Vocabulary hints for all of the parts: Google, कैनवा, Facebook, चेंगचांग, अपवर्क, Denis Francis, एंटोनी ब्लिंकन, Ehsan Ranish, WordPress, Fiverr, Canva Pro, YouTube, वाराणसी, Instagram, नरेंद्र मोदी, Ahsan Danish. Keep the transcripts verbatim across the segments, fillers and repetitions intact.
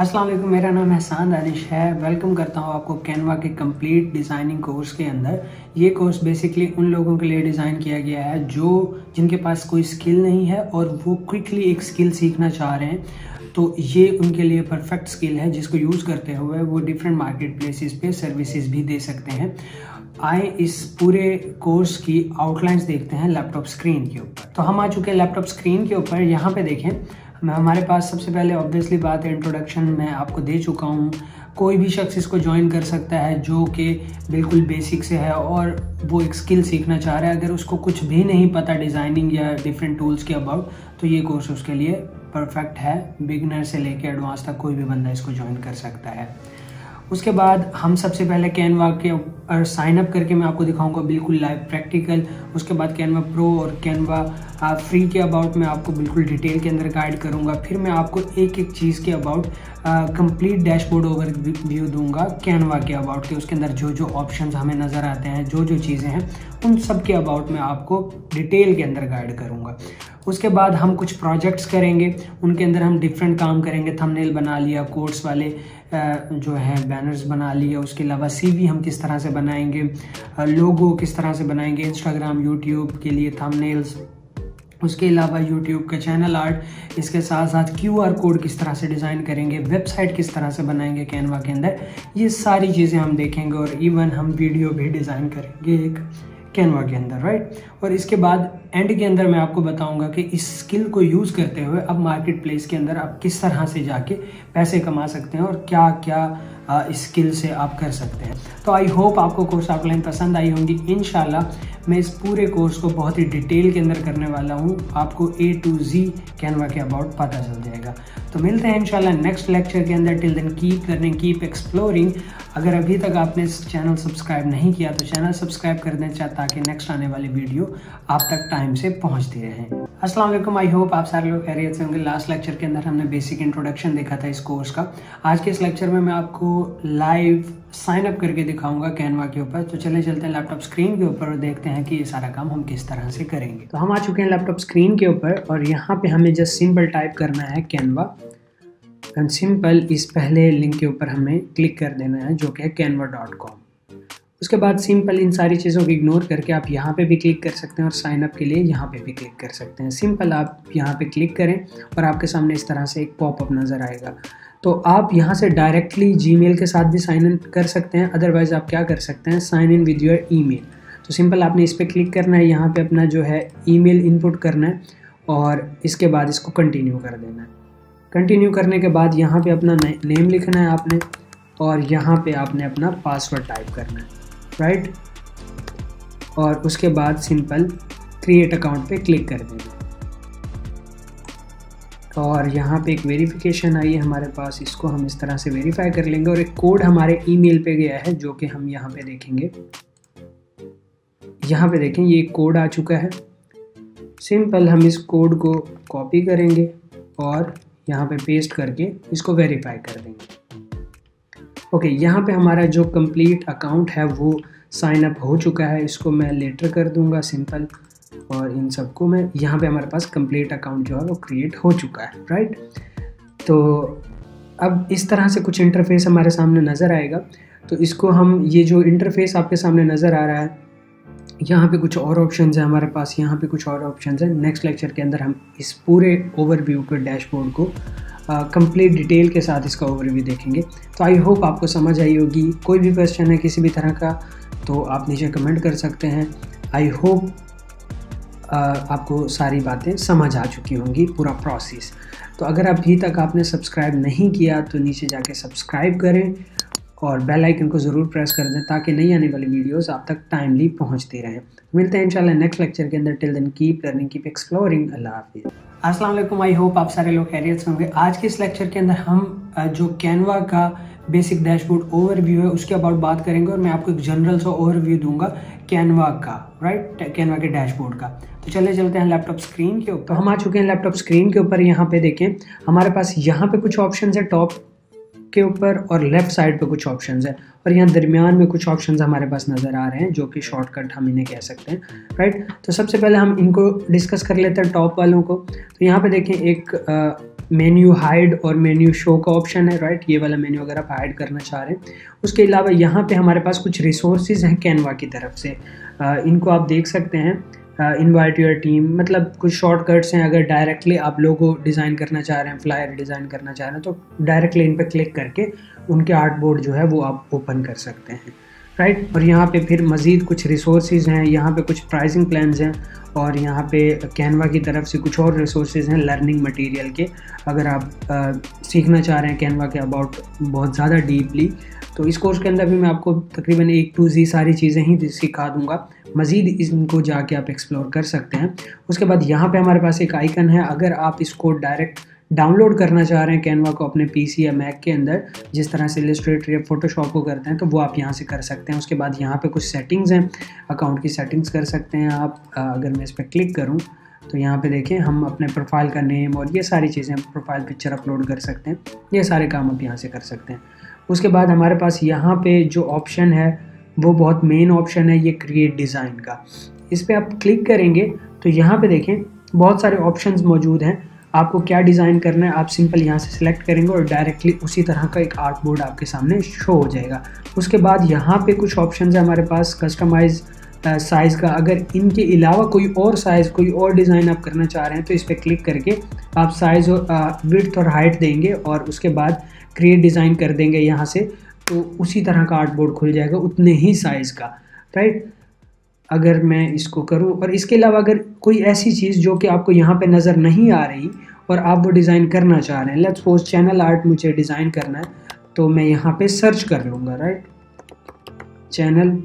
अस्सलाम वालेकुम, मेरा नाम एहसान रानिश है। वेलकम करता हूँ आपको कैनवा के कंप्लीट डिज़ाइनिंग कोर्स के अंदर। ये कोर्स बेसिकली उन लोगों के लिए डिज़ाइन किया गया है जो जिनके पास कोई स्किल नहीं है और वो क्विकली एक स्किल सीखना चाह रहे हैं, तो ये उनके लिए परफेक्ट स्किल है जिसको यूज़ करते हुए वो डिफरेंट मार्केट प्लेसेस पे सर्विसेज भी दे सकते हैं। आए इस पूरे कोर्स की आउटलाइंस देखते हैं लैपटॉप स्क्रीन के ऊपर। तो हम आ चुके हैं लैपटॉप स्क्रीन के ऊपर। यहाँ पे देखें, हमारे पास सबसे पहले ऑब्वियसली बात है इंट्रोडक्शन मैं आपको दे चुका हूँ। कोई भी शख्स इसको ज्वाइन कर सकता है जो कि बिल्कुल बेसिक से है और वो एक स्किल सीखना चाह रहा है। अगर उसको कुछ भी नहीं पता डिज़ाइनिंग या डिफरेंट टूल्स के अबाउट, तो ये कोर्स उसके लिए परफेक्ट है। बिगनर से लेकर एडवांस तक कोई भी बंदा इसको ज्वाइन कर सकता है। उसके बाद हम सबसे पहले कैनवा के और साइन अप करके मैं आपको दिखाऊंगा बिल्कुल लाइव प्रैक्टिकल। उसके बाद कैनवा प्रो और कैनवा फ्री के अबाउट मैं आपको बिल्कुल डिटेल के अंदर गाइड करूंगा। फिर मैं आपको एक एक चीज़ के अबाउट कंप्लीट डैशबोर्ड ओवरव्यू दूंगा कैनवा के अबाउट के। उसके अंदर जो जो ऑप्शंस हमें नज़र आते हैं, जो जो चीज़ें हैं, उन सब के अबाउट मैं आपको डिटेल के अंदर गाइड करूँगा। उसके बाद हम कुछ प्रोजेक्ट्स करेंगे, उनके अंदर हम डिफरेंट काम करेंगे। थंबनेल बना लिया, कोर्स वाले जो हैं बैनर्स बना लिए, उसके अलावा सीवी हम किस तरह से बनाएंगे, लोगो किस तरह से बनाएंगे, इंस्टाग्राम यूट्यूब के लिए थंबनेल्स, उसके अलावा यूट्यूब का चैनल आर्ट, इसके साथ साथ क्यूआर कोड किस तरह से डिज़ाइन करेंगे, वेबसाइट किस तरह से बनाएंगे कैनवा के अंदर, ये सारी चीज़ें हम देखेंगे। और इवन हम वीडियो भी डिज़ाइन करेंगे एक कैनवा के अंदर, राइट। और इसके बाद एंड के अंदर मैं आपको बताऊंगा कि इस स्किल को यूज़ करते हुए अब मार्केट प्लेस के अंदर आप किस तरह से जाके पैसे कमा सकते हैं और क्या क्या इस स्किल से आप कर सकते हैं। तो आई होप आपको कोर्स आउटलाइन पसंद आई होंगी। इंशाल्लाह मैं इस पूरे कोर्स को बहुत ही डिटेल के अंदर करने वाला हूँ। आपको ए टू जी कैनवा के अबाउट पता चल जाएगा। तो मिलते हैं इंशाल्लाह नेक्स्ट लेक्चर के अंदर। Till then keep learning, keep exploring. अगर अभी तक आपने इस चैनल सब्सक्राइब नहीं किया तो चैनल सब्सक्राइब कर दें ताकि नेक्स्ट आने वाली वीडियो आप तक टाइम से पहुँचती रहें। अस्सलाम वालेकुम, आई होप आप सारे लोग खैरियत से होंगे। लास्ट लेक्चर के अंदर हमने बेसिक इंट्रोडक्शन देखा था इस कोर्स का। आज के इस लेक्चर में मैं आपको लाइव साइन अप करके दिखाऊंगा कैनवा के ऊपर। तो चले चलते हैं लैपटॉप स्क्रीन के ऊपर और देखते हैं कि ये सारा काम हम किस तरह से करेंगे। तो हम आ चुके हैं लैपटॉप स्क्रीन के ऊपर और यहाँ पे हमें जस्ट सिंपल टाइप करना है कैनवा एंड सिंपल। इस पहले लिंक के ऊपर हमें क्लिक कर देना है जो कि है कैनवा डॉट कॉम। उसके बाद सिंपल इन सारी चीज़ों को इग्नोर करके आप यहाँ पे भी क्लिक कर सकते हैं और साइन अप के लिए यहाँ पे भी क्लिक कर सकते हैं। सिंपल आप यहाँ पे क्लिक करें और आपके सामने इस तरह से एक पॉपअप नज़र आएगा। तो आप यहाँ से डायरेक्टली जीमेल के साथ भी साइन इन कर सकते हैं। अदरवाइज़ आप क्या कर सकते हैं, sign in with your email. तो सिंपल आपने इस पर क्लिक करना है, यहाँ पे अपना जो है ईमेल इनपुट करना है और इसके बाद इसको कंटिन्यू कर देना है। कंटिन्यू करने के बाद यहाँ पे अपना नेम लिखना है आपने और यहाँ पे आपने अपना पासवर्ड टाइप करना है, राइट। और उसके बाद सिंपल क्रिएट अकाउंट पे क्लिक कर देना और यहाँ पे एक वेरिफिकेशन आई है हमारे पास, इसको हम इस तरह से वेरीफाई कर लेंगे और एक कोड हमारे ईमेल पे गया है जो कि हम यहाँ पे देखेंगे। यहाँ पे देखें ये कोड आ चुका है। सिंपल हम इस कोड को कॉपी करेंगे और यहाँ पे पेस्ट करके इसको वेरीफाई कर देंगे। ओके, यहाँ पे हमारा जो कंप्लीट अकाउंट है वो साइन अप हो चुका है। इसको मैं लेटर कर दूंगा सिंपल और इन सबको मैं यहाँ पे हमारे पास कंप्लीट अकाउंट जो है वो क्रिएट हो चुका है, राइट। तो अब इस तरह से कुछ इंटरफेस हमारे सामने नज़र आएगा। तो इसको हम, ये जो इंटरफेस आपके सामने नज़र आ रहा है, यहाँ पे कुछ और ऑप्शंस है हमारे पास, यहाँ पे कुछ और ऑप्शंस है। नेक्स्ट लेक्चर के अंदर हम इस पूरे ओवरव्यू के डैशबोर्ड को कंप्लीट uh, डिटेल के साथ इसका ओवरव्यू देखेंगे। तो आई होप आपको समझ आई होगी। कोई भी क्वेश्चन है किसी भी तरह का तो आप नीचे कमेंट कर सकते हैं। आई होप uh, आपको सारी बातें समझ आ चुकी होंगी, पूरा प्रोसेस। तो अगर अभी तक आपने सब्सक्राइब नहीं किया तो नीचे जाके सब्सक्राइब करें और बेल आइकन को ज़रूर प्रेस कर दें ताकि नई आने वाली वीडियोस आप तक टाइमली पहुंचती रहें। मिलते हैं इंशाल्लाह नेक्स्ट लेक्चर के अंदर। Till then keep learning, keep exploring. अल्लाह हाफिज़। अस्सलाम वालेकुम, आई होप आप सारे लोग खैरियत से होंगे। आज के इस लेक्चर के अंदर हम जो कैनवा का बेसिक डैशबोर्ड ओवरव्यू है उसके अबाउट बात करेंगे और मैं आपको एक जनरल सा ओवरव्यू दूंगा कैनवा का, राइट, कैनवा के डैशबोर्ड का। तो चले चलते हैं लैपटॉप स्क्रीन के ऊपर। तो हम आ चुके हैं लैपटॉप स्क्रीन के ऊपर। यहाँ पे देखें हमारे पास यहाँ पे कुछ ऑप्शन है टॉप के ऊपर और लेफ़्ट साइड पे कुछ ऑप्शंस है और यहाँ दरमियान में कुछ ऑप्शंस हमारे पास नज़र आ रहे हैं जो कि शॉर्टकट हम इन्हें कह सकते हैं, राइट। तो सबसे पहले हम इनको डिस्कस कर लेते हैं टॉप वालों को। तो यहाँ पे देखें एक मेन्यू हाइड और मेन्यू शो का ऑप्शन है, राइट। ये वाला मेन्यू अगर आप हाइड करना चाह रहे हैं। उसके अलावा यहाँ पे हमारे पास कुछ रिसोर्सेज हैं कैनवा की तरफ से, इनको आप देख सकते हैं। इनवाइट योर टीम, मतलब कुछ शॉर्टकट्स हैं। अगर डायरेक्टली आप लोगो डिज़ाइन करना चाह रहे हैं, फ्लायर डिज़ाइन करना चाह रहे हैं, तो डायरेक्टली इन पर क्लिक करके उनके आर्टबोर्ड जो है वो आप ओपन कर सकते हैं, राइट। और यहाँ पे फिर मज़ीद कुछ रिसोर्सेज हैं, यहाँ पे कुछ प्राइसिंग प्लान्स हैं, और यहाँ पे कैनवा की तरफ से कुछ और रिसोर्सेज हैं लर्निंग मटेरियल के। अगर आप आ, सीखना चाह रहे हैं कैनवा के अबाउट बहुत ज़्यादा डीपली, तो इस कोर्स के अंदर भी मैं आपको तकरीबन एक टू जी सारी चीज़ें ही सिखा दूंगा। मज़ीद इनको जाके आप एक्सप्लोर कर सकते हैं। उसके बाद यहाँ पर हमारे पास एक आइकन है, अगर आप इसको डायरेक्ट डाउनलोड करना चाह रहे हैं कैनवा को अपने पीसी या मैक के अंदर, जिस तरह से इलस्ट्रेटर या फोटोशॉप को करते हैं, तो वो आप यहाँ से कर सकते हैं। उसके बाद यहाँ पे कुछ सेटिंग्स हैं, अकाउंट की सेटिंग्स कर सकते हैं आप। अगर मैं इस पर क्लिक करूँ तो यहाँ पे देखिए हम अपने प्रोफाइल का नेम और ये सारी चीज़ें, प्रोफाइल पिक्चर अपलोड कर सकते हैं, ये सारे काम आप यहाँ से कर सकते हैं। उसके बाद हमारे पास यहाँ पर जो ऑप्शन है वो बहुत मेन ऑप्शन है, ये क्रिएट डिज़ाइन का। इस पर आप क्लिक करेंगे तो यहाँ पर देखें बहुत सारे ऑप्शन मौजूद हैं। आपको क्या डिज़ाइन करना है आप सिंपल यहाँ से सिलेक्ट करेंगे और डायरेक्टली उसी तरह का एक आर्टबोर्ड आपके सामने शो हो जाएगा। उसके बाद यहाँ पे कुछ ऑप्शंस है हमारे पास कस्टमाइज साइज़ का। अगर इनके अलावा कोई और साइज़, कोई और डिज़ाइन आप करना चाह रहे हैं, तो इस पर क्लिक करके आप साइज़ और विड्थ और हाइट देंगे और उसके बाद क्रिएट डिज़ाइन कर देंगे यहाँ से, तो उसी तरह का आर्टबोर्ड खुल जाएगा उतने ही साइज़ का, राइट। अगर मैं इसको करूं, और इसके अलावा अगर कोई ऐसी चीज़ जो कि आपको यहाँ पे नज़र नहीं आ रही और आप वो डिज़ाइन करना चाह रहे हैं, लेट्स सपोज चैनल आर्ट मुझे डिज़ाइन करना है, तो मैं यहाँ पे सर्च कर लूँगा, राइट, चैनल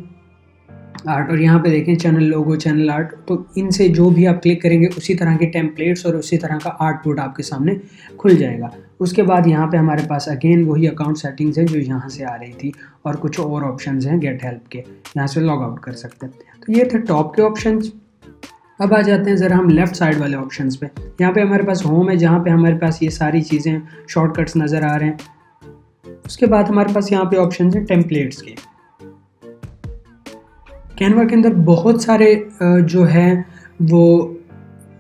आर्ट। और यहाँ पे देखें चैनल लोगो, चैनल आर्ट, तो इनसे जो भी आप क्लिक करेंगे उसी तरह के टेम्पलेट्स और उसी तरह का आर्टबोर्ड आपके सामने खुल जाएगा। उसके बाद यहाँ पे हमारे पास अगेन वही अकाउंट सेटिंग्स है जो यहाँ से आ रही थी, और कुछ और ऑप्शंस हैं गेट हेल्प के, यहाँ से लॉग आउट कर सकते हैं। तो ये थे टॉप के ऑप्शंस। अब आ जाते हैं ज़रा हम लेफ़्ट साइड वाले ऑप्शंस पे। यहाँ पे हमारे पास होम है, जहाँ पे हमारे पास ये सारी चीज़ें शॉर्टकट्स नज़र आ रहे हैं। उसके बाद हमारे पास यहाँ पे ऑप्शंस हैं टेम्पलेट्स के। कैनवा के अंदर बहुत सारे जो है वो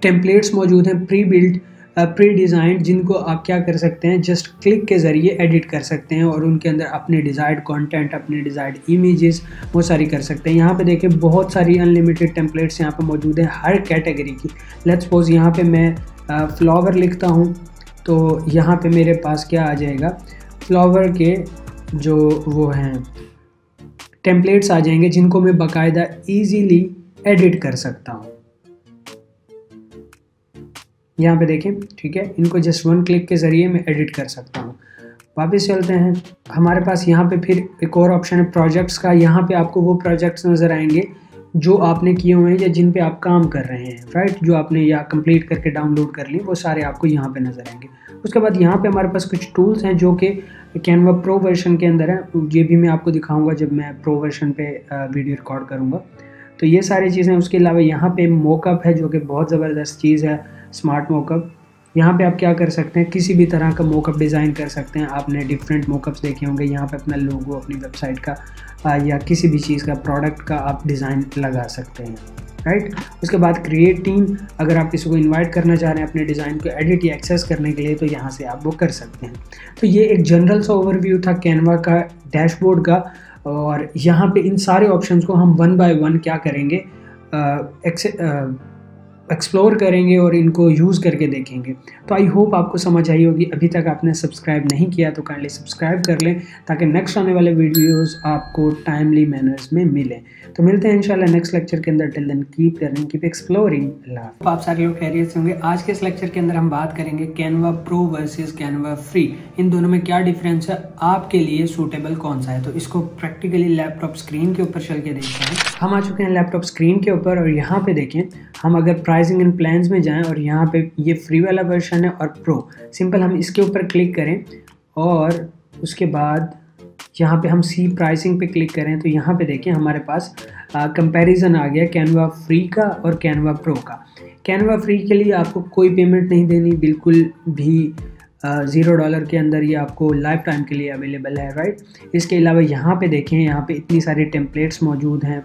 टेम्पलेट्स मौजूद हैं, प्री बिल्ड, प्री डिज़ाइन, जिनको आप क्या कर सकते हैं जस्ट क्लिक के ज़रिए एडिट कर सकते हैं और उनके अंदर अपने डिज़ायर्ड कंटेंट, अपने डिज़ायर्ड इमेजेस वो सारी कर सकते हैं। यहाँ पे देखिए बहुत सारी अनलिमिटेड टेम्पलेट्स यहाँ पे मौजूद हैं हर कैटेगरी की। लेट्स सपोज यहाँ पे मैं फ्लावर लिखता हूँ, तो यहाँ पर मेरे पास क्या आ जाएगा, फ्लावर के जो वो हैं टेम्पलेट्स आ जाएंगे, जिनको मैं बाकायदा इजीली एडिट कर सकता हूँ। यहाँ पे देखें, ठीक है, इनको जस्ट वन क्लिक के ज़रिए मैं एडिट कर सकता हूँ। वापस चलते हैं, हमारे पास यहाँ पे फिर एक और ऑप्शन है प्रोजेक्ट्स का। यहाँ पे आपको वो प्रोजेक्ट्स नज़र आएंगे जो आपने किए हुए हैं या जिन पे आप काम कर रहे हैं, राइट, जो आपने या कंप्लीट करके डाउनलोड कर लिए, वो सारे आपको यहाँ पे नज़र आएंगे। उसके बाद यहाँ पे हमारे पास कुछ टूल्स हैं जो कि कैनवा प्रो वर्जन के अंदर है, ये भी मैं आपको दिखाऊंगा जब मैं प्रो वर्जन पे वीडियो रिकॉर्ड करूँगा, तो ये सारी चीज़ें। उसके अलावा यहाँ पे मोकअप है जो कि बहुत ज़बरदस्त चीज़ है, स्मार्ट मोकअप। यहाँ पे आप क्या कर सकते हैं, किसी भी तरह का मोकअप डिज़ाइन कर सकते हैं। आपने डिफरेंट मोकअप्स देखे होंगे, यहाँ पे अपना लोगो, अपनी वेबसाइट का या किसी भी चीज़ का, प्रोडक्ट का आप डिज़ाइन लगा सकते हैं, राइट। उसके बाद क्रिएट टीम, अगर आप किसी को इनवाइट करना चाह रहे हैं अपने डिज़ाइन को एडिट या एक्सेस करने के लिए, तो यहाँ से आप वो कर सकते हैं। तो ये एक जनरल सा ओवरव्यू था कैनवा का डैशबोर्ड का, और यहाँ पर इन सारे ऑप्शंस को हम वन बाय वन क्या करेंगे, एक्सप्लोर करेंगे और इनको यूज़ करके देखेंगे। तो आई होप आपको समझ आई होगी। अभी तक आपने सब्सक्राइब नहीं किया तो काइंडली सब्सक्राइब कर लें, ताकि नेक्स्ट आने वाले वीडियोस आपको टाइमली मैनर्स में मिलें। तो मिलते हैं इंशाल्लाह नेक्स्ट लेक्चर के अंदर। Till then keep learning, keep exploring. अल्लाह। आप सारे लोग खैरियत से होंगे। आज के इस लेक्चर के अंदर हम बात करेंगे कैनवा pro versus कैनवा free, इन दोनों में क्या डिफरेंस है, आपके लिए सूटेबल कौन सा है। तो इसको प्रैक्टिकली लैपटॉप स्क्रीन के ऊपर चल के देखते हैं। हम आ चुके हैं लैपटॉप स्क्रीन के ऊपर, और यहाँ पे देखें हम अगर प्राइसिंग एंड प्लान्स में जाएं, और यहाँ पे ये फ्री वाला वर्जन है और प्रो। सिंपल हम इसके ऊपर क्लिक करें और उसके बाद यहाँ पे हम सी प्राइसिंग पे क्लिक करें, तो यहाँ पे देखें हमारे पास कंपैरिजन आ गया कैनवा फ्री का और कैनवा प्रो का। कैनवा फ्री के लिए आपको कोई पेमेंट नहीं देनी, बिल्कुल भी ज़ीरो डॉलर के अंदर ये आपको लाइफ टाइम के लिए अवेलेबल है, राइट। इसके अलावा यहाँ पे देखें, यहाँ पे इतनी सारी टेम्पलेट्स मौजूद हैं,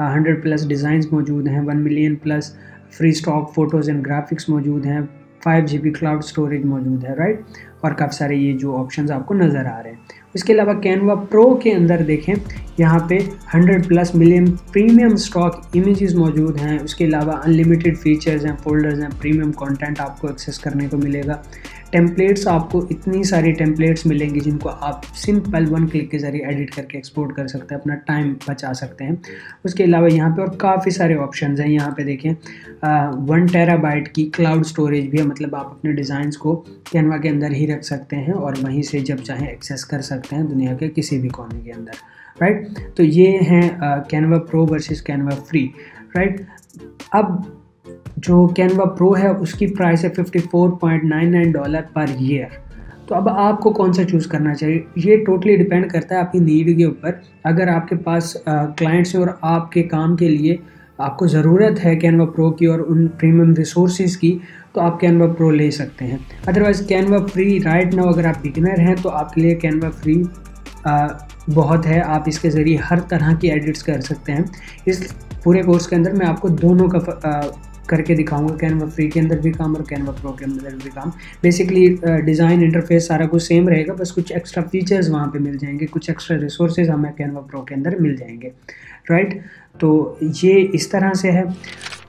हंड्रेड प्लस डिज़ाइंस मौजूद हैं, one million plus free stock photos and graphics मौजूद हैं, five G B cloud storage मौजूद है, राइट। और काफ़ी सारे ये जो ऑप्शंस आपको नज़र आ रहे हैं। इसके अलावा कैनवा प्रो के अंदर देखें, यहाँ पे hundred plus million premium stock images मौजूद हैं। उसके अलावा अनलिमिटेड फीचर्स हैं, फोल्डर्स हैं, प्रीमियम कंटेंट आपको एक्सेस करने को मिलेगा। टेम्पलेट्स, आपको इतनी सारी टेम्पलेट्स मिलेंगी जिनको आप सिंपल वन क्लिक के ज़रिए एडिट करके एक्सपोर्ट कर सकते हैं, अपना टाइम बचा सकते हैं। उसके अलावा यहाँ पे और काफ़ी सारे ऑप्शंस हैं। यहाँ पे देखें वन टेराबाइट की क्लाउड स्टोरेज भी है, मतलब आप अपने डिज़ाइंस को कैनवा के अंदर ही रख सकते हैं और वहीं से जब चाहें एक्सेस कर सकते हैं दुनिया के किसी भी कोने के अंदर, राइट। तो ये हैं कैनवा pro versus कैनवा free, right. अब जो कैनवा प्रो है उसकी प्राइस है fifty four point nine nine dollar per year. तो अब आपको कौन सा चूज़ करना चाहिए, ये टोटली डिपेंड करता है आपकी नीड के ऊपर। अगर आपके पास क्लाइंट्स हैं और आपके काम के लिए आपको ज़रूरत है कैनवा प्रो की और उन प्रीमियम रिसोर्सेज की, तो आप कैनवा प्रो ले सकते हैं। Otherwise कैनवा free right now, अगर आप बिगिनर हैं तो आपके लिए कैनवा फ्री बहुत है। आप इसके ज़रिए हर तरह की एडिट्स कर सकते हैं। इस पूरे कोर्स के अंदर मैं आपको दोनों का आ, करके दिखाऊंगा, कैनवा फ्री के अंदर भी काम और कैनवा प्रो के अंदर भी काम। बेसिकली डिज़ाइन, इंटरफेस सारा कुछ सेम रहेगा, बस कुछ एक्स्ट्रा फीचर्स वहाँ पे मिल जाएंगे, कुछ एक्स्ट्रा रिसोर्सेज हमें कैनवा प्रो के अंदर मिल जाएंगे, राइट। तो ये इस तरह से है।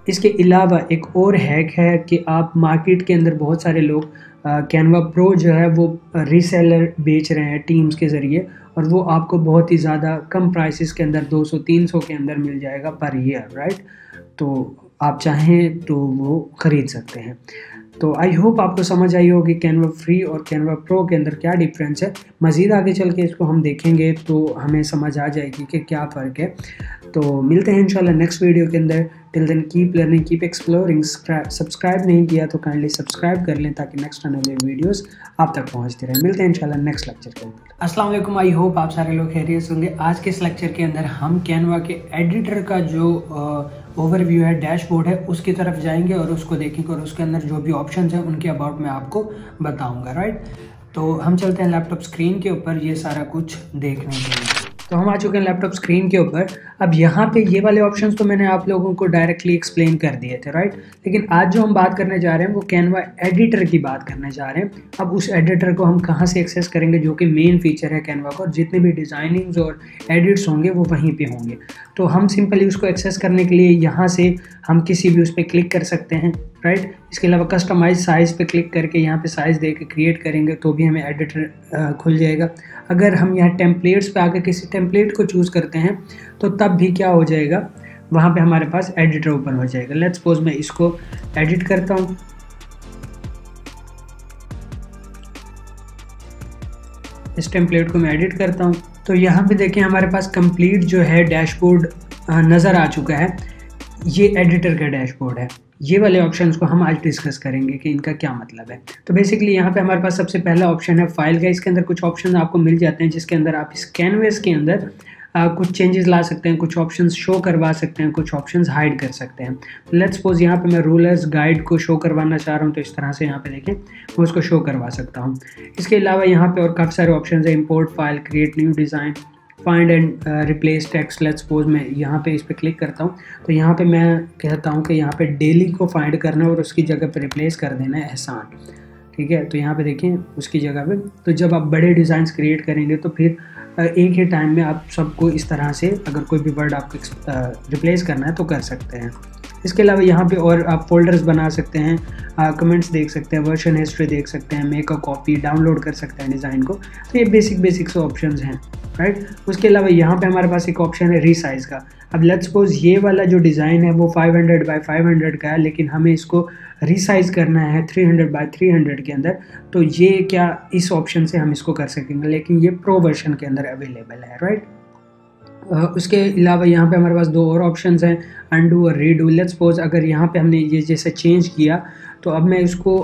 इसके अलावा एक और हैक है कि आप मार्केट के अंदर, बहुत सारे लोग कैनवा प्रो जो है वो रीसेलर बेच रहे हैं टीम्स के ज़रिए, और वो आपको बहुत ही ज़्यादा कम प्राइसेस के अंदर दो सौ तीन सौ के अंदर मिल जाएगा पर ईयर, राइट। तो आप चाहें तो वो ख़रीद सकते हैं। तो आई होप आपको समझ आई होगी कैनवा फ्री और कैनवा प्रो के अंदर क्या डिफरेंस है। मज़ीद आगे चल के इसको हम देखेंगे तो हमें समझ आ जाएगी कि क्या फ़र्क है। तो मिलते हैं इंशाल्लाह नेक्स्ट वीडियो के अंदर। Till then keep learning, keep exploring. Subscribe नहीं किया तो काइंडली सब्सक्राइब कर लें ताकि नेक्स्ट आने वाले वीडियोस आप तक पहुंचते रहें। मिलते हैं इंशाल्लाह नेक्स्ट लेक्चर के अंदर। अस्सलाम वालेकुम, आई होप आप सारे लोग खैरियत होंगे। आज के इस लेक्चर के अंदर हम कैनवा के एडिटर का जो ओवरव्यू है, डैशबोर्ड है, उसकी तरफ जाएंगे और उसको देखेंगे और उसके अंदर जो भी ऑप्शंस हैं उनके अबाउट मैं आपको बताऊंगा, राइट। तो हम चलते हैं लैपटॉप स्क्रीन के ऊपर ये सारा कुछ देखने के लिए। तो हम आ चुके हैं लैपटॉप स्क्रीन के ऊपर। अब यहाँ पे ये वाले ऑप्शंस तो मैंने आप लोगों को डायरेक्टली एक्सप्लेन कर दिए थे, राइट। लेकिन आज जो हम बात करने जा रहे हैं वो कैनवा एडिटर की बात करने जा रहे हैं। अब उस एडिटर को हम कहाँ से एक्सेस करेंगे, जो कि मेन फीचर है कैनवा का, और जितने भी डिज़ाइनिंग्स और एडिट्स होंगे वो वहीं पर होंगे। तो हम सिंपली उसको एक्सेस करने के लिए यहाँ से हम किसी भी उस पर क्लिक कर सकते हैं, राइट। इसके अलावा कस्टमाइज साइज़ पे क्लिक करके यहाँ पे साइज़ दे के क्रिएट करेंगे तो भी हमें एडिटर खुल जाएगा। अगर हम यहाँ टेम्पलेट्स पे आके किसी टेम्पलेट को चूज़ करते हैं तो तब भी क्या हो जाएगा, वहाँ पे हमारे पास एडिटर ओपन हो जाएगा। लेट्स सपोज मैं इसको एडिट करता हूँ। इस टेम्पलेट को मैं एडिट करता हूँ तो यहाँ पे देखें हमारे पास कंप्लीट जो है डैशबोर्ड नज़र आ चुका है। ये एडिटर का डैशबोर्ड है। ये वाले ऑप्शंस को हम आज डिस्कस करेंगे कि इनका क्या मतलब है। तो बेसिकली यहाँ पे हमारे पास सबसे पहला ऑप्शन है फाइल का। इसके अंदर कुछ ऑप्शंस आपको मिल जाते हैं जिसके अंदर आप इस कैनवास के अंदर आ, कुछ चेंजेस ला सकते हैं, कुछ ऑप्शंस शो करवा सकते हैं, कुछ ऑप्शंस हाइड कर सकते हैं। लेट्स सपोज यहाँ पे मैं रूलर्स गाइड को शो करवाना चाह रहा हूँ तो इस तरह से यहाँ पे देखें मैं उसको शो करवा सकता हूँ। इसके अलावा यहाँ पे और काफ़ी सारे ऑप्शंस हैं, import file, create new design, find and replace text. Let's suppose मैं यहाँ पे इस पर क्लिक करता हूँ तो यहाँ पे मैं कहता हूँ कि यहाँ पे डेली को फाइंड करना है और उसकी जगह पे रिप्लेस कर देना है एहसान, ठीक है। तो यहाँ पे देखिए उसकी जगह पे, तो जब आप बड़े डिज़ाइंस क्रिएट करेंगे तो फिर एक ही टाइम में आप सबको इस तरह से अगर कोई भी वर्ड आपको रिप्लेस करना है तो कर सकते हैं। इसके अलावा यहाँ पे और आप फोल्डर्स बना सकते हैं, कमेंट्स देख सकते हैं, वर्जन हिस्ट्री देख सकते हैं, मेक अ कॉपी, डाउनलोड कर सकते हैं डिज़ाइन को। तो ये बेसिक बेसिक से ऑप्शंस हैं, राइट। उसके अलावा यहाँ पे हमारे पास एक ऑप्शन है रीसाइज़ का। अब लेट्स सपोज ये वाला जो डिज़ाइन है वो five hundred by five hundred का है, लेकिन हमें इसको रीसाइज़ करना है three hundred by three hundred के अंदर। तो ये क्या इस ऑप्शन से हम इसको कर सकेंगे, लेकिन ये प्रो वर्जन के अंदर अवेलेबल है, राइट। उसके अलावा यहाँ पे हमारे पास दो और ऑप्शंस हैं, अनडू और रीडू। लेट्स सपोज अगर यहाँ पे हमने ये जैसे चेंज किया तो अब मैं इसको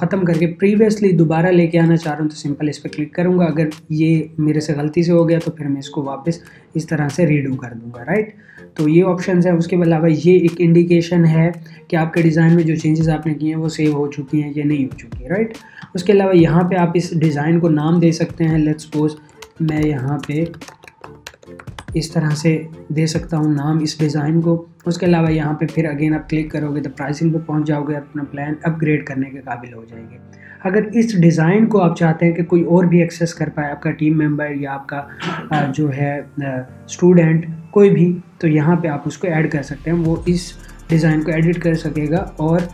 ख़त्म करके प्रीवियसली दोबारा लेके आना चाह रहा हूँ तो सिंपल इस पर क्लिक करूँगा। अगर ये मेरे से गलती से हो गया तो फिर मैं इसको वापस इस तरह से रीडू कर दूँगा, राइट। तो ये ऑप्शंस हैं। उसके अलावा ये एक इंडिकेशन है कि आपके डिज़ाइन में जो चेंजेस आपने किए हैं वो सेव हो चुकी हैं या नहीं हो चुकी, राइट। उसके अलावा यहाँ पर आप इस डिज़ाइन को नाम दे सकते हैं। लेट्स सपोज मैं यहाँ पर इस तरह से दे सकता हूँ नाम इस डिज़ाइन को। उसके अलावा यहाँ पे फिर अगेन आप क्लिक करोगे तो प्राइसिंग पे पहुँच जाओगे, अपना प्लान अपग्रेड करने के काबिल हो जाएंगे। अगर इस डिज़ाइन को आप चाहते हैं कि कोई और भी एक्सेस कर पाए, आपका टीम मेंबर या आपका जो है स्टूडेंट कोई भी, तो यहाँ पे आप उसको ऐड कर सकते हैं। वो इस डिज़ाइन को एडिट कर सकेगा और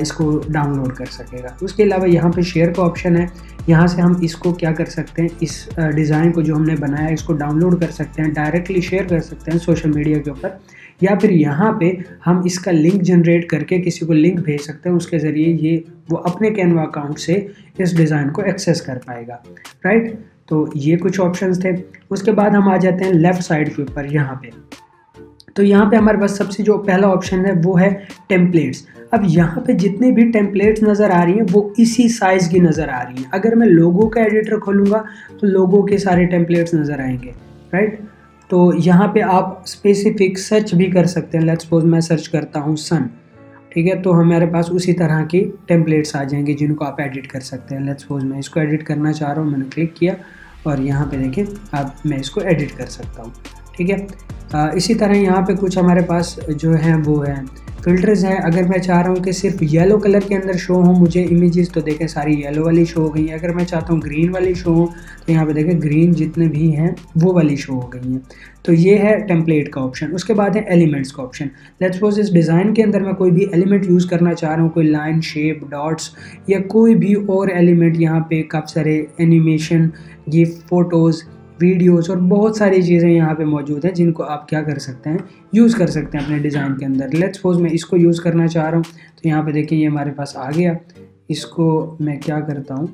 इसको डाउनलोड कर सकेगा। उसके अलावा यहाँ पे शेयर का ऑप्शन है, यहाँ से हम इसको क्या कर सकते हैं, इस डिज़ाइन को जो हमने बनाया इसको डाउनलोड कर सकते हैं, डायरेक्टली शेयर कर सकते हैं सोशल मीडिया के ऊपर, या फिर यहाँ पे हम इसका लिंक जनरेट करके किसी को लिंक भेज सकते हैं। उसके ज़रिए ये वो अपने कैनवा अकाउंट से इस डिज़ाइन को एक्सेस कर पाएगा, राइट। तो ये कुछ ऑप्शंस थे। उसके बाद हम आ जाते हैं लेफ़्ट साइड के ऊपर। यहाँ पे तो यहाँ पे हमारे पास सबसे जो पहला ऑप्शन है वो है टेम्पलेट्स। अब यहाँ पे जितने भी टेम्पलेट्स नज़र आ रही हैं वो इसी साइज़ की नज़र आ रही हैं। अगर मैं लोगों का एडिटर खोलूँगा तो लोगों के सारे टेम्पलेट्स नज़र आएंगे, राइट। तो यहाँ पे आप स्पेसिफिक सर्च भी कर सकते हैं। लेट्स सपोज मैं सर्च करता हूँ सन, ठीक है, तो हमारे पास उसी तरह की टेम्पलेट्स आ जाएंगे जिनको आप एडिट कर सकते हैं। लेट्स सपोज मैं इसको एडिट करना चाह रहा हूँ, मैंने क्लिक किया और यहाँ पे देखिए अब मैं इसको एडिट कर सकता हूँ, ठीक है। आ, इसी तरह यहाँ पे कुछ हमारे पास जो है वो है फ़िल्टर्स हैं। अगर मैं चाह रहा हूँ कि सिर्फ येलो कलर के अंदर शो हो मुझे इमेजेस, तो देखें सारी येलो वाली शो हो गई है। अगर मैं चाहता हूँ ग्रीन वाली शो हो तो यहाँ पे देखें ग्रीन जितने भी हैं वो वाली शो हो गई हैं। तो ये है टेम्पलेट का ऑप्शन। उसके बाद है एलिमेंट्स का ऑप्शन। लेट्स सपोज इस डिज़ाइन के अंदर मैं कोई भी एलिमेंट यूज़ करना चाह रहा हूँ, कोई लाइन, शेप, डॉट्स या कोई भी और एलिमेंट। यहाँ पर काफ़ी सारे एनिमेशन, गिफ, फ़ोटोज़, वीडियोस और बहुत सारी चीज़ें यहाँ पे मौजूद हैं जिनको आप क्या कर सकते हैं, यूज़ कर सकते हैं अपने डिज़ाइन के अंदर। लेट्स सपोज मैं इसको यूज़ करना चाह रहा हूँ तो यहाँ पे देखिए ये हमारे पास आ गया। इसको मैं क्या करता हूँ,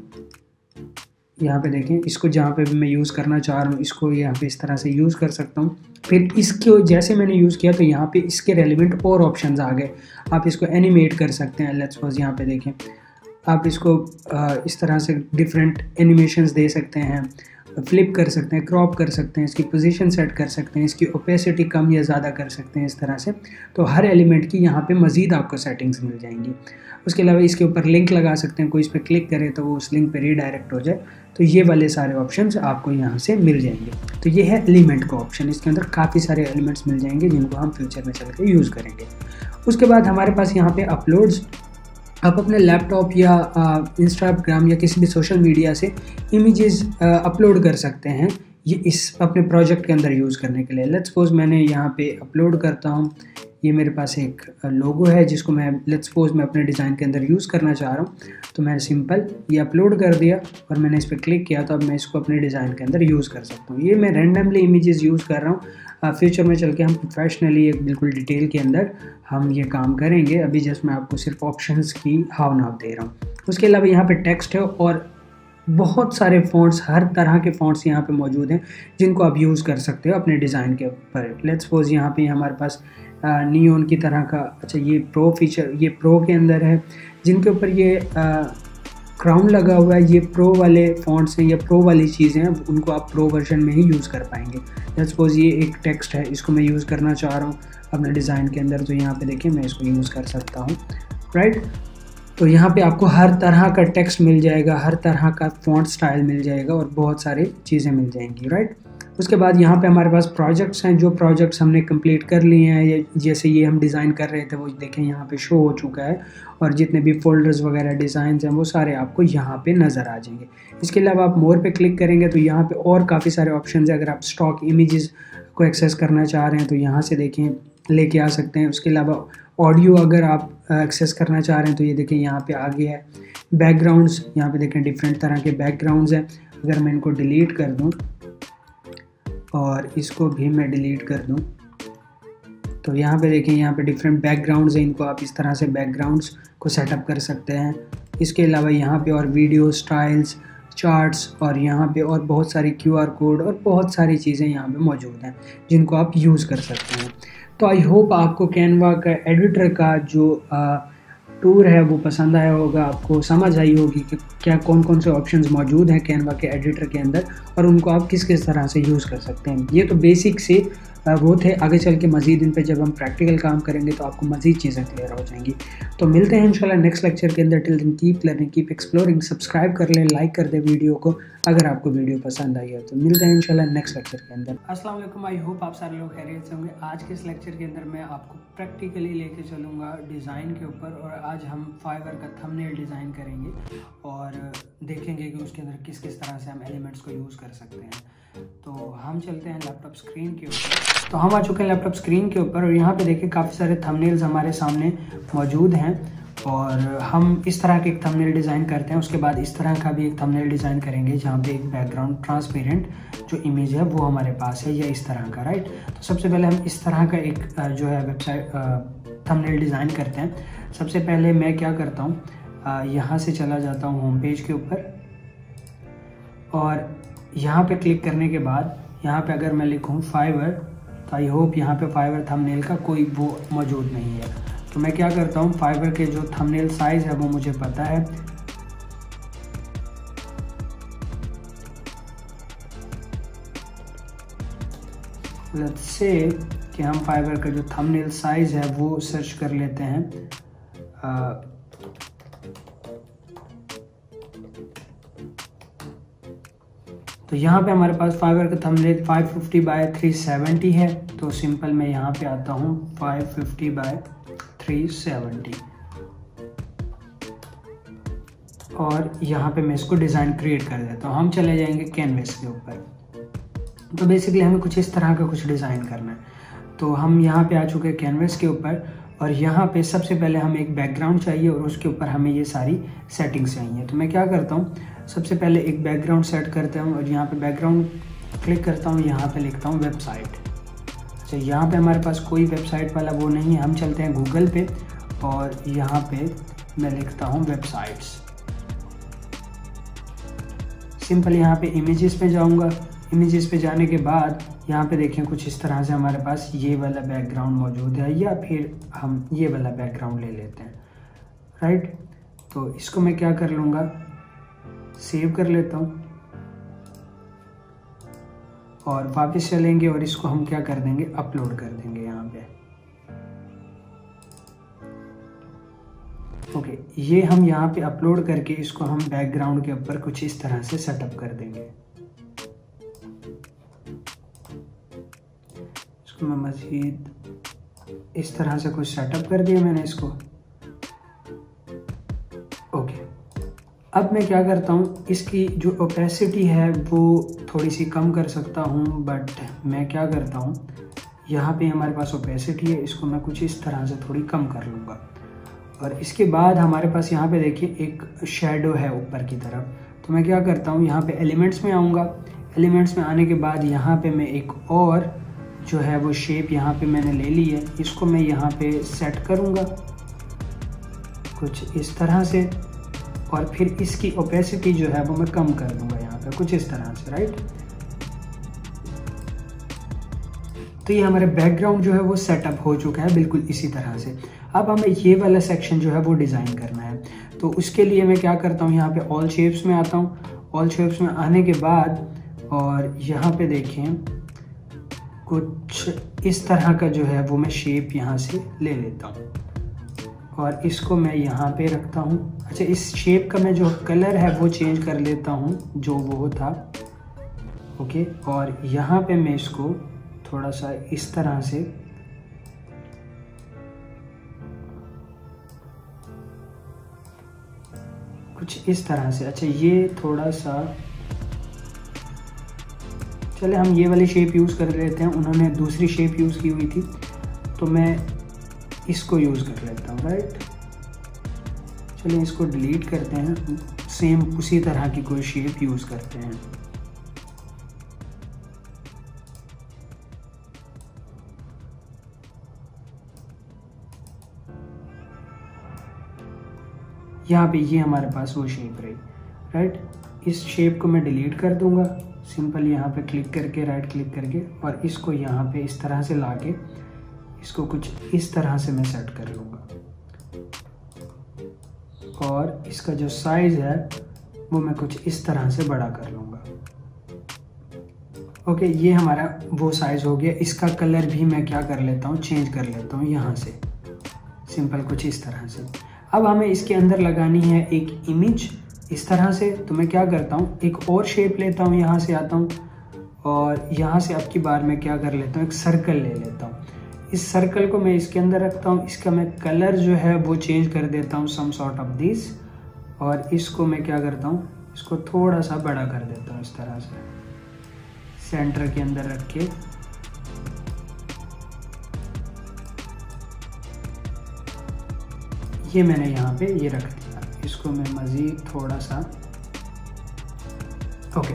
यहाँ पे देखें इसको जहाँ पे भी मैं यूज़ करना चाह रहा हूँ इसको यहाँ पे इस तरह से यूज़ कर सकता हूँ। फिर इसको जैसे मैंने यूज़ किया तो यहाँ पे इसके रेलिवेंट और ऑप्शंस आ गए। आप इसको एनिमेट कर सकते हैं। लेट्स सपोज यहाँ पे देखें आप इसको इस तरह से डिफरेंट एनिमेशंस दे सकते हैं, फ्लिप कर सकते हैं, क्रॉप कर सकते हैं, इसकी पोजीशन सेट कर सकते हैं, इसकी ओपेसिटी कम या ज़्यादा कर सकते हैं इस तरह से। तो हर एलिमेंट की यहाँ पे मज़ीद आपको सेटिंग्स मिल जाएंगी। उसके अलावा इसके ऊपर लिंक लगा सकते हैं, कोई इस पर क्लिक करे तो वो उस लिंक पे रीडायरेक्ट हो जाए। तो ये वाले सारे ऑप्शंस आपको यहाँ से मिल जाएंगे। तो ये है एलिमेंट का ऑप्शन, इसके अंदर काफ़ी सारे एलिमेंट्स मिल जाएंगे जिनको हम फ्यूचर में चल के यूज़ करेंगे। उसके बाद हमारे पास यहाँ पर अपलोड्स। आप अपने लैपटॉप या इंस्टाग्राम या किसी भी सोशल मीडिया से इमेजेस अपलोड कर सकते हैं, ये इस अपने प्रोजेक्ट के अंदर यूज़ करने के लिए। लेट्स सपोज मैंने यहाँ पे अपलोड करता हूँ, ये मेरे पास एक लोगो है जिसको मैं लेट्स सपोज मैं अपने डिज़ाइन के अंदर यूज़ करना चाह रहा हूँ। तो मैंने सिंपल ये अपलोड कर दिया और मैंने इस पर क्लिक किया तो अब मैं इसको अपने डिज़ाइन के अंदर यूज़ कर सकता हूँ। ये मैं रैंडमली इमेजेस यूज़ कर रहा हूँ, फ्यूचर में चल के हम प्रोफेशनली एक बिल्कुल डिटेल के अंदर हम ये काम करेंगे। अभी जस्ट मैं आपको सिर्फ ऑप्शंस की हाव नाव दे रहा हूँ। उसके अलावा यहाँ पर टेक्स्ट है और बहुत सारे फ़ॉन्ट्स, हर तरह के फ़ॉन्ट्स यहाँ पे मौजूद हैं जिनको आप यूज़ कर सकते हो अपने डिज़ाइन के ऊपर। लेट्स सपोज यहाँ पे हमारे पास नियोन की तरह का, अच्छा ये प्रो फीचर, ये प्रो के अंदर है जिनके ऊपर ये क्राउन लगा हुआ है, ये प्रो वाले फ़ॉन्ट्स हैं या प्रो वाली चीज़ें हैं, उनको आप प्रो वर्जन में ही यूज़ कर पाएंगे। लेट्स सपोज ये एक टेक्स्ट है, इसको मैं यूज़ करना चाह रहा हूँ अपने डिज़ाइन के अंदर, तो यहाँ पर देखिए मैं इसको यूज़ कर सकता हूँ, राइट। तो यहाँ पे आपको हर तरह का टेक्स्ट मिल जाएगा, हर तरह का फ़ॉन्ट स्टाइल मिल जाएगा और बहुत सारी चीज़ें मिल जाएंगी, राइट। उसके बाद यहाँ पे हमारे पास प्रोजेक्ट्स हैं। जो प्रोजेक्ट्स हमने कंप्लीट कर लिए हैं या जैसे ये हम डिज़ाइन कर रहे थे वो देखें यहाँ पे शो हो चुका है और जितने भी फोल्डर्स वगैरह डिज़ाइन हैं वो सारे आपको यहाँ पे नज़र आ जाएंगे। इसके अलावा आप मोर पे क्लिक करेंगे तो यहाँ पे और काफ़ी सारे ऑप्शंस हैं। अगर आप स्टॉक इमेजेस को एक्सेस करना चाह रहे हैं तो यहाँ से देखें लेके आ सकते हैं। उसके अलावा ऑडियो अगर आप एक्सेस करना चाह रहे हैं तो ये देखें यहाँ पे आ गया है। बैकग्राउंड्स यहाँ पे देखें डिफरेंट तरह के बैकग्राउंड्स हैं। अगर मैं इनको डिलीट कर दूँ और इसको भी मैं डिलीट कर दूँ तो यहाँ पे देखें यहाँ पे डिफरेंट बैकग्राउंड्स हैं, इनको आप इस तरह से बैकग्राउंड्स को सेटअप कर सकते हैं। इसके अलावा यहाँ पर और वीडियो स्टाइल्स, चार्ट्स और यहाँ पे और बहुत सारे क्यू आर कोड और बहुत सारी चीज़ें यहाँ पे मौजूद हैं जिनको आप यूज़ कर सकते हैं। तो आई होप आपको कैनवा का एडिटर का जो आ, टूर है वो पसंद आया होगा, आपको समझ आई होगी कि क्या कौन कौन से ऑप्शंस मौजूद हैं कैनवा के एडिटर के अंदर और उनको आप किस किस तरह से यूज़ कर सकते हैं। ये तो बेसिक से वो थे। आगे चल के मजीद इन पे जब हम प्रैक्टिकल काम करेंगे तो आपको मजीद चीज़ें क्लियर हो जाएंगी। तो मिलते हैं इंशाल्लाह नेक्स्ट लेक्चर के अंदर। Till then keep learning, keep exploring, subscribe कर लें, लाइक कर दें वीडियो को अगर आपको वीडियो पसंद आई है। तो मिलते हैं इंशाल्लाह नेक्स्ट लेक्चर के अंदर। अस्सलाम वालेकुम, आई होप आप सारे लोग खैरियत से होंगे। आज के इस लेक्चर के अंदर मैं आपको प्रैक्टिकली लेके चलूँगा डिज़ाइन के ऊपर, और आज हम फाइवर का थंबनेल डिज़ाइन करेंगे और देखेंगे कि उसके अंदर किस किस तरह से हम एलिमेंट्स को यूज़ कर सकते हैं। तो हम चलते हैं लैपटॉप स्क्रीन के ऊपर। तो हम आ चुके हैं लैपटॉप स्क्रीन के ऊपर और यहाँ पे देखिए काफ़ी सारे थंबनेल्स हमारे सामने मौजूद हैं, और हम इस तरह के एक थंबनेल डिज़ाइन करते हैं। उसके बाद इस तरह का भी एक थंबनेल डिज़ाइन करेंगे जहाँ पे एक बैकग्राउंड ट्रांसपेरेंट जो इमेज है वो हमारे पास है, या इस तरह का, राइट। तो सबसे पहले हम इस तरह का एक जो है वेबसाइट थंबनेल डिज़ाइन करते हैं। सबसे पहले मैं क्या करता हूँ, यहाँ से चला जाता हूँ होम पेज के ऊपर, और यहाँ पर क्लिक करने के बाद यहाँ पर अगर मैं लिखूँ फाइवर, तो आई होप यहाँ पे फाइवर थंबनेल का कोई वो मौजूद नहीं है। तो मैं क्या करता हूँ, फाइवर के जो थंबनेल साइज़ है वो मुझे पता है, लेट्स से कि हम फाइवर का जो थंबनेल साइज़ है वो सर्च कर लेते हैं। आ, तो यहाँ पे हमारे पास फाइवर का थंबनेल पाँच सौ पचास बाय तीन सौ सत्तर है। तो सिंपल मैं यहाँ पे आता हूँ पाँच सौ पचास बाय तीन सौ सत्तर, और यहाँ पे मैं इसको डिज़ाइन क्रिएट कर देता हूँ। हम चले जाएंगे कैनवस के ऊपर। तो बेसिकली हमें कुछ इस तरह का कुछ डिज़ाइन करना है। तो हम यहाँ पे आ चुके हैं कैनवस के ऊपर, और यहाँ पे सबसे पहले हमें एक बैकग्राउंड चाहिए और उसके ऊपर हमें ये सारी सेटिंग्स चाहिए। तो मैं क्या करता हूँ, सबसे पहले एक बैकग्राउंड सेट करता हूँ, और यहाँ पे बैकग्राउंड क्लिक करता हूँ, यहाँ पे लिखता हूँ वेबसाइट। अच्छा, यहाँ पे हमारे पास कोई वेबसाइट वाला वो नहीं है। हम चलते हैं गूगल पे, और यहाँ पे मैं लिखता हूँ वेबसाइट्स। सिंपल यहाँ पे इमेजेस पे जाऊँगा। इमेजेस पे जाने के बाद यहाँ पे देखें कुछ इस तरह से हमारे पास ये वाला बैकग्राउंड मौजूद है, या फिर हम ये वाला बैकग्राउंड ले लेते हैं, राइट। तो इसको मैं क्या कर लूँगा, सेव कर लेता हूँ, और वापस चलेंगे और इसको हम क्या कर देंगे, अपलोड कर देंगे यहाँ पे। ओके, ये हम यहाँ पे अपलोड करके इसको हम बैकग्राउंड के ऊपर कुछ इस तरह से सेटअप कर देंगे। इसको मैं मज़ीद इस तरह से कुछ सेटअप कर दिया मैंने इसको। ओके, अब मैं क्या करता हूँ, इसकी जो ओपेसिटी है वो थोड़ी सी कम कर सकता हूँ, बट मैं क्या करता हूँ, यहाँ पे हमारे पास ओपेसिटी है, इसको मैं कुछ इस तरह से थोड़ी कम कर लूँगा। और इसके बाद हमारे पास यहाँ पे देखिए एक शेडो है ऊपर की तरफ। तो मैं क्या करता हूँ, यहाँ पे एलिमेंट्स में आऊँगा। एलिमेंट्स में आने के बाद यहाँ पे मैं एक और जो है वो शेप यहाँ पर मैंने ले ली है, इसको मैं यहाँ पर सेट करूँगा कुछ इस तरह से, और फिर इसकी ओपेसिटी जो है वो मैं कम कर दूंगा यहाँ पे कुछ इस तरह से, राइट। तो ये हमारे बैकग्राउंड जो है वो सेटअप हो चुका है बिल्कुल इसी तरह से। अब हमें ये वाला सेक्शन जो है वो डिज़ाइन करना है। तो उसके लिए मैं क्या करता हूँ, यहाँ पे ऑल शेप्स में आता हूँ। ऑल शेप्स में आने के बाद और यहाँ पे देखें कुछ इस तरह का जो है वो मैं शेप यहाँ से ले लेता हूँ, और इसको मैं यहाँ पे रखता हूँ। अच्छा, इस शेप का मैं जो कलर है वो चेंज कर लेता हूँ, जो वो था। ओके, और यहाँ पे मैं इसको थोड़ा सा इस तरह से कुछ इस तरह से, अच्छा ये थोड़ा सा, चले हम ये वाली शेप यूज़ कर लेते हैं, उन्होंने दूसरी शेप यूज़ की हुई थी, तो मैं इसको यूज़ कर लेता हूँ, राइट। चलिए इसको डिलीट करते हैं, सेम उसी तरह की कोई शेप यूज़ करते हैं। यहाँ पे ये हमारे पास वो शेप रही, राइट। इस शेप को मैं डिलीट कर दूँगा, सिंपल यहाँ पे क्लिक करके, राइट क्लिक करके, और इसको यहाँ पे इस तरह से लाके इसको कुछ इस तरह से मैं सेट कर लूँगा, और इसका जो साइज़ है वो मैं कुछ इस तरह से बड़ा कर लूँगा। ओके, ये हमारा वो साइज़ हो गया। इसका कलर भी मैं क्या कर लेता हूँ, चेंज कर लेता हूँ यहाँ से, सिंपल कुछ इस तरह से। अब हमें इसके अंदर लगानी है एक इमेज इस तरह से, तो मैं क्या करता हूँ एक और शेप लेता हूँ, यहाँ से आता हूँ और यहाँ से अब की बार मैं क्या कर लेता हूँ एक सर्कल ले लेता हूँ। इस सर्कल को मैं इसके अंदर रखता हूँ, इसका मैं कलर जो है वो चेंज कर देता हूँ सम सॉर्ट ऑफ दिस, और इसको मैं क्या करता हूँ इसको थोड़ा सा बड़ा कर देता हूँ इस तरह से, सेंटर के अंदर रख के। ये मैंने यहाँ पे ये रख दिया, इसको मैं मज़ीद थोड़ा सा, ओके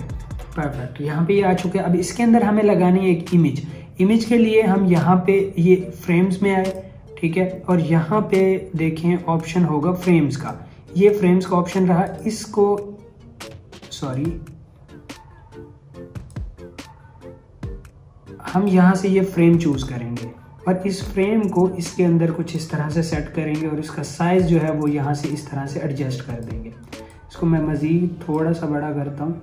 परफेक्ट, यहाँ पे ये आ चुके हैं। अब इसके अंदर हमें लगानी है एक इमेज। इमेज के लिए हम यहाँ पे ये फ्रेम्स में आए, ठीक है, और यहाँ पे देखें ऑप्शन होगा फ्रेम्स का, ये फ्रेम्स का ऑप्शन रहा। इसको सॉरी हम यहाँ से ये फ्रेम चूज करेंगे और इस फ्रेम को इसके अंदर कुछ इस तरह से सेट करेंगे और इसका साइज जो है वो यहाँ से इस तरह से एडजस्ट कर देंगे। इसको मैं मज़ीद थोड़ा सा बड़ा करता हूँ,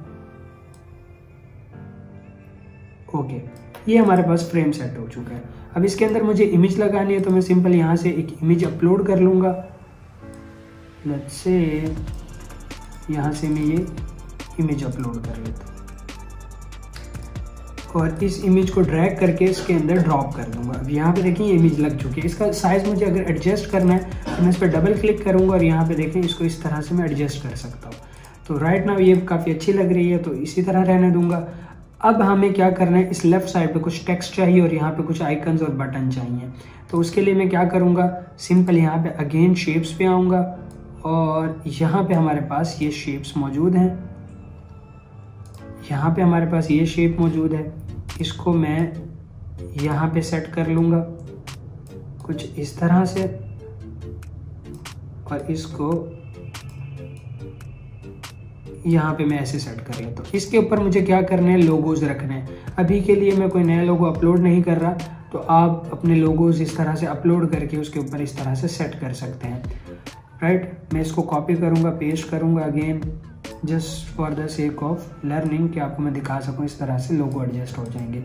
ओके ये हमारे पास फ्रेम सेट हो चुका है। अब इसके अंदर मुझे इमेज लगानी है, तो मैं सिंपल यहाँ से एक इमेज अपलोड कर लूँगा। लेट्स से यहाँ से मैं ये इमेज अपलोड कर लेता हूँ और इस इमेज को ड्रैग करके इसके अंदर ड्रॉप कर दूंगा। अब यहाँ पे देखें ये इमेज लग चुकी है। इसका साइज़ मुझे अगर एडजस्ट करना है तो मैं इस पर डबल क्लिक करूँगा और यहाँ पे देखें इसको इस तरह से मैं एडजस्ट कर सकता हूँ। तो राइट नाउ ये काफ़ी अच्छी लग रही है, तो इसी तरह रहने दूंगा। अब हमें क्या करना है, इस लेफ़्ट साइड पे कुछ टेक्स्ट चाहिए और यहाँ पे कुछ आइकन्स और बटन चाहिए। तो उसके लिए मैं क्या करूँगा, सिंपल यहाँ पे अगेन शेप्स पे आऊँगा और यहाँ पे हमारे पास ये शेप्स मौजूद हैं, यहाँ पे हमारे पास ये शेप मौजूद है। इसको मैं यहाँ पे सेट कर लूँगा कुछ इस तरह से और इसको यहाँ पे मैं ऐसे सेट कर लेता हूँ। इसके ऊपर मुझे क्या करना है, लोगोज रखने हैं। अभी के लिए मैं कोई नया लोगो अपलोड नहीं कर रहा, तो आप अपने लोगोज इस तरह से अपलोड करके उसके ऊपर इस तरह से सेट कर सकते हैं, राइट। मैं इसको कॉपी करूँगा, पेस्ट करूँगा again, just for the sake of learning कि आपको मैं दिखा सकूँ। इस तरह से लोगो एडजस्ट हो जाएंगे,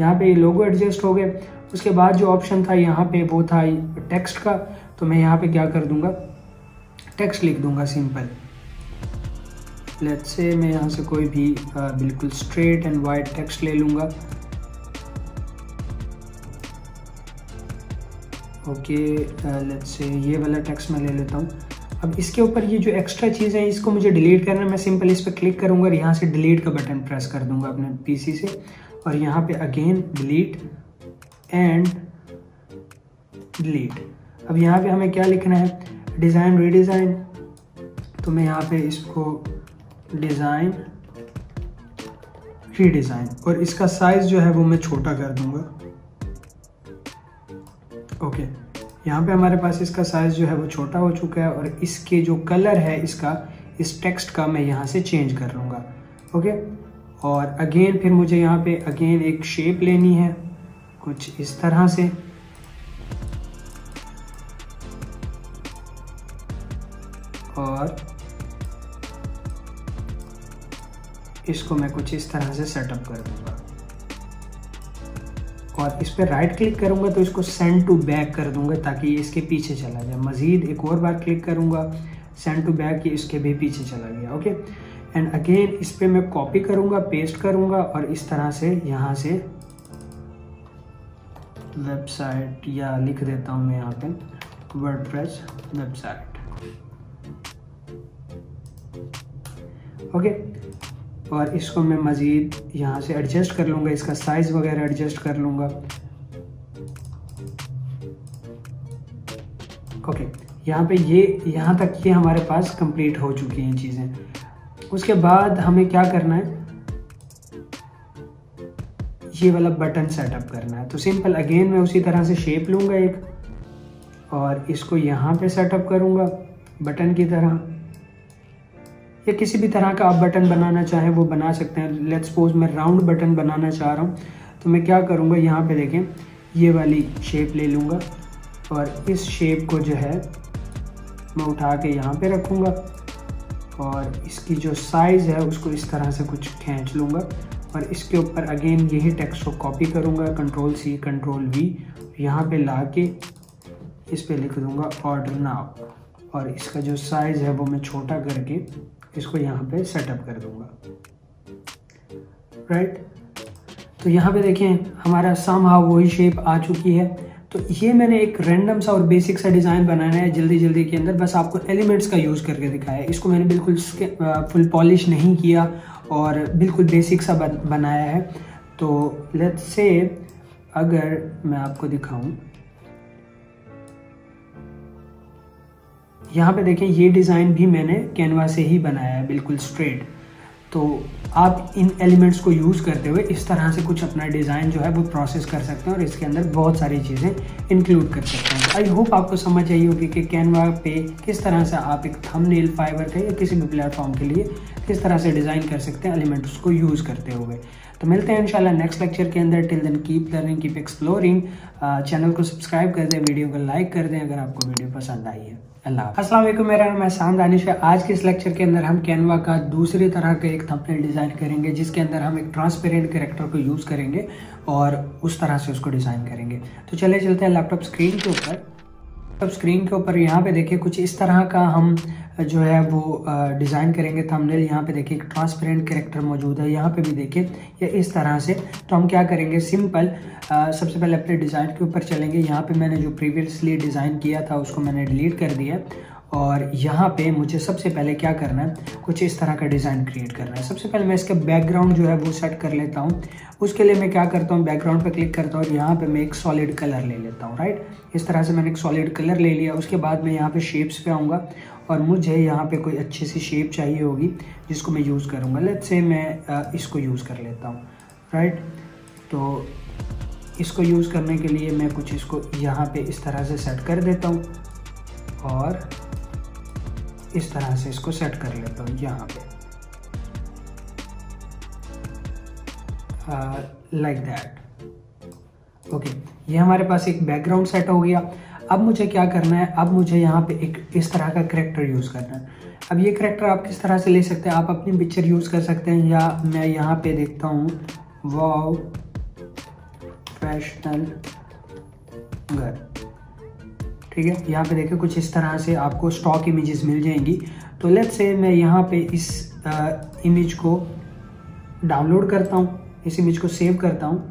यहाँ पे ये लोगो एडजस्ट हो गए। उसके बाद जो ऑप्शन था यहाँ पे वो था टेक्स्ट का, तो मैं यहाँ पे क्या कर दूँगा टेक्स्ट लिख दूँगा सिंपल। लेट्स से मैं यहाँ से कोई भी आ, बिल्कुल स्ट्रेट एंड वाइड टेक्स्ट ले लूँगा, ओके। लेट्स से ये वाला टेक्स्ट मैं ले लेता हूँ। अब इसके ऊपर ये जो एक्स्ट्रा चीज़ है इसको मुझे डिलीट करना है, मैं सिंपल इस पर क्लिक करूँगा और यहाँ से डिलीट का बटन प्रेस कर दूँगा अपने पीसी से और यहाँ पे अगेन डिलीट एंड डिलीट। अब यहाँ पे हमें क्या लिखना है, डिज़ाइन रीडिज़ाइन, तो मैं यहाँ पे इसको डिज़ाइन रीडिज़ाइन और इसका साइज़ जो है वो मैं छोटा कर दूँगा, ओके। यहाँ पे हमारे पास इसका साइज़ जो है वो छोटा हो चुका है और इसके जो कलर है इसका, इस टेक्स्ट का मैं यहाँ से चेंज कर लूँगा, ओके। और अगेन फिर मुझे यहाँ पे अगेन एक शेप लेनी है कुछ इस तरह से, और इसको मैं कुछ इस तरह से सेटअप कर दूँगा और इस पर राइट क्लिक करूँगा तो इसको सेंड टू बैक कर दूँगा ताकि ये इसके पीछे चला जाए। मज़ीद एक और बार क्लिक करूँगा, सेंड टू बैक, ये इसके भी पीछे चला गया, ओके। एंड अगेन इस पर मैं कॉपी करूँगा, पेस्ट करूँगा और इस तरह से यहाँ से वेबसाइट, या लिख देता हूँ मैं यहाँ पे वर्डप्रेस वेबसाइट, ओके। और इसको मैं मज़ीद यहाँ से एडजस्ट कर लूँगा, इसका साइज़ वगैरह एडजस्ट कर लूँगा, ओके। यहाँ पे ये यहाँ तक ये हमारे पास कंप्लीट हो चुकी हैं चीज़ें। उसके बाद हमें क्या करना है, ये वाला बटन सेटअप करना है, तो सिंपल अगेन मैं उसी तरह से शेप लूँगा एक और इसको यहाँ पे सेटअप करूँगा बटन की तरह, या किसी भी तरह का आप बटन बनाना चाहें वो बना सकते हैं। लेट्स सपोज मैं राउंड बटन बनाना चाह रहा हूँ, तो मैं क्या करूँगा यहाँ पे देखें ये वाली शेप ले लूँगा और इस शेप को जो है मैं उठा के यहाँ पे रखूँगा और इसकी जो साइज़ है उसको इस तरह से कुछ खींच लूँगा और इसके ऊपर अगेन यही टेक्स्ट को कॉपी करूँगा, कंट्रोल सी कंट्रोल वी, यहाँ पे ला के इस पर लिख दूँगा ऑर्डर नाउ, और इसका जो साइज़ है वो मैं छोटा करके इसको यहाँ पे सेटअप कर दूँगा, राइट। तो यहाँ पे देखें हमारा समहाउ वही शेप आ चुकी है। तो ये मैंने एक रैंडम सा और बेसिक सा डिज़ाइन बनाना है जल्दी जल्दी के अंदर, बस आपको एलिमेंट्स का यूज़ करके दिखाया है। इसको मैंने बिल्कुल फुल पॉलिश नहीं किया और बिल्कुल बेसिक सा बनाया है। तो लेट्स से अगर मैं आपको दिखाऊं, यहाँ पे देखें ये डिज़ाइन भी मैंने कैनवा से ही बनाया है बिल्कुल स्ट्रेट। तो आप इन एलिमेंट्स को यूज़ करते हुए इस तरह से कुछ अपना डिज़ाइन जो है वो प्रोसेस कर सकते हैं और इसके अंदर बहुत सारी चीज़ें इंक्लूड कर सकते हैं। आई होप आपको समझ आई होगी कि कैनवा पे किस तरह से आप एक थंबनेल फाइवर के या किसी भी प्लेटफॉर्म के लिए किस तरह से डिज़ाइन कर सकते हैं एलिमेंट्स को यूज़ करते हुए। तो मिलते हैं इंशाल्लाह नेक्स्ट लेक्चर के अंदर। Till then keep learning, keep exploring. Channel को सब्सक्राइब कर दें, वीडियो को लाइक कर दें अगर आपको वीडियो पसंद आई है। अल्लाह। अस्सलाम वालेकुम, मेरा नाम एहसान दानिश है। आज के इस लेक्चर के अंदर हम कैनवा का दूसरी तरह का एक थंबनेल डिज़ाइन करेंगे जिसके अंदर हम एक ट्रांसपेरेंट कैरेक्टर को यूज़ करेंगे और उस तरह से उसको डिज़ाइन करेंगे। तो चले चलते हैं लैपटॉप स्क्रीन के ऊपर। लैपटॉप स्क्रीन के ऊपर यहाँ पे देखिए कुछ इस तरह का हम जो है वो डिज़ाइन करेंगे थंबनेल। यहाँ पे देखिए एक ट्रांसपेरेंट कैरेक्टर मौजूद है, यहाँ पे भी देखिए ये इस तरह से। तो हम क्या करेंगे सिंपल, सबसे पहले अपने डिज़ाइन के ऊपर चलेंगे। यहाँ पे मैंने जो प्रीवियसली डिज़ाइन किया था उसको मैंने डिलीट कर दिया और यहाँ पे मुझे सबसे पहले क्या करना है, कुछ इस तरह का डिज़ाइन क्रिएट करना है। सबसे पहले मैं इसका बैकग्राउंड जो है वो सेट कर लेता हूँ। उसके लिए मैं क्या करता हूँ, बैकग्राउंड पे क्लिक करता हूँ और यहाँ पे मैं एक सॉलिड कलर ले लेता हूँ, राइट। इस तरह से मैंने एक सॉलिड कलर ले लिया। उसके बाद मैं यहाँ पे शेप्स पे आऊँगा और मुझे यहाँ पे कोई अच्छी सी शेप चाहिए होगी जिसको मैं यूज़ करूँगा। लेट्स से मैं इसको यूज़ कर लेता हूँ, राइट। तो इसको यूज़ करने के लिए मैं कुछ इसको यहाँ पे इस तरह से सेट कर देता हूँ और इस तरह से इसको सेट कर लेता हूँ यहाँ पे, लाइक दैट। ओके, ये हमारे पास एक बैकग्राउंड सेट हो गया। अब मुझे क्या करना है, अब मुझे यहाँ पे एक इस तरह का करैक्टर यूज़ करना है। अब ये करैक्टर आप किस तरह से ले सकते हैं, आप अपनी पिक्चर यूज़ कर सकते हैं या मैं यहाँ पे देखता हूँ वाव प्रोफेशनल घर, ठीक है। यहाँ पे देखिए कुछ इस तरह से आपको स्टॉक इमेजेस मिल जाएंगी। तो लेट्स से मैं यहाँ पे इस आ, इमेज को डाउनलोड करता हूँ, इस इमेज को सेव करता हूँ।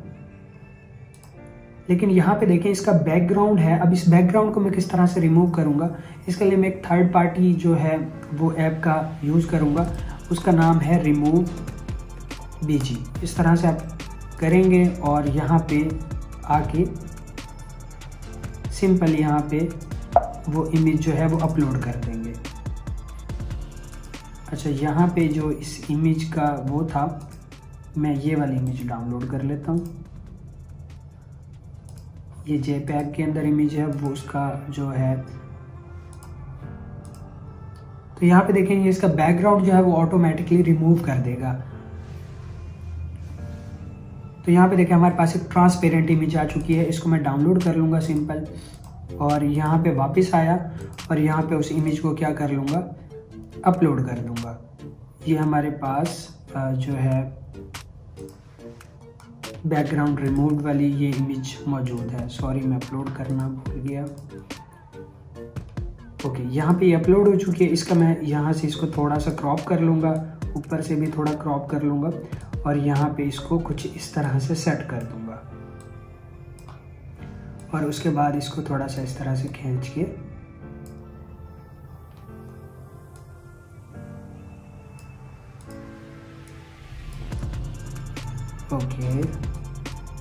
लेकिन यहाँ पे देखें इसका बैकग्राउंड है, अब इस बैकग्राउंड को मैं किस तरह से रिमूव करूँगा। इसके लिए मैं एक थर्ड पार्टी जो है वो ऐप का यूज़ करूँगा, उसका नाम है रिमूव.bg। इस तरह से आप करेंगे और यहाँ पे आके सिंपल यहाँ पे वो इमेज जो है वो अपलोड कर देंगे। अच्छा, यहाँ पे जो इस इमेज का वो था, मैं ये वाली इमेज डाउनलोड कर लेता हूँ। ये जेपैग के अंदर इमेज है वो उसका जो है। तो यहाँ पे देखेंगे इसका बैकग्राउंड जो है वो ऑटोमेटिकली रिमूव कर देगा। तो यहाँ पे देखें हमारे पास एक ट्रांसपेरेंट इमेज आ चुकी है। इसको मैं डाउनलोड कर लूँगा सिंपल और यहाँ पे वापस आया और यहाँ पे उस इमेज को क्या कर लूँगा, अपलोड कर दूँगा। ये हमारे पास जो है बैकग्राउंड रिमूव्ड वाली ये इमेज मौजूद है। सॉरी, मैं अपलोड करना भूल गया। ओके, यहाँ पे ये अपलोड हो चुकी है। इसका मैं यहाँ से इसको थोड़ा सा क्रॉप कर लूँगा, ऊपर से भी थोड़ा क्रॉप कर लूँगा और यहाँ पे इसको कुछ इस तरह से सेट कर दूंगा और उसके बाद इसको थोड़ा सा इस तरह से खींच के ओके,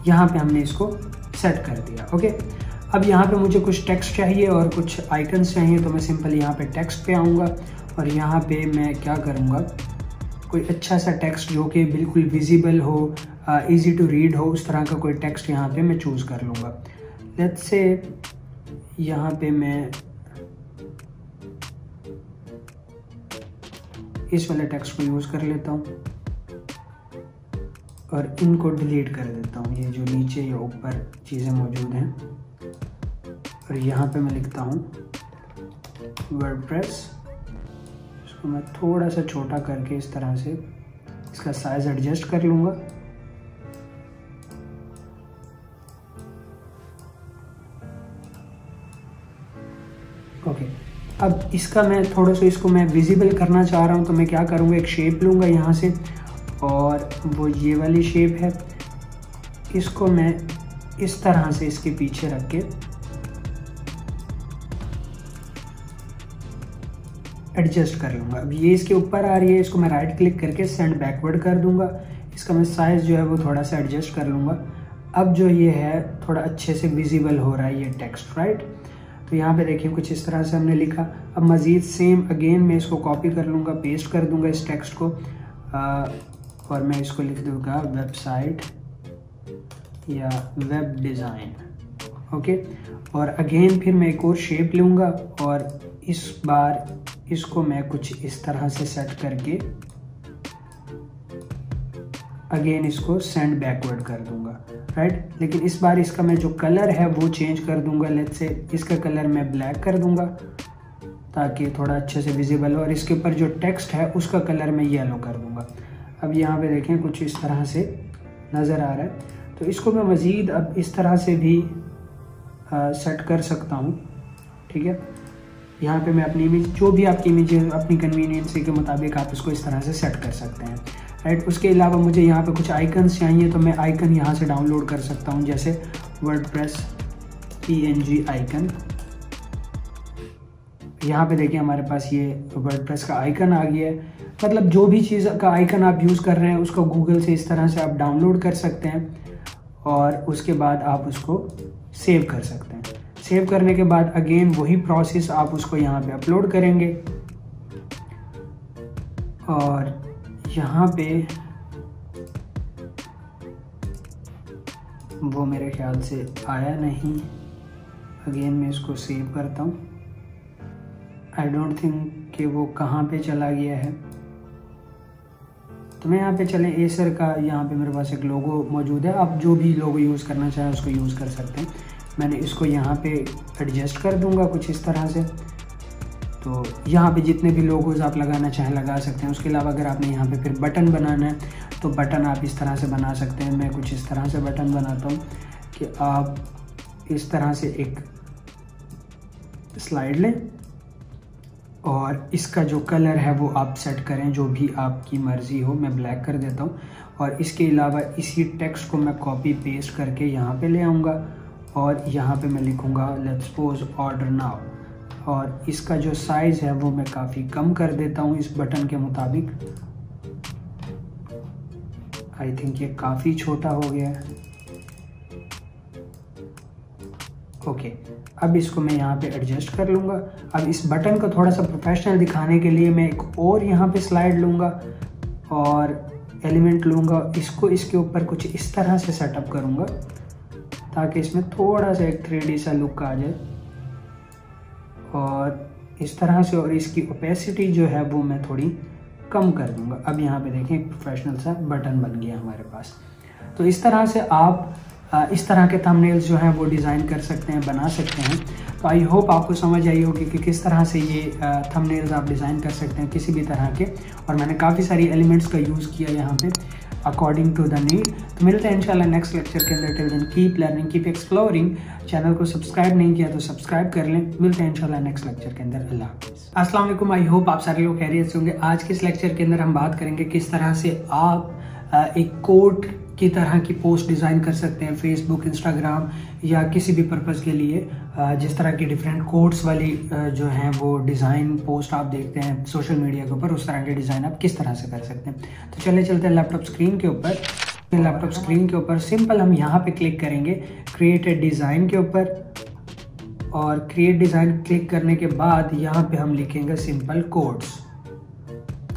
यहाँ पे हमने इसको सेट कर दिया। ओके, अब यहाँ पे मुझे कुछ टेक्स्ट चाहिए और कुछ आइकन्स चाहिए। तो मैं सिंपल यहाँ पे टेक्स्ट पे आऊँगा और यहाँ पे मैं क्या करूँगा, कोई अच्छा सा टेक्स्ट जो कि बिल्कुल विजिबल हो, इजी टू रीड हो, उस तरह का कोई टेक्स्ट यहाँ पे मैं चूज़ कर लूँगा। लेट्स से यहाँ पे मैं इस वाले टेक्स्ट को यूज़ कर लेता हूँ और इनको डिलीट कर देता हूँ, ये जो नीचे या ऊपर चीज़ें मौजूद हैं। और यहाँ पे मैं लिखता हूँ वर्डप्रेस। तो मैं थोड़ा सा छोटा करके इस तरह से इसका साइज़ एडजस्ट कर लूँगा अब इसका मैं थोड़ा सा इसको मैं विजिबल करना चाह रहा हूँ, तो मैं क्या करूँगा, एक शेप लूँगा यहाँ से, और वो ये वाली शेप है, इसको मैं इस तरह से इसके पीछे रख के एडजस्ट कर लूँगा। अब ये इसके ऊपर आ रही है, इसको मैं राइट क्लिक करके सेंड बैकवर्ड कर दूँगा, इसका मैं साइज़ जो है वो थोड़ा सा एडजस्ट कर लूँगा। अब जो ये है थोड़ा अच्छे से विजिबल हो रहा है ये टेक्स्ट, राइट। तो यहाँ पे देखिए कुछ इस तरह से हमने लिखा। अब मज़ीद सेम अगेन मैं इसको कॉपी कर लूँगा, पेस्ट कर दूँगा इस टेक्स्ट को, आ, और मैं इसको लिख दूँगा वेबसाइट या वेब डिज़ाइन, ओके। और अगेन फिर मैं एक और शेप लूँगा, और इस बार इसको मैं कुछ इस तरह से सेट करके अगेन इसको सेंड बैकवर्ड कर दूंगा, राइट। लेकिन इस बार इसका मैं जो कलर है वो चेंज कर दूंगा। लेट्स से इसका कलर मैं ब्लैक कर दूंगा ताकि थोड़ा अच्छे से विजिबल हो, और इसके ऊपर जो टेक्स्ट है उसका कलर मैं येलो कर दूंगा। अब यहाँ पे देखें कुछ इस तरह से नज़र आ रहा है। तो इसको मैं मज़ीद अब इस तरह से भी आ, सेट कर सकता हूँ, ठीक है। यहाँ पे मैं अपनी इमेज, जो भी आपकी इमेज है, अपनी कन्वीनियंस के मुताबिक आप इसको इस तरह से सेट कर सकते हैं, राइट। उसके अलावा मुझे यहाँ पे कुछ आइकन्स चाहिए, तो मैं आइकन यहाँ से डाउनलोड कर सकता हूँ, जैसे वर्डप्रेस पीएनजी आइकन। यहाँ पे देखिए हमारे पास ये वर्डप्रेस का आइकन आ गया है। मतलब जो भी चीज़ का आइकन आप यूज़ कर रहे हैं उसको गूगल से इस तरह से आप डाउनलोड कर सकते हैं, और उसके बाद आप उसको सेव कर सकते हैं। सेव करने के बाद अगेन वही प्रोसेस, आप उसको यहाँ पे अपलोड करेंगे, और यहाँ पे वो मेरे ख्याल से आया नहीं। अगेन मैं इसको सेव करता हूँ, आई डोंट थिंक कि वो कहाँ पे चला गया है। तो मैं यहाँ पे चले एसर का, यहाँ पे मेरे पास एक लोगो मौजूद है, आप जो भी लोगो यूज़ करना चाहें उसको यूज़ कर सकते हैं। मैंने इसको यहाँ पे एडजस्ट कर दूंगा कुछ इस तरह से। तो यहाँ पे जितने भी लोगोज आप लगाना चाहें लगा सकते हैं। उसके अलावा अगर आपने यहाँ पे फिर बटन बनाना है तो बटन आप इस तरह से बना सकते हैं। मैं कुछ इस तरह से बटन बनाता हूँ कि आप इस तरह से एक स्लाइड लें, और इसका जो कलर है वो आप सेट करें, जो भी आपकी मर्ज़ी हो। मैं ब्लैक कर देता हूँ, और इसके अलावा इसी टेक्स्ट को मैं कॉपी पेस्ट करके यहाँ पर ले आऊँगा, और यहाँ पे मैं लिखूँगा लेट्स सपोज ऑर्डर नाउ, और इसका जो साइज़ है वो मैं काफ़ी कम कर देता हूँ इस बटन के मुताबिक। आई थिंक ये काफ़ी छोटा हो गया है, ओके okay, अब इसको मैं यहाँ पे एडजस्ट कर लूँगा। अब इस बटन को थोड़ा सा प्रोफेशनल दिखाने के लिए मैं एक और यहाँ पे स्लाइड लूँगा और एलिमेंट लूँगा, इसको इसके ऊपर कुछ इस तरह से सेटअप करूँगा ताकि इसमें थोड़ा सा एक थ्री डी सा लुक आ जाए, और इस तरह से। और इसकी ओपेसिटी जो है वो मैं थोड़ी कम कर दूंगा। अब यहाँ पे देखें प्रोफेशनल सा बटन बन गया हमारे पास। तो इस तरह से आप इस तरह के थंबनेल्स जो हैं वो डिज़ाइन कर सकते हैं, बना सकते हैं। तो आई होप आपको समझ आई होगी कि किस तरह से ये थंबनेल्स आप डिज़ाइन कर सकते हैं किसी भी तरह के, और मैंने काफ़ी सारी एलिमेंट्स का यूज़ किया यहाँ पे अकॉर्डिंग टू द नीड। तो मिलते हैं इंशाल्लाह नेक्स्ट लेक्चर के अंदर। Till then keep learning, keep exploring. Channel को सब्सक्राइब नहीं किया तो सब्सक्राइब कर लें। मिलते हैं इंशाल्लाह नेक्स्ट लेक्चर के अंदर। अल्लाह हाफिज़। अस्सलाम वालेकुम। आई होप आप सारे लोग खैरियत से होंगे। आज के इस लेक्चर के अंदर हम बात करेंगे किस तरह से आप एक कोट की तरह की पोस्ट डिज़ाइन कर सकते हैं फेसबुक, इंस्टाग्राम या किसी भी पर्पज़ के लिए। जिस तरह की डिफरेंट कोड्स वाली जो हैं वो डिज़ाइन पोस्ट आप देखते हैं सोशल मीडिया के ऊपर, उस तरह के डिज़ाइन आप किस तरह से कर सकते हैं। तो चले चलते हैं लैपटॉप स्क्रीन के ऊपर। लैपटॉप स्क्रीन के ऊपर सिंपल हम यहाँ पे क्लिक करेंगे क्रिएट ए डिज़ाइन के ऊपर, और क्रिएट डिज़ाइन क्लिक करने के बाद यहाँ पर हम लिखेंगे सिंपल कोड्स।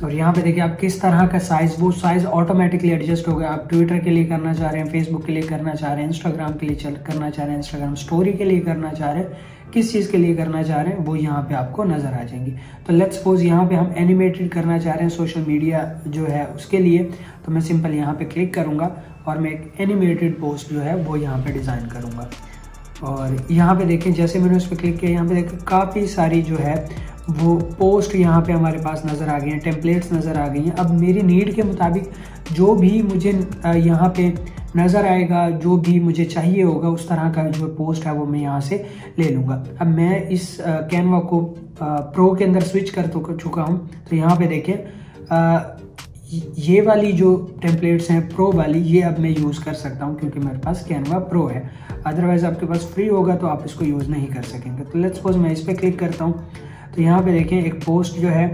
और यहाँ पे देखिए आप किस तरह का साइज़, वो साइज़ ऑटोमेटिकली एडजस्ट हो गया। आप ट्विटर के लिए करना चाह रहे हैं, फेसबुक के लिए करना चाह रहे हैं, इंस्टाग्राम के लिए चल करना चाह रहे हैं, इंस्टाग्राम स्टोरी के लिए करना चाह रहे हैं, किस चीज़ के लिए करना चाह रहे हैं वो यहाँ पे आपको नज़र आ जाएंगी। तो लेट्स सपोज यहाँ पे हम एनिमेटेड करना चाह रहे हैं सोशल मीडिया जो है उसके लिए, तो मैं सिंपल यहाँ पर क्लिक करूँगा और मैं एक एनिमेटेड पोस्ट जो है वो यहाँ पर डिज़ाइन करूँगा। और यहाँ पर देखें जैसे मैंने उस पर क्लिक किया, यहाँ पर देखें काफ़ी सारी जो है वो पोस्ट यहाँ पे हमारे पास नज़र आ गई हैं, टेम्पलेट्स नज़र आ गई हैं। अब मेरी नीड के मुताबिक जो भी मुझे यहाँ पे नज़र आएगा, जो भी मुझे चाहिए होगा उस तरह का जो पोस्ट है वो मैं यहाँ से ले लूँगा। अब मैं इस कैनवा को प्रो के अंदर स्विच कर तो चुका हूँ, तो यहाँ पे देखें आ, ये वाली जो टेम्पलेट्स हैं प्रो वाली, ये अब मैं यूज़ कर सकता हूँ क्योंकि मेरे पास कैनवा प्रो है। अदरवाइज़ आपके पास फ्री होगा तो आप इसको यूज़ नहीं कर सकेंगे। तो लेट्स सपोज मैं इस पर क्लिक करता हूँ, तो यहाँ पे देखें एक पोस्ट जो है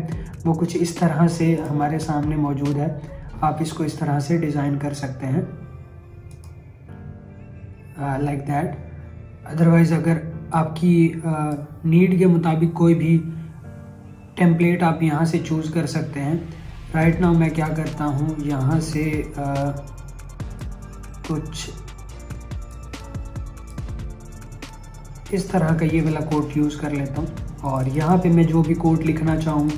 वो कुछ इस तरह से हमारे सामने मौजूद है। आप इसको इस तरह से डिज़ाइन कर सकते हैं, लाइक दैट। अदरवाइज़ अगर आपकी नीड uh, के मुताबिक कोई भी टेम्पलेट आप यहाँ से चूज़ कर सकते हैं। राइट right नाउ मैं क्या करता हूँ, यहाँ से uh, कुछ इस तरह का ये वाला कोड यूज़ कर लेता हूँ, और यहाँ पे मैं जो भी कोड लिखना चाहूँ,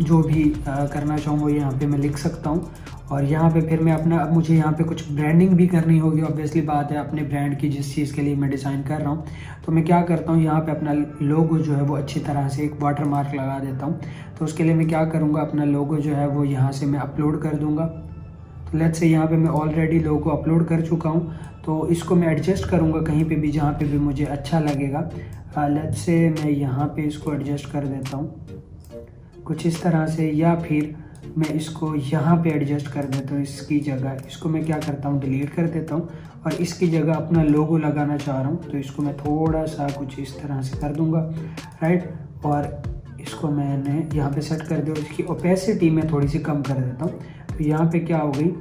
जो भी uh, करना चाहूँ वो यहाँ पे मैं लिख सकता हूँ। और यहाँ पे फिर मैं अपना, अब मुझे यहाँ पे कुछ ब्रांडिंग भी करनी होगी, ऑब्वियसली बात है, अपने ब्रांड की जिस चीज़ के लिए मैं डिज़ाइन कर रहा हूँ। तो मैं क्या करता हूँ, यहाँ पे अपना लोगो जो है वो अच्छी तरह से एक वाटर मार्क लगा देता हूँ। तो उसके लिए मैं क्या करूँगा, अपना लोगो जो है वो यहाँ से मैं अपलोड कर दूँगा। तो लेट्स से यहाँ पर मैं ऑलरेडी लोगो अपलोड कर चुका हूँ, तो इसको मैं एडजस्ट करूँगा कहीं पर भी, जहाँ पर भी मुझे अच्छा लगेगा। लेट्स से मैं यहाँ पर इसको एडजस्ट कर देता हूँ कुछ इस तरह से, या फिर मैं इसको यहाँ पे एडजस्ट कर देता हूँ। इसकी जगह इसको मैं क्या करता हूँ, डिलीट कर देता हूँ, और इसकी जगह अपना लोगो लगाना चाह रहा हूँ, तो इसको मैं थोड़ा सा कुछ इस तरह से कर दूँगा, राइट। और इसको मैंने यहाँ पे सेट कर दिया, इसकी ओपेसिटी मैं थोड़ी सी कम कर देता हूँ। तो यहाँ पे क्या हो गई,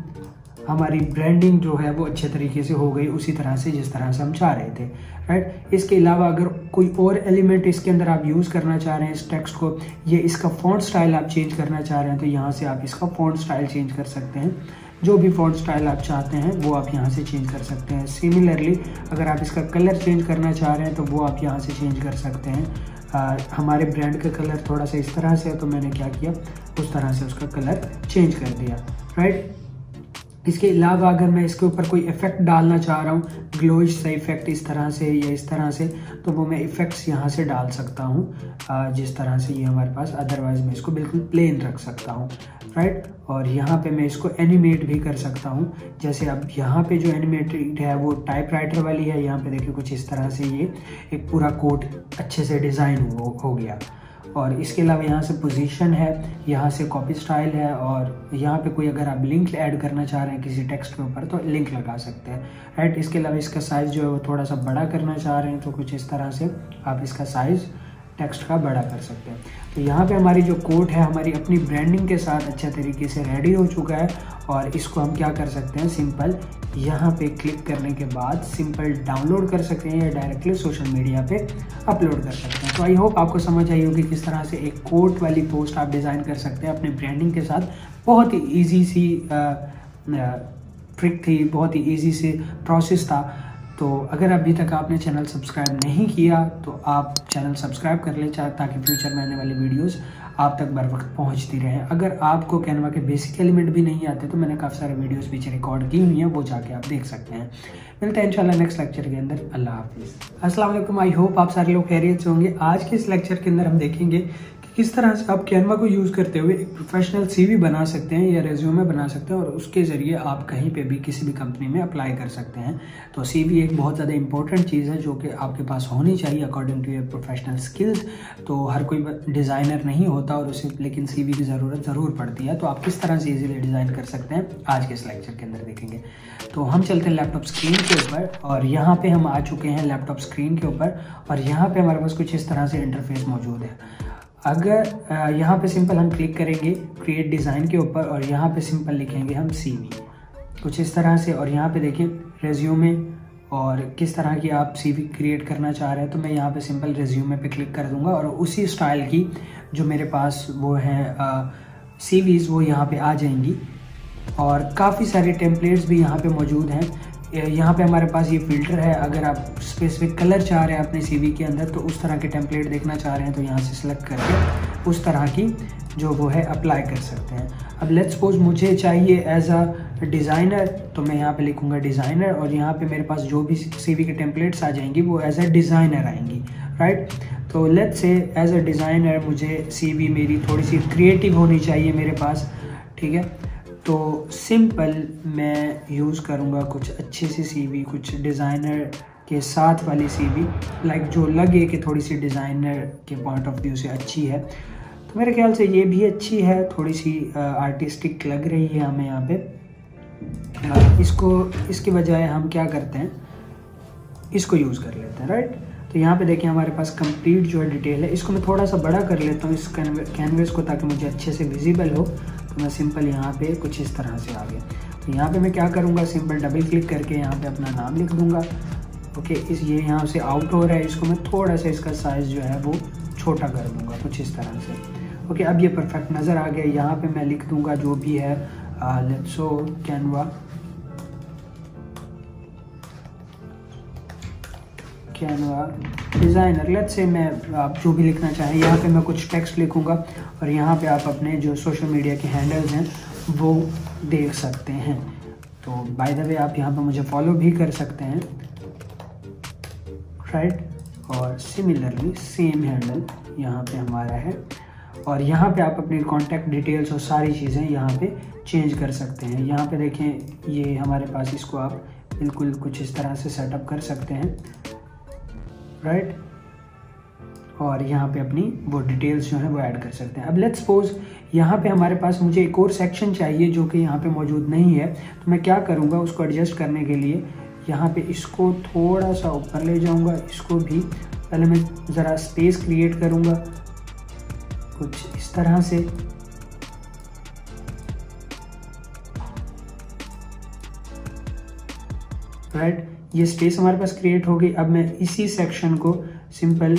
हमारी ब्रांडिंग जो है वो अच्छे तरीके से हो गई, उसी तरह से जिस तरह से हम चाह रहे थे, राइट। इसके अलावा अगर कोई और एलिमेंट इसके अंदर आप यूज़ करना चाह रहे हैं, इस टेक्स्ट को, ये इसका फ़ॉन्ट स्टाइल आप चेंज करना चाह रहे हैं, तो यहाँ से आप इसका फ़ॉन्ट स्टाइल चेंज कर सकते हैं। जो भी फ़ॉन्ट स्टाइल आप चाहते हैं वो आप यहाँ से चेंज कर सकते हैं। सिमिलरली अगर आप इसका कलर चेंज करना चाह रहे हैं तो वो आप यहाँ से चेंज कर सकते हैं। आ, हमारे ब्रांड का कलर थोड़ा सा इस तरह से है, तो मैंने क्या किया, उस तरह से उसका कलर चेंज कर दिया, राइट। इसके अलावा अगर मैं इसके ऊपर कोई इफ़ेक्ट डालना चाह रहा हूँ, ग्लोइश सा इफ़ेक्ट इस तरह से या इस तरह से, तो वो मैं इफ़ेक्ट्स यहाँ से डाल सकता हूँ, जिस तरह से ये हमारे पास। अदरवाइज़ मैं इसको बिल्कुल प्लेन रख सकता हूँ, राइट। और यहाँ पे मैं इसको एनिमेट भी कर सकता हूँ, जैसे अब यहाँ पे जो एनिमेटेड है वो टाइप राइटर वाली है। यहाँ पर देखिए कुछ इस तरह से ये एक पूरा कोट अच्छे से डिज़ाइन हो, हो गया। और इसके अलावा यहाँ से पोजीशन है, यहाँ से कॉपी स्टाइल है, और यहाँ पे कोई अगर आप लिंक ऐड करना चाह रहे हैं किसी टेक्स्ट के ऊपर तो लिंक लगा सकते हैं, राइट। इसके अलावा इसका साइज़ जो है वो थोड़ा सा बड़ा करना चाह रहे हैं, तो कुछ इस तरह से आप इसका साइज़ टेक्स्ट का बड़ा कर सकते हैं। तो यहाँ पे हमारी जो कोड है हमारी अपनी ब्रांडिंग के साथ अच्छे तरीके से रेडी हो चुका है। और इसको हम क्या कर सकते हैं, सिंपल यहाँ पे क्लिक करने के बाद सिंपल डाउनलोड कर सकते हैं या डायरेक्टली सोशल मीडिया पे अपलोड कर सकते हैं। तो आई होप आपको समझ आई होगी किस तरह से एक कोट वाली पोस्ट आप डिज़ाइन कर सकते हैं अपने ब्रांडिंग के साथ। बहुत ही ईजी सी ट्रिक थी, बहुत ही ईजी सी प्रोसेस था। तो अगर अभी तक आपने चैनल सब्सक्राइब नहीं किया तो आप चैनल सब्सक्राइब कर लें, ताकि फ्यूचर में आने वाली वीडियोस आप तक बर वक्त पहुँचती रहें। अगर आपको कैनवा के बेसिक एलिमेंट भी नहीं आते तो मैंने काफ़ी सारे वीडियोस पीछे रिकॉर्ड की हुई हैं, वो जाके आप देख सकते हैं। मिलते हैं इंशाल्लाह नेक्स्ट लेक्चर के अंदर। अल्लाह हाफिज़। अस्सलाम वालेकुम। आई होप आप सारे लोग खैरियत से होंगे। आज के इस लेक्चर के अंदर हम देखेंगे कि किस तरह से आप कैनवा को यूज़ करते हुए एक प्रोफेशनल सीवी बना सकते हैं या रेज्यूमे बना सकते हैं, और उसके ज़रिए आप कहीं पर भी किसी भी कंपनी में अप्लाई कर सकते हैं। तो सीवी एक बहुत ज़्यादा इंपॉर्टेंट चीज़ है जो कि आपके पास होनी चाहिए according to your professional skills. तो हर कोई डिज़ाइनर नहीं होता और उसे लेकिन सीवी की ज़रूरत ज़रूर पड़ती है। तो आप किस तरह से इजीली डिज़ाइन कर सकते हैं आज के इस लेक्चर के अंदर देखेंगे। तो हम चलते हैं लैपटॉप स्क्रीन के ऊपर, और यहाँ पे हम आ चुके हैं लैपटॉप स्क्रीन के ऊपर, और यहाँ पे हमारे पास कुछ इस तरह से इंटरफेस मौजूद है। अगर यहाँ पे सिंपल हम क्लिक करेंगे क्रिएट डिज़ाइन के ऊपर, और यहाँ पे सिंपल लिखेंगे हम सीवी कुछ इस तरह से, और यहाँ पे देखिए रेज्यूमे और किस तरह की आप सीवी क्रिएट करना चाह रहे हैं। तो मैं यहाँ पे सिंपल रेज्यूमे पे क्लिक कर दूंगा, और उसी स्टाइल की जो मेरे पास वो है सीवीज़ वो यहाँ पे आ जाएंगी। और काफ़ी सारे टेम्पलेट्स भी यहाँ पे मौजूद हैं। यहाँ पे हमारे पास ये फ़िल्टर है, अगर आप स्पेसिफिक कलर चाह रहे हैं अपने सीवी के अंदर तो उस तरह के टेम्पलेट देखना चाह रहे हैं तो यहाँ से सिलेक्ट करके उस तरह की जो वो है अप्लाई कर सकते हैं। अब लेट्स सपोज मुझे चाहिए एज अ डिज़ाइनर, तो मैं यहाँ पे लिखूँगा डिज़ाइनर, और यहाँ पे मेरे पास जो भी सीवी के टेम्पलेट्स आ जाएंगी वो एज अ डिज़ाइनर आएंगी, राइट। तो let's say as a designer मुझे सीवी मेरी थोड़ी सी क्रिएटिव होनी चाहिए मेरे पास, ठीक है। तो सिंपल मैं यूज़ करूँगा कुछ अच्छे से सीवी, कुछ डिज़ाइनर के साथ वाली सीवी, लाइक जो लगे कि थोड़ी सी डिज़ाइनर के पॉइंट ऑफ व्यू से अच्छी है। तो मेरे ख्याल से ये भी अच्छी है, थोड़ी सी आर्टिस्टिक लग रही है हमें यहाँ पे। इसको इसके बजाय हम क्या करते हैं, इसको यूज़ कर लेते हैं, राइट। तो यहाँ पे देखिए हमारे पास कंप्लीट जो है डिटेल है। इसको मैं थोड़ा सा बड़ा कर लेता हूँ इस कैनवस को, ताकि मुझे अच्छे से विजिबल हो। तो मैं सिंपल यहाँ पे कुछ इस तरह से आ गया। तो यहाँ पे मैं क्या करूँगा, सिंपल डबल क्लिक करके यहाँ पे अपना नाम लिख दूँगा। ओके, इस ये यहाँ से आउट हो रहा है, इसको मैं थोड़ा सा इसका साइज़ जो है वो छोटा कर दूँगा कुछ इस तरह से। ओके, अब ये परफेक्ट नज़र आ गया। यहाँ पर मैं लिख दूँगा जो भी है, let's go कैनवा कैनवा designer, let's say मैं आप जो भी लिखना चाहें। यहाँ पे मैं कुछ टेक्स्ट लिखूँगा और यहाँ पे आप अपने जो सोशल मीडिया के हैंडल्स हैं वो देख सकते हैं। तो बाय द वे आप यहाँ पे मुझे फॉलो भी कर सकते हैं, राइट। और सिमिलरली सेम हैंडल यहाँ पे हमारा है, और यहाँ पे आप अपने कॉन्टैक्ट डिटेल्स और सारी चीज़ें यहाँ पर चेंज कर सकते हैं। यहाँ पर देखें ये हमारे पास, इसको आप बिल्कुल कुछ इस तरह से सेटअप कर सकते हैं, राइट right? और यहाँ पे अपनी वो डिटेल्स जो है वो ऐड कर सकते हैं। अब लेट्स सपोज यहाँ पे हमारे पास मुझे एक और सेक्शन चाहिए जो कि यहाँ पे मौजूद नहीं है। तो मैं क्या करूँगा, उसको एडजस्ट करने के लिए यहाँ पे इसको थोड़ा सा ऊपर ले जाऊँगा। इसको भी पहले मैं ज़रा स्पेस क्रिएट करूँगा कुछ इस तरह से, राइट right? ये स्पेस हमारे पास क्रिएट हो गई। अब मैं इसी सेक्शन को सिंपल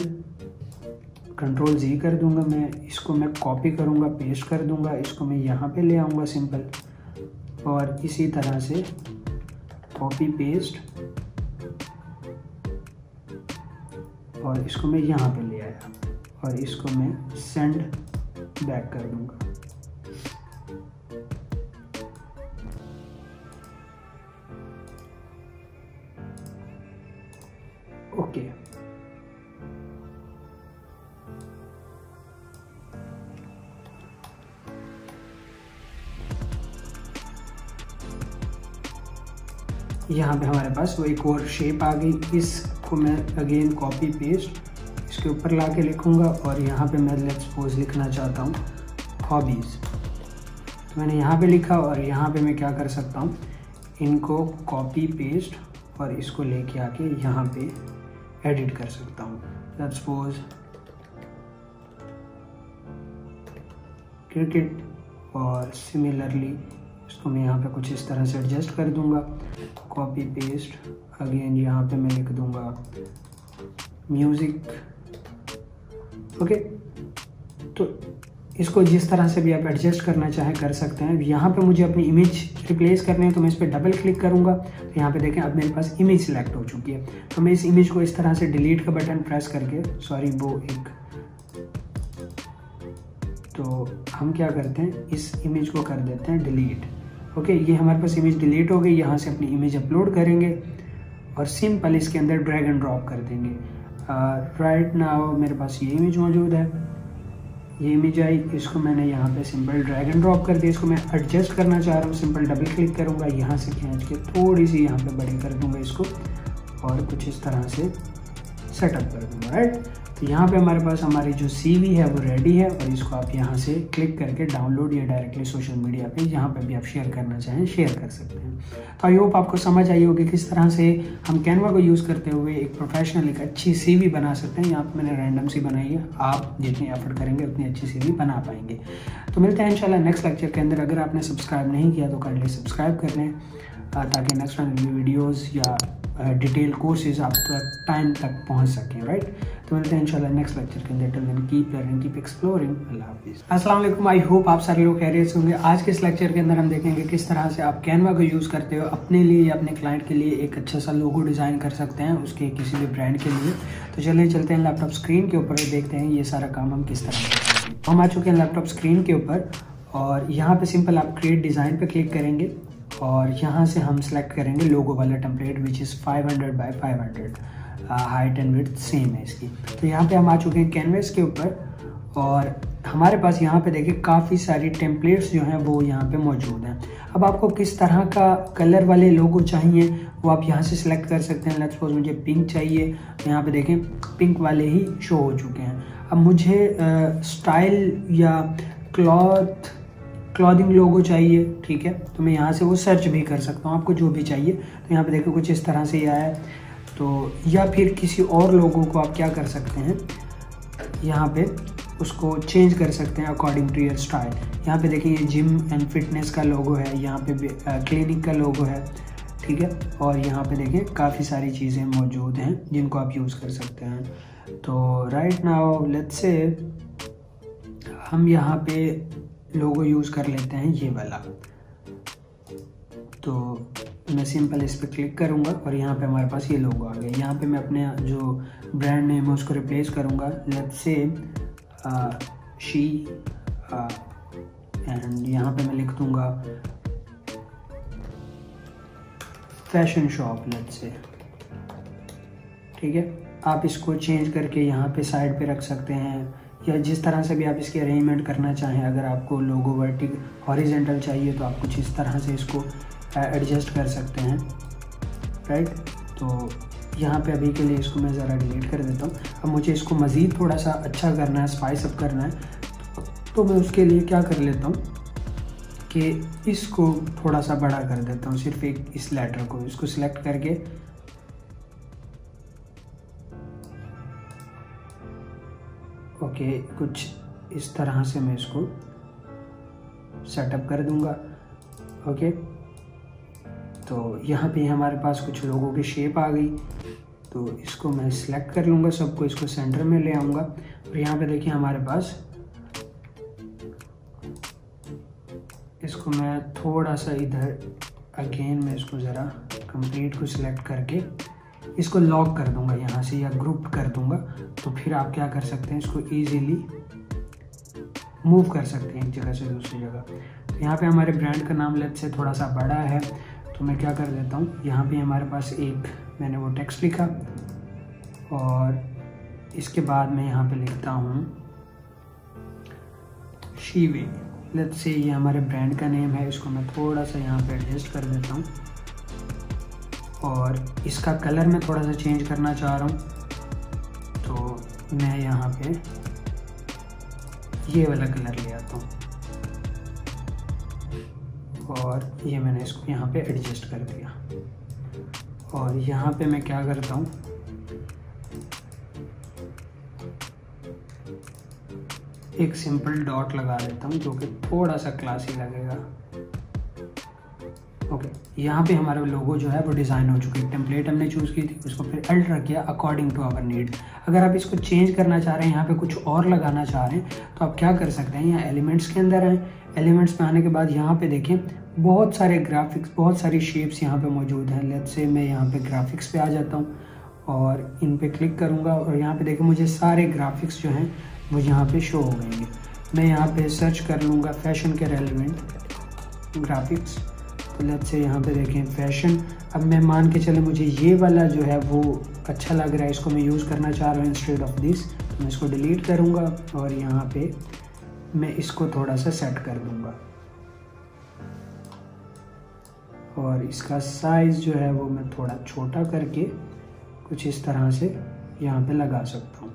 कंट्रोल जी कर दूंगा। मैं इसको मैं कॉपी करूंगा, पेस्ट कर दूंगा, इसको मैं यहाँ पे ले आऊँगा सिंपल, और इसी तरह से कॉपी पेस्ट, और इसको मैं यहाँ पे ले आया, और इसको मैं सेंड बैक कर दूंगा। Okay okay. यहाँ पे हमारे पास वो एक और शेप आ गई। इसको मैं अगेन कॉपी पेस्ट इसके ऊपर ला के लिखूँगा, और यहाँ पे मैं लेट्स सपोज लिखना चाहता हूँ हॉबीज़। तो मैंने यहाँ पे लिखा, और यहाँ पे मैं क्या कर सकता हूँ, इनको कॉपी पेस्ट और इसको लेके आके यहाँ पे एडिट कर सकता हूँ। लेट्स सपोज क्रिकेट, और सिमिलरली इसको मैं यहाँ पे कुछ इस तरह से एडजस्ट कर दूँगा, कॉपी पेस्ट, अगेन यहाँ पे मैं लिख दूँगा म्यूज़िक। ओके, तो इसको जिस तरह से भी आप एडजस्ट करना चाहें कर सकते हैं। यहाँ पे मुझे अपनी इमेज रिप्लेस करनी है, तो मैं इस पर डबल क्लिक करूँगा। तो यहाँ पे देखें अब मेरे पास इमेज सेलेक्ट हो चुकी है। तो मैं इस इमेज को इस तरह से डिलीट का बटन प्रेस करके, सॉरी वो एक, तो हम क्या करते हैं इस इमेज को कर देते हैं डिलीट। ओके, ये हमारे पास इमेज डिलीट हो गई। यहाँ से अपनी इमेज अपलोड करेंगे और सिंपल इसके अंदर ड्रैग एंड ड्रॉप कर देंगे। राइट नाउ मेरे पास ये इमेज मौजूद है, ये इमेज आई, इसको मैंने यहाँ पे सिंपल ड्रैग एंड ड्रॉप कर दिया। इसको मैं एडजस्ट करना चाह रहा हूँ, सिंपल डबल क्लिक करूँगा, यहाँ से खींच के थोड़ी सी यहाँ पे बड़ी कर दूँगा इसको, और कुछ इस तरह से सेटअप कर दूँगा, राइट। तो यहाँ पे हमारे पास हमारी जो सीवी है वो रेडी है, और इसको आप यहाँ से क्लिक करके डाउनलोड या डायरेक्टली सोशल मीडिया पे यहाँ पे भी आप शेयर करना चाहें शेयर कर सकते हैं। तो आई होप आपको समझ आई होगी किस तरह से हम कैनवा को यूज़ करते हुए एक प्रोफेशनल एक अच्छी सीवी बना सकते हैं। यहाँ पे मैंने रैंडम सी बनाई है, आप जितनी एफर्ट करेंगे उतनी अच्छी सीवी बना पाएंगे। तो मिलते हैं इंशाल्लाह नेक्स्ट लेक्चर के अंदर। अगर आपने सब्सक्राइब नहीं किया तो काइंडली सब्सक्राइब कर लें, ताकि नेक्स्ट वीडियो वीडियोज़ या डिटेल कोर्सेज आप तक टाइम तक पहुंच सकें, राइट। तो मिलते हैं इंशाल्लाह नेक्स्ट लेक्चर के अंदर। Till then keep learning, keep exploring. अल्लाह हाफिज़। अस्सलाम वालेकुम। आई होप आप सारे लोग खैरियत से होंगे। आज के इस लेक्चर के अंदर हम देखेंगे किस तरह से आप कैनवा को यूज़ करते हो अपने लिए या अपने क्लाइंट के लिए एक अच्छा सा लोगो डिज़ाइन कर सकते हैं उसके किसी भी ब्रांड के लिए। तो चलिए चलते हैं लैपटॉप स्क्रीन के ऊपर, देखते हैं ये सारा काम हम किस तरह कर सकते हैं। हम आ चुके हैं लैपटॉप स्क्रीन के ऊपर, और यहाँ पर सिंपल आप क्रिएट डिज़ाइन पर क्लिक करेंगे, और यहाँ से हम सेलेक्ट करेंगे लोगो वाला template which is five hundred by five hundred, height and width same है इसकी। तो यहाँ पे हम आ चुके हैं कैनवस के ऊपर, और हमारे पास यहाँ पे देखिए काफ़ी सारी टेम्पलेट्स जो हैं वो यहाँ पे मौजूद हैं। अब आपको किस तरह का कलर वाले लोगो चाहिए वो आप यहाँ से सिलेक्ट कर सकते हैं। लेट्स सपोज मुझे पिंक चाहिए, यहाँ पे देखें पिंक वाले ही शो हो चुके हैं। अब मुझे स्टाइल या क्लॉथ क्लॉथिंग लोगो चाहिए, ठीक है, तो मैं यहाँ से वो सर्च भी कर सकता हूँ। आपको जो भी चाहिए, तो यहाँ पे देखो कुछ इस तरह से ही आया है। तो या फिर किसी और लोगो को आप क्या कर सकते हैं, यहाँ पे उसको चेंज कर सकते हैं अकॉर्डिंग टू योर स्टाइल। यहाँ पे देखिए ये जिम एंड फिटनेस का लोगो है, यहाँ पे क्लिनिक का लोगो है, ठीक है, और यहाँ पे देखिए काफ़ी सारी चीज़ें मौजूद हैं जिनको आप यूज़ कर सकते हैं। तो राइट नाउ लेट्स से हम यहाँ पे लोगो यूज़ कर लेते हैं ये वाला। तो मैं सिंपल इस पर क्लिक करूँगा और यहाँ पे हमारे पास ये लोगो आ गया। यहाँ पे मैं अपने जो ब्रांड नेम है उसको रिप्लेस करूँगा, लेट्स से शी, एंड यहाँ पे मैं लिख दूँगा फैशन शॉप, लेट्स से, ठीक है। आप इसको चेंज करके यहाँ पे साइड पे रख सकते हैं या जिस तरह से भी आप इसके अरेंजमेंट करना चाहें। अगर आपको लोगो वर्टिक हॉरिजेंटल चाहिए तो आप कुछ इस तरह से इसको एडजस्ट कर सकते हैं, राइट। तो यहाँ पे अभी के लिए इसको मैं ज़रा डिलीट कर देता हूँ। अब मुझे इसको मज़ीद थोड़ा सा अच्छा करना है, स्पाइस अप करना है, तो मैं उसके लिए क्या कर लेता हूँ कि इसको थोड़ा सा बड़ा कर देता हूँ, सिर्फ एक इस लेटर को, इसको सिलेक्ट करके ओके okay, कुछ इस तरह से मैं इसको सेटअप कर दूंगा, ओके okay? तो यहाँ पे हमारे पास कुछ लोगों की शेप आ गई, तो इसको मैं सिलेक्ट कर लूँगा सबको, इसको सेंटर में ले आऊँगा और यहाँ पे देखिए हमारे पास इसको मैं थोड़ा सा इधर अगेन मैं इसको ज़रा कंप्लीट को सिलेक्ट करके इसको लॉक कर दूंगा यहाँ से या ग्रुप कर दूंगा। तो फिर आप क्या कर सकते हैं, इसको इजीली मूव कर सकते हैं एक जगह से दूसरी जगह। तो यहाँ पे हमारे ब्रांड का नाम लेट्स से थोड़ा सा बड़ा है, तो मैं क्या कर देता हूँ, यहाँ पे हमारे पास एक मैंने वो टेक्स्ट लिखा और इसके बाद मैं यहाँ पे लिखता हूँ शीवे, लेट्स से ये हमारे ब्रांड का नेम है। इसको मैं थोड़ा सा यहाँ पर एडजस्ट कर देता हूँ और इसका कलर मैं थोड़ा सा चेंज करना चाह रहा हूँ, तो मैं यहाँ पे ये वाला कलर ले आता हूँ और ये मैंने इसको यहाँ पे एडजस्ट कर दिया। और यहाँ पे मैं क्या करता हूँ, एक सिंपल डॉट लगा देता हूँ जो कि थोड़ा सा क्लासी लगेगा, ओके okay, यहाँ पे हमारा लोगो जो है वो डिज़ाइन हो चुकी है। टेम्पलेट हमने चूज़ की थी, उसको फिर अल्ट रख दिया अकॉर्डिंग टू आवर नीड। अगर आप इसको चेंज करना चाह रहे हैं, यहाँ पे कुछ और लगाना चाह रहे हैं, तो आप क्या कर सकते हैं, यहाँ एलिमेंट्स के अंदर आएँ। एलिमेंट्स में आने के बाद यहाँ पे देखें बहुत सारे ग्राफिक्स, बहुत सारी शेप्स यहाँ पर मौजूद हैं। लेट्स से मैं यहाँ पर ग्राफिक्स पर आ जाता हूँ और इन पर क्लिक करूँगा और यहाँ पर देखें मुझे सारे ग्राफिक्स जो हैं वो यहाँ पर शो हो गएंगे। मैं यहाँ पर सर्च कर लूँगा फैशन के रेलिवेंट ग्राफिक्स, लेट्स से यहाँ पे देखें फैशन। अब मैं मान के चले मुझे ये वाला जो है वो अच्छा लग रहा है, इसको मैं यूज़ करना चाह रहा हूँ इंस्टेड ऑफ दिस, तो मैं इसको डिलीट करूँगा और यहाँ पे मैं इसको थोड़ा सा सेट कर दूँगा और इसका साइज़ जो है वो मैं थोड़ा छोटा करके कुछ इस तरह से यहाँ पे लगा सकता हूँ,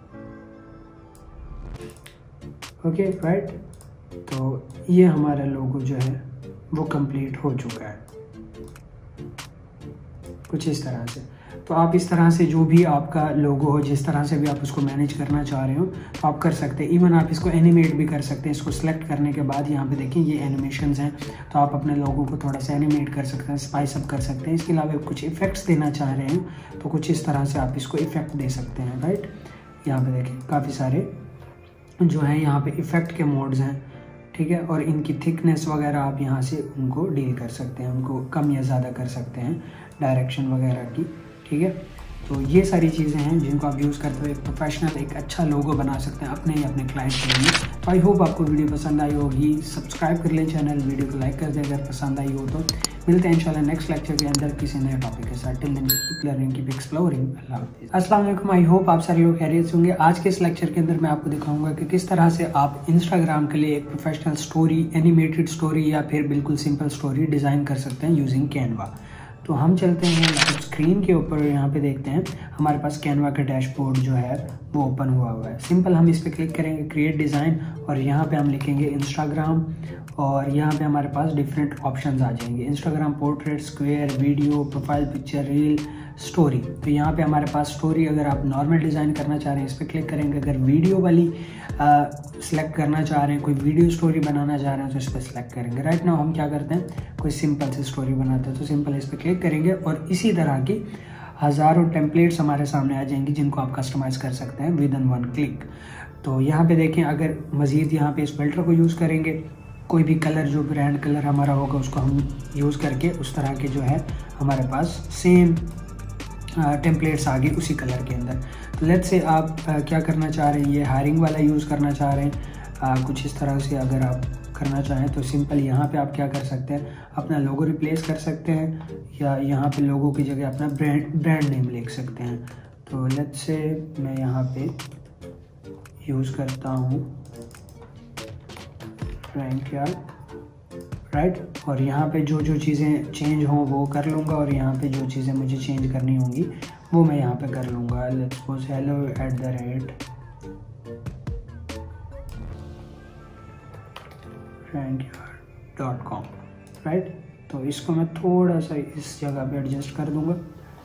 ओके राइट। तो ये हमारा लोगो जो है वो कंप्लीट हो चुका है कुछ इस तरह से। तो आप इस तरह से जो भी आपका लोगो हो, जिस तरह से भी आप उसको मैनेज करना चाह रहे हो, तो आप कर सकते हैं। इवन आप इसको एनिमेट भी कर सकते हैं। इसको सेलेक्ट करने के बाद यहाँ पे देखिए ये एनिमेशंस हैं, तो आप अपने लोगो को थोड़ा सा एनिमेट कर सकते हैं, स्पाइस अप कर सकते हैं। इसके अलावा कुछ इफेक्ट्स देना चाह रहे हैं तो कुछ इस तरह से आप इसको इफेक्ट दे सकते हैं, राइट। यहाँ पर देखिए काफ़ी सारे जो हैं यहाँ पर इफेक्ट के मोड्स हैं, ठीक है, और इनकी थिकनेस वगैरह आप यहाँ से उनको डील कर सकते हैं, उनको कम या ज़्यादा कर सकते हैं डायरेक्शन वगैरह की, ठीक है। तो ये सारी चीज़ें हैं जिनको आप यूज़ करते हुए एक प्रोफेशनल एक अच्छा लोगो बना सकते हैं अपने या अपने क्लाइंट के लिए। तो आई होप आपको वीडियो पसंद आई होगी। सब्सक्राइब कर लें चैनल, वीडियो को लाइक कर दें अगर पसंद आई हो। तो मिलते हैं इंशाल्लाह नेक्स्ट लेक्चर के अंदर किसी नए टॉपिक के साथ। Till then keep learning, keep exploring. अल्लाह हाफिज़। अस्सलाम वालेकुम। आई होप आप सारे लोग खैरियत से होंगे। आज के इस लेक्चर के अंदर मैं आपको दिखाऊंगा कि किस तरह से आप इंस्टाग्राम के लिए एक प्रोफेशनल स्टोरी, एनिमेटेड स्टोरी या फिर बिल्कुल सिंपल स्टोरी डिज़ाइन कर सकते हैं यूजिंग कैनवा। तो हम चलते हैं स्क्रीन के ऊपर, यहाँ पे देखते हैं हमारे पास कैनवा का डैशबोर्ड जो है वो ओपन हुआ हुआ है। सिंपल हम इस पर क्लिक करेंगे क्रिएट डिज़ाइन और यहाँ पे हम लिखेंगे इंस्टाग्राम और यहाँ पे हमारे पास डिफरेंट ऑप्शंस आ जाएंगे। Instagram portrait, square, video, profile picture, reel, story. तो यहाँ पे हमारे पास स्टोरी अगर आप नॉर्मल डिज़ाइन करना चाह रहे हैं इस पर क्लिक करेंगे। अगर वीडियो वाली सिलेक्ट करना चाह रहे हैं, कोई वीडियो स्टोरी बनाना चाह रहे हैं तो इस पर सिलेक्ट करेंगे। राइट नाउ हम क्या करते हैं, कोई सिंपल से स्टोरी बनाते हैं तो सिंपल इस पर क्लिक करेंगे और इसी तरह की हज़ारों टेम्पलेट्स हमारे सामने आ जाएंगी जिनको आप कस्टमाइज़ कर सकते हैं विद इन वन क्लिक। तो यहाँ पे देखें, अगर मज़ीद यहाँ पे इस फिल्टर को यूज़ करेंगे, कोई भी कलर जो ब्रांड कलर हमारा होगा उसको हम यूज़ करके उस तरह के जो है हमारे पास सेम टेम्पलेट्स आ गए उसी कलर के अंदर। तो लेट्स से आप आ, क्या करना चाह रहे हैं, ये हायरिंग वाला यूज़ करना चाह रहे हैं, आ, कुछ इस तरह से अगर आप करना चाहें तो सिंपल यहाँ पे आप क्या कर सकते हैं, अपना लोगो रिप्लेस कर सकते हैं या यहाँ पे लोगो की जगह अपना ब्रांड ब्रांड नेम लिख सकते हैं। तो लेट्स से मैं यहाँ पे यूज़ करता हूँ फ्रैंक यार, राइट, और यहाँ पे जो जो चीज़ें चेंज हों वो कर लूँगा और यहाँ पे जो चीज़ें मुझे चेंज करनी होंगी वो मैं यहाँ पे कर लूँगा। Let's suppose hello at the rate frank यार डॉट कॉम, राइट। तो इसको मैं थोड़ा सा इस जगह पे एडजस्ट कर दूँगा।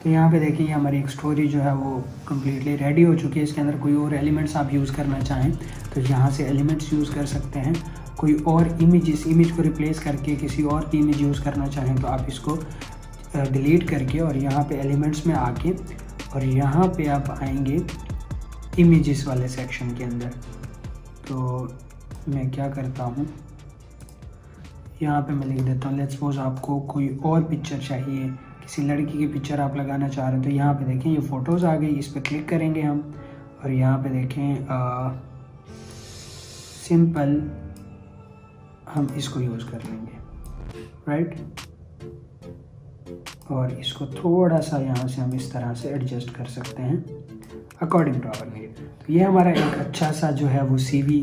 तो यहाँ पे देखिए हमारी एक स्टोरी जो है वो कम्प्लीटली रेडी हो चुकी है। इसके अंदर कोई और एलिमेंट्स आप यूज़ करना चाहें तो यहाँ से एलिमेंट्स यूज़ कर सकते हैं। कोई और इमेज, इस इमेज को रिप्लेस करके किसी और की इमेज यूज़ करना चाहें तो आप इसको डिलीट करके और यहाँ पे एलिमेंट्स में आके और यहाँ पे आप आएंगे इमेजेस वाले सेक्शन के अंदर। तो मैं क्या करता हूँ, यहाँ पे मैं लिख देता हूँ लेट्स सपोज आपको कोई और पिक्चर चाहिए, किसी लड़की की पिक्चर आप लगाना चाह रहे हैं तो यहाँ पे देखें ये फ़ोटोज़ आ गई। इस पर क्लिक करेंगे हम और यहाँ पे देखें आ, सिंपल हम इसको यूज़ कर लेंगे, राइट, और इसको थोड़ा सा यहाँ से हम इस तरह से एडजस्ट कर सकते हैं अकॉर्डिंग टू आवर नीड। तो ये हमारा एक अच्छा सा जो है वो सी वी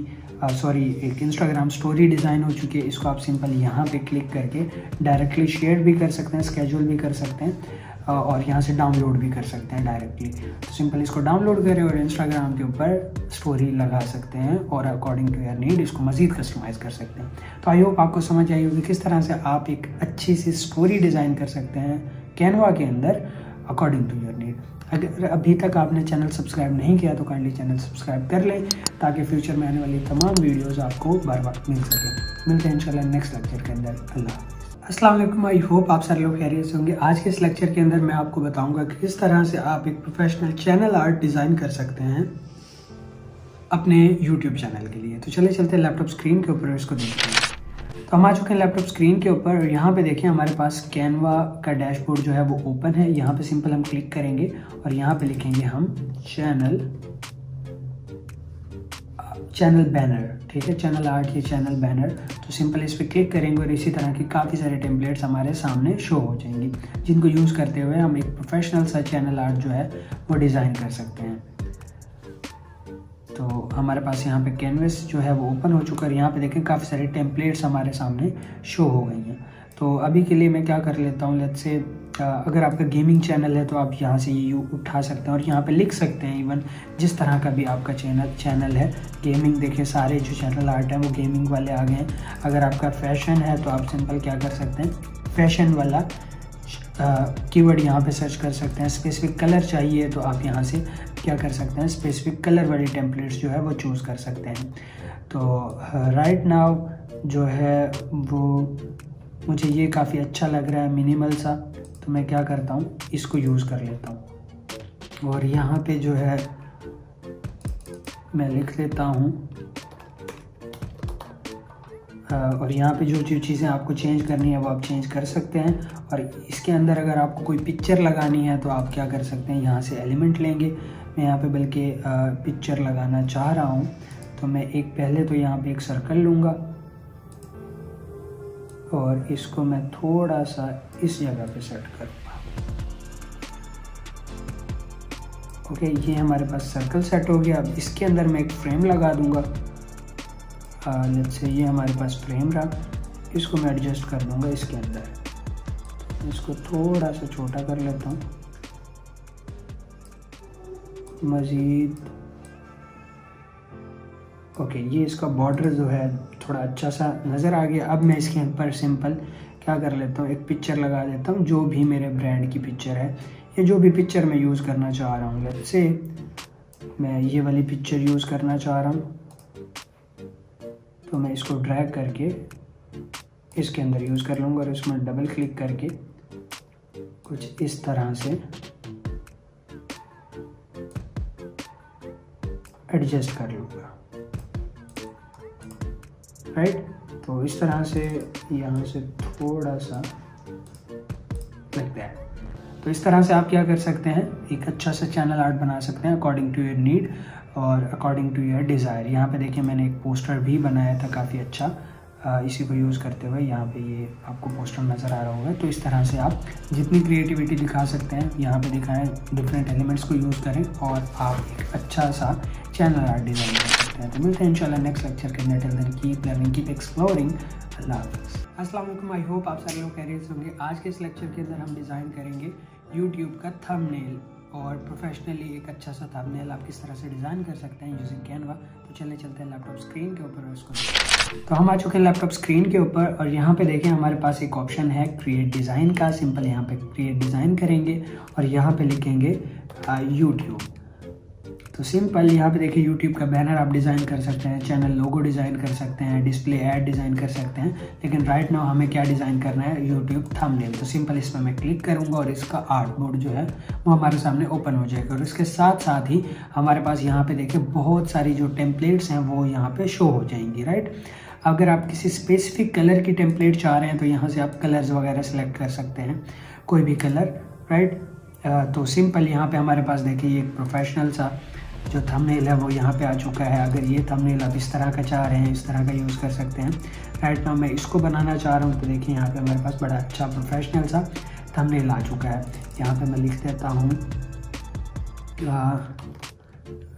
सॉरी uh, एक इंस्टाग्राम स्टोरी डिज़ाइन हो चुकी है। इसको आप सिंपल यहाँ पे क्लिक करके डायरेक्टली शेयर भी कर सकते हैं, स्केड्यूल भी कर सकते हैं और यहाँ से डाउनलोड भी कर सकते हैं डायरेक्टली। तो सिंपल इसको डाउनलोड करें और इंस्टाग्राम के ऊपर स्टोरी लगा सकते हैं और अकॉर्डिंग टू योर नीड इसको मज़ीद कस्टमाइज़ कर सकते हैं। तो आई होप आपको समझ आई होगी किस तरह से आप एक अच्छी सी स्टोरी डिज़ाइन कर सकते हैं कैनवा के अंदर अकॉर्डिंग टू योर नीड। अगर अभी तक आपने चैनल सब्सक्राइब नहीं किया तो काइंडली चैनल सब्सक्राइब कर लें ताकि फ्यूचर में आने वाली तमाम वीडियोस आपको बार बार मिल सकें। मिलते हैं इंशाल्लाह नेक्स्ट लेक्चर के अंदर। अल्लाह। अस्सलाम वालेकुम। आई होप आप सारे लोग खैरियत से होंगे। आज के इस लेक्चर के अंदर मैं आपको बताऊंगा कि किस तरह से आप एक प्रोफेशनल चैनल आर्ट डिज़ाइन कर सकते हैं अपने यूट्यूब चैनल के लिए। तो चले चलते हैं लैपटॉप स्क्रीन के ऊपर इसको देखते हैं। तो हम आ चुके हैं लैपटॉप स्क्रीन के ऊपर। यहाँ पे देखें हमारे पास कैनवा का डैशबोर्ड जो है वो ओपन है। यहाँ पे सिंपल हम क्लिक करेंगे और यहाँ पे लिखेंगे हम चैनल चैनल बैनर, ठीक है, चैनल आर्ट या चैनल बैनर। तो सिंपल इस पर क्लिक करेंगे और इसी तरह के काफ़ी सारे टेम्पलेट्स हमारे सामने शो हो जाएंगी जिनको यूज़ करते हुए हम एक प्रोफेशनल सा चैनल आर्ट जो है वो डिज़ाइन कर सकते हैं। तो हमारे पास यहाँ पे कैनवस जो है वो ओपन हो चुका है। यहाँ पे देखें काफ़ी सारे टेम्पलेट्स हमारे सामने शो हो गई हैं। तो अभी के लिए मैं क्या कर लेता हूँ, लेट्स से अगर आपका गेमिंग चैनल है तो आप यहाँ से ये यू उठा सकते हैं और यहाँ पे लिख सकते हैं इवन जिस तरह का भी आपका चैनल चैनल है। गेमिंग देखें सारे जो चैनल आर्ट हैं वो गेमिंग वाले आ गए हैं। अगर आपका फैशन है तो आप सिंपल क्या कर सकते हैं, फैशन वाला कीवर्ड यहाँ पे सर्च कर सकते हैं। स्पेसिफिक कलर चाहिए तो आप यहाँ से क्या कर सकते हैं, स्पेसिफिक कलर वाली टेम्पलेट्स जो है वो चूज़ कर सकते हैं। तो राइट uh, नाउ जो है वो मुझे ये काफ़ी अच्छा लग रहा है, मिनिमल सा। तो मैं क्या करता हूँ, इसको यूज़ कर लेता हूँ और यहाँ पे जो है मैं लिख लेता हूँ और यहाँ पे जो जो चीज़ें आपको चेंज करनी है वो आप चेंज कर सकते हैं। और इसके अंदर अगर आपको कोई पिक्चर लगानी है तो आप क्या कर सकते हैं, यहाँ से एलिमेंट लेंगे। मैं यहाँ पे बल्कि पिक्चर लगाना चाह रहा हूँ तो मैं एक पहले तो यहाँ पे एक सर्कल लूँगा और इसको मैं थोड़ा सा इस जगह पे सेट करूँगा। ओके, ये हमारे पास सर्कल सेट हो गया। अब इसके अंदर मैं एक फ्रेम लगा दूँगा। लेट्स से ये हमारे पास फ्रेम रहा, इसको मैं एडजस्ट कर दूँगा इसके अंदर। इसको थोड़ा सा छोटा कर लेता हूँ मज़ीद। ओके, ये इसका बॉर्डर जो है थोड़ा अच्छा सा नज़र आ गया। अब मैं इसके ऊपर सिंपल क्या कर लेता हूँ, एक पिक्चर लगा देता हूँ, जो भी मेरे ब्रांड की पिक्चर है या जो भी पिक्चर मैं यूज़ करना चाह रहा हूँ। लेट्स से मैं ये वाली पिक्चर यूज़ करना चाह रहा हूँ तो मैं इसको ड्रैग करके इसके अंदर यूज़ कर लूँगा और इसमें डबल क्लिक करके कुछ इस तरह से एडजस्ट कर लूँगा। राइट, तो इस तरह से यहाँ से थोड़ा सा लगता है। तो इस तरह से आप क्या कर सकते हैं, एक अच्छा सा चैनल आर्ट बना सकते हैं अकॉर्डिंग टू योर नीड और अकॉर्डिंग टू योर डिज़ायर। यहाँ पे देखिए मैंने एक पोस्टर भी बनाया था काफ़ी अच्छा, इसी को यूज़ करते हुए। यहाँ पे ये आपको पोस्टर नज़र आ रहा होगा। तो इस तरह से आप जितनी क्रिएटिविटी दिखा सकते हैं यहाँ पे दिखाएं, डिफरेंट एलिमेंट्स को यूज़ करें और आप एक अच्छा सा चैनल आर्ट डिज़ाइन कर सकते हैं। तो मिलते हैं इंशाल्लाह नेक्स्ट लेक्चर के अंदर। Keep learning, keep exploring. अल्लाह हाफ़िज़। अस्सलाम वालेकुम। आई होप आप सारे लोग खैरियत से होंगे। आज के इस लेक्चर के अंदर हम डिज़ाइन करेंगे यूट्यूब का थंबनेल और प्रोफेशनली एक अच्छा सा थंबनेल आप किस तरह से डिज़ाइन कर सकते हैं यूजिंग कैनवा। तो चले चलते हैं लैपटॉप स्क्रीन के ऊपर उसको। तो हम आ चुके हैं लैपटॉप स्क्रीन के ऊपर और यहाँ पे देखें हमारे पास एक ऑप्शन है क्रिएट डिज़ाइन का। सिंपल यहाँ पे क्रिएट डिज़ाइन करेंगे और यहाँ पे लिखेंगे यूट्यूब। तो सिंपल यहाँ पे देखिए यूट्यूब का बैनर आप डिज़ाइन कर सकते हैं, चैनल लोगो डिज़ाइन कर सकते हैं, डिस्प्ले ऐड डिज़ाइन कर सकते हैं। लेकिन राइट नाउ हमें क्या डिज़ाइन करना है, यूट्यूब थंबनेल। तो सिंपल इसमें मैं क्लिक करूँगा और इसका आर्ट बोर्ड जो है वो हमारे सामने ओपन हो जाएगा। और इसके साथ साथ ही हमारे पास यहाँ पर देखिए बहुत सारी जो टेम्पलेट्स हैं वो यहाँ पर शो हो जाएंगी। राइट, अगर आप किसी स्पेसिफिक कलर की टेम्पलेट चाह रहे हैं तो यहाँ से आप कलर्स वगैरह सेलेक्ट कर सकते हैं, कोई भी कलर। राइट, तो सिंपल यहाँ पर हमारे पास देखिए एक प्रोफेशनल सा जो थंबनेल है वो यहाँ पे आ चुका है। अगर ये थंबनेल आप इस तरह का चाह रहे हैं, इस तरह का यूज़ कर सकते हैं। राइट नाउ मैं इसको बनाना चाह रहा हूँ तो देखिए यहाँ पे हमारे पास बड़ा अच्छा प्रोफेशनल सा थंबनेल आ चुका है। यहाँ पे मैं लिख देता हूँ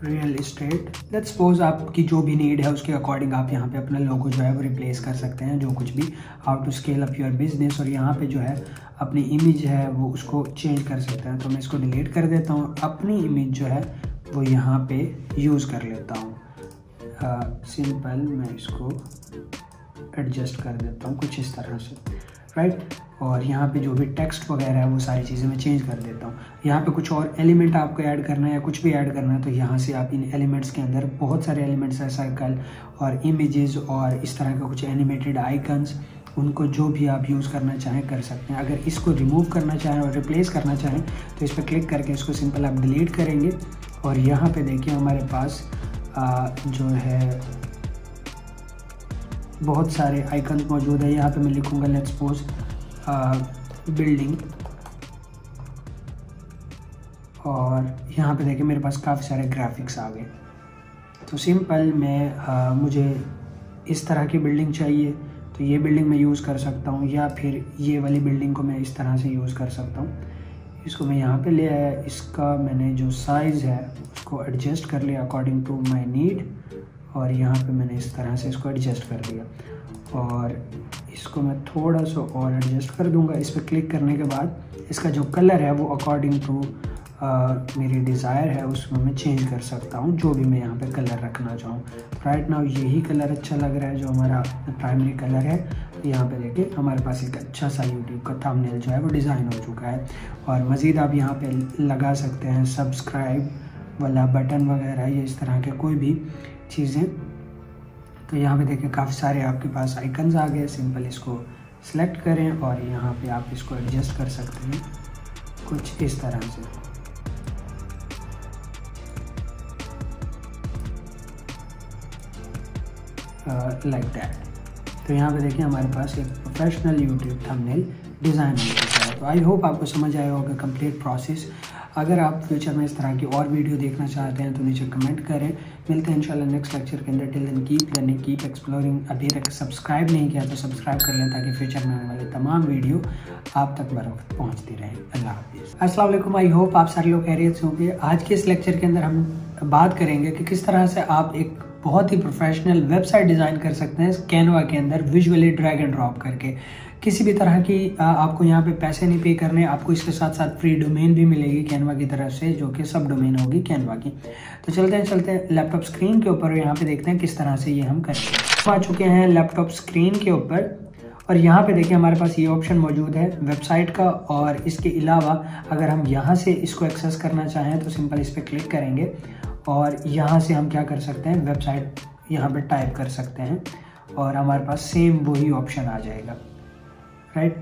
रियल इस्टेट। लेट्स सपोज आपकी जो भी नीड है उसके अकॉर्डिंग आप यहाँ पे अपना लोगो जो है वो रिप्लेस कर सकते हैं, जो कुछ भी। How to scale up your business, और यहाँ पे जो है अपनी इमेज है वो उसको चेंज कर सकते हैं। तो मैं इसको डिलीट कर देता हूँ, अपनी इमेज जो है वो यहाँ पे यूज़ कर लेता हूँ। सिंपल मैं इसको एडजस्ट कर देता हूँ कुछ इस तरह से। राइट, और यहाँ पे जो भी टेक्स्ट वगैरह है वो सारी चीज़ें मैं चेंज कर देता हूँ। यहाँ पे कुछ और एलिमेंट आपको ऐड करना है या कुछ भी ऐड करना है तो यहाँ से आप इन एलिमेंट्स के अंदर, बहुत सारे एलिमेंट्स हैं, सर्कल और इमेजेस और इस तरह का कुछ एनिमेटेड आइकन्स, उनको जो भी आप यूज़ करना चाहें कर सकते हैं। अगर इसको रिमूव करना चाहें और रिप्लेस करना चाहें तो इस पर क्लिक करके इसको सिंपल आप डिलीट करेंगे। और यहाँ पे देखिए हमारे पास आ, जो है बहुत सारे आइकन मौजूद है। यहाँ पे मैं लिखूँगा लेट्स सपोज बिल्डिंग, और यहाँ पे देखिए मेरे पास काफ़ी सारे ग्राफिक्स आ गए। तो सिंपल मैं आ, मुझे इस तरह की बिल्डिंग चाहिए तो ये बिल्डिंग मैं यूज़ कर सकता हूँ, या फिर ये वाली बिल्डिंग को मैं इस तरह से यूज़ कर सकता हूँ। इसको मैं यहाँ पे ले आया, इसका मैंने जो साइज़ है उसको एडजस्ट कर लिया अकॉर्डिंग टू माय नीड, और यहाँ पे मैंने इस तरह से इसको एडजस्ट कर दिया। और इसको मैं थोड़ा सा और एडजस्ट कर दूँगा। इस पर क्लिक करने के बाद इसका जो कलर है वो अकॉर्डिंग टू मेरी डिज़ायर है उसमें मैं चेंज कर सकता हूँ, जो भी मैं यहाँ पे कलर रखना चाहूँ। राइट नाउ यही कलर अच्छा लग रहा है जो हमारा प्राइमरी कलर है। यहाँ पे देखिए हमारे पास एक अच्छा सा यूट्यूब का थंबनेल जो है वो डिज़ाइन हो चुका है। और मज़ीद आप यहाँ पे लगा सकते हैं सब्सक्राइब वाला बटन वगैरह या इस तरह के कोई भी चीज़ें। तो यहाँ पर देखिए काफ़ी सारे आपके पास आइकन्स आ गए। सिंपल इसको सेलेक्ट करें और यहाँ पर आप इसको एडजस्ट कर सकते हैं कुछ इस तरह से। Uh, like that। तो यहाँ पे देखें हमारे पास एक प्रोफेशनल यूट्यूब थंबनेल डिज़ाइन हो चुका है। तो आई होप आपको समझ आया होगा कंप्लीट प्रोसेस। अगर आप फ्यूचर में इस तरह की और वीडियो देखना चाहते हैं तो नीचे कमेंट करें। मिलते हैं इंशाल्लाह नेक्स्ट लेक्चर के अंदर। Till then keep learning, keep exploring. अभी तक सब्सक्राइब नहीं किया तो सब्सक्राइब कर लें ताकि फ्यूचर में आने वाले तमाम वीडियो आप तक बर वक्त पहुँचती रहे। अल्लाह हाफिज़। अस्सलाम वालेकुम। आई होप आप सारे लोग खैरियत से होंगे। आज के इस लेक्चर के अंदर हम बात करेंगे कि किस तरह से आप एक बहुत ही प्रोफेशनल वेबसाइट डिज़ाइन कर सकते हैं कैनवा के अंदर विजुअली ड्रैग एंड ड्रॉप करके। किसी भी तरह की आपको यहाँ पे पैसे नहीं पे करने, आपको इसके साथ साथ फ्री डोमेन भी मिलेगी कैनवा की तरफ से, जो कि सब डोमेन होगी कैनवा की। तो चलते हैं चलते हैं लैपटॉप स्क्रीन के ऊपर, यहाँ पे देखते हैं किस तरह से ये हम करते हैं। तो आ चुके हैं लैपटॉप स्क्रीन के ऊपर और यहाँ पे देखिए हमारे पास ये ऑप्शन मौजूद है वेबसाइट का। और इसके अलावा अगर हम यहाँ से इसको एक्सेस करना चाहें तो सिंपल इस पर क्लिक करेंगे और यहाँ से हम क्या कर सकते हैं, वेबसाइट यहाँ पे टाइप कर सकते हैं और हमारे पास सेम वही ऑप्शन आ जाएगा, राइट।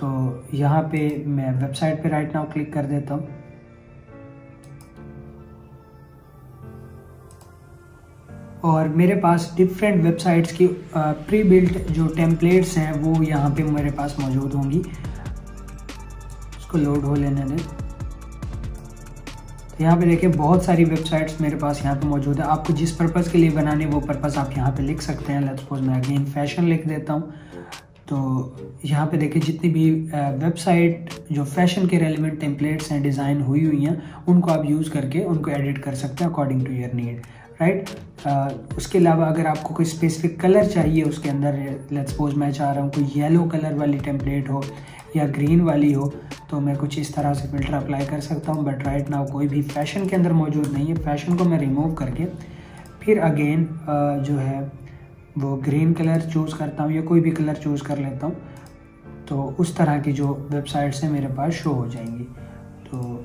तो यहाँ पे मैं वेबसाइट पे राइट नाउ क्लिक कर देता हूँ। और मेरे पास डिफरेंट वेबसाइट्स की प्री बिल्ट जो टेम्पलेट्स हैं वो यहाँ पे मेरे पास मौजूद होंगी। इसको लोड हो लेने दें। यहाँ पे देखिए बहुत सारी वेबसाइट्स मेरे पास यहाँ पे मौजूद है। आपको जिस पर्पज़ के लिए बनाने वो पर्पज़ आप यहाँ पे लिख सकते हैं। लेट्स सपोज मैं अगेन फैशन लिख देता हूँ। तो यहाँ पे देखिए जितनी भी वेबसाइट जो फैशन के रेलिवेंट टेम्पलेट्स हैं डिज़ाइन हुई हुई हैं उनको आप यूज़ करके उनको एडिट कर सकते हैं according to your need, right. उसके अलावा अगर आपको कोई स्पेसिफिक कलर चाहिए उसके अंदर, लेट्स सपोज मैं चाह रहा हूँ कोई येलो कलर वाली टेम्पलेट हो या ग्रीन वाली हो, तो मैं कुछ इस तरह से फ़िल्टर अप्लाई कर सकता हूँ। बट राइट नाउ कोई भी फैशन के अंदर मौजूद नहीं है। फैशन को मैं रिमूव करके फिर अगेन जो है वो ग्रीन कलर चूज़ करता हूँ या कोई भी कलर चूज़ कर लेता हूँ, तो उस तरह की जो वेबसाइट्स हैं मेरे पास शो हो जाएंगी। तो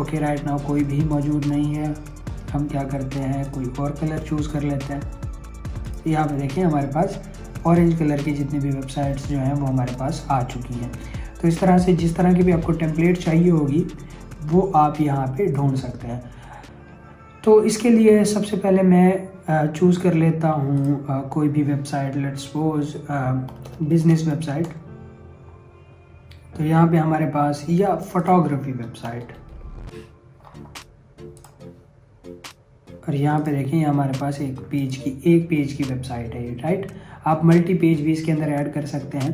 ओके राइट नाउ कोई भी मौजूद नहीं है। हम क्या करते हैं, कोई और कलर चूज़ कर लेते हैं। यहाँ पर देखिए हमारे पास ऑरेंज कलर की जितनी भी वेबसाइट्स जो हैं वो हमारे पास आ चुकी हैं। तो इस तरह से जिस तरह की भी आपको टेम्पलेट चाहिए होगी वो आप यहाँ पे ढूंढ सकते हैं। तो इसके लिए सबसे पहले मैं चूज़ कर लेता हूँ कोई भी website, let's suppose business website. तो यहाँ पे हमारे पास या फोटोग्राफी वेबसाइट, और यहाँ पे देखें हमारे पास एक पेज की एक पेज की वेबसाइट है, राइट। आप मल्टी पेज भी इसके अंदर ऐड कर सकते हैं।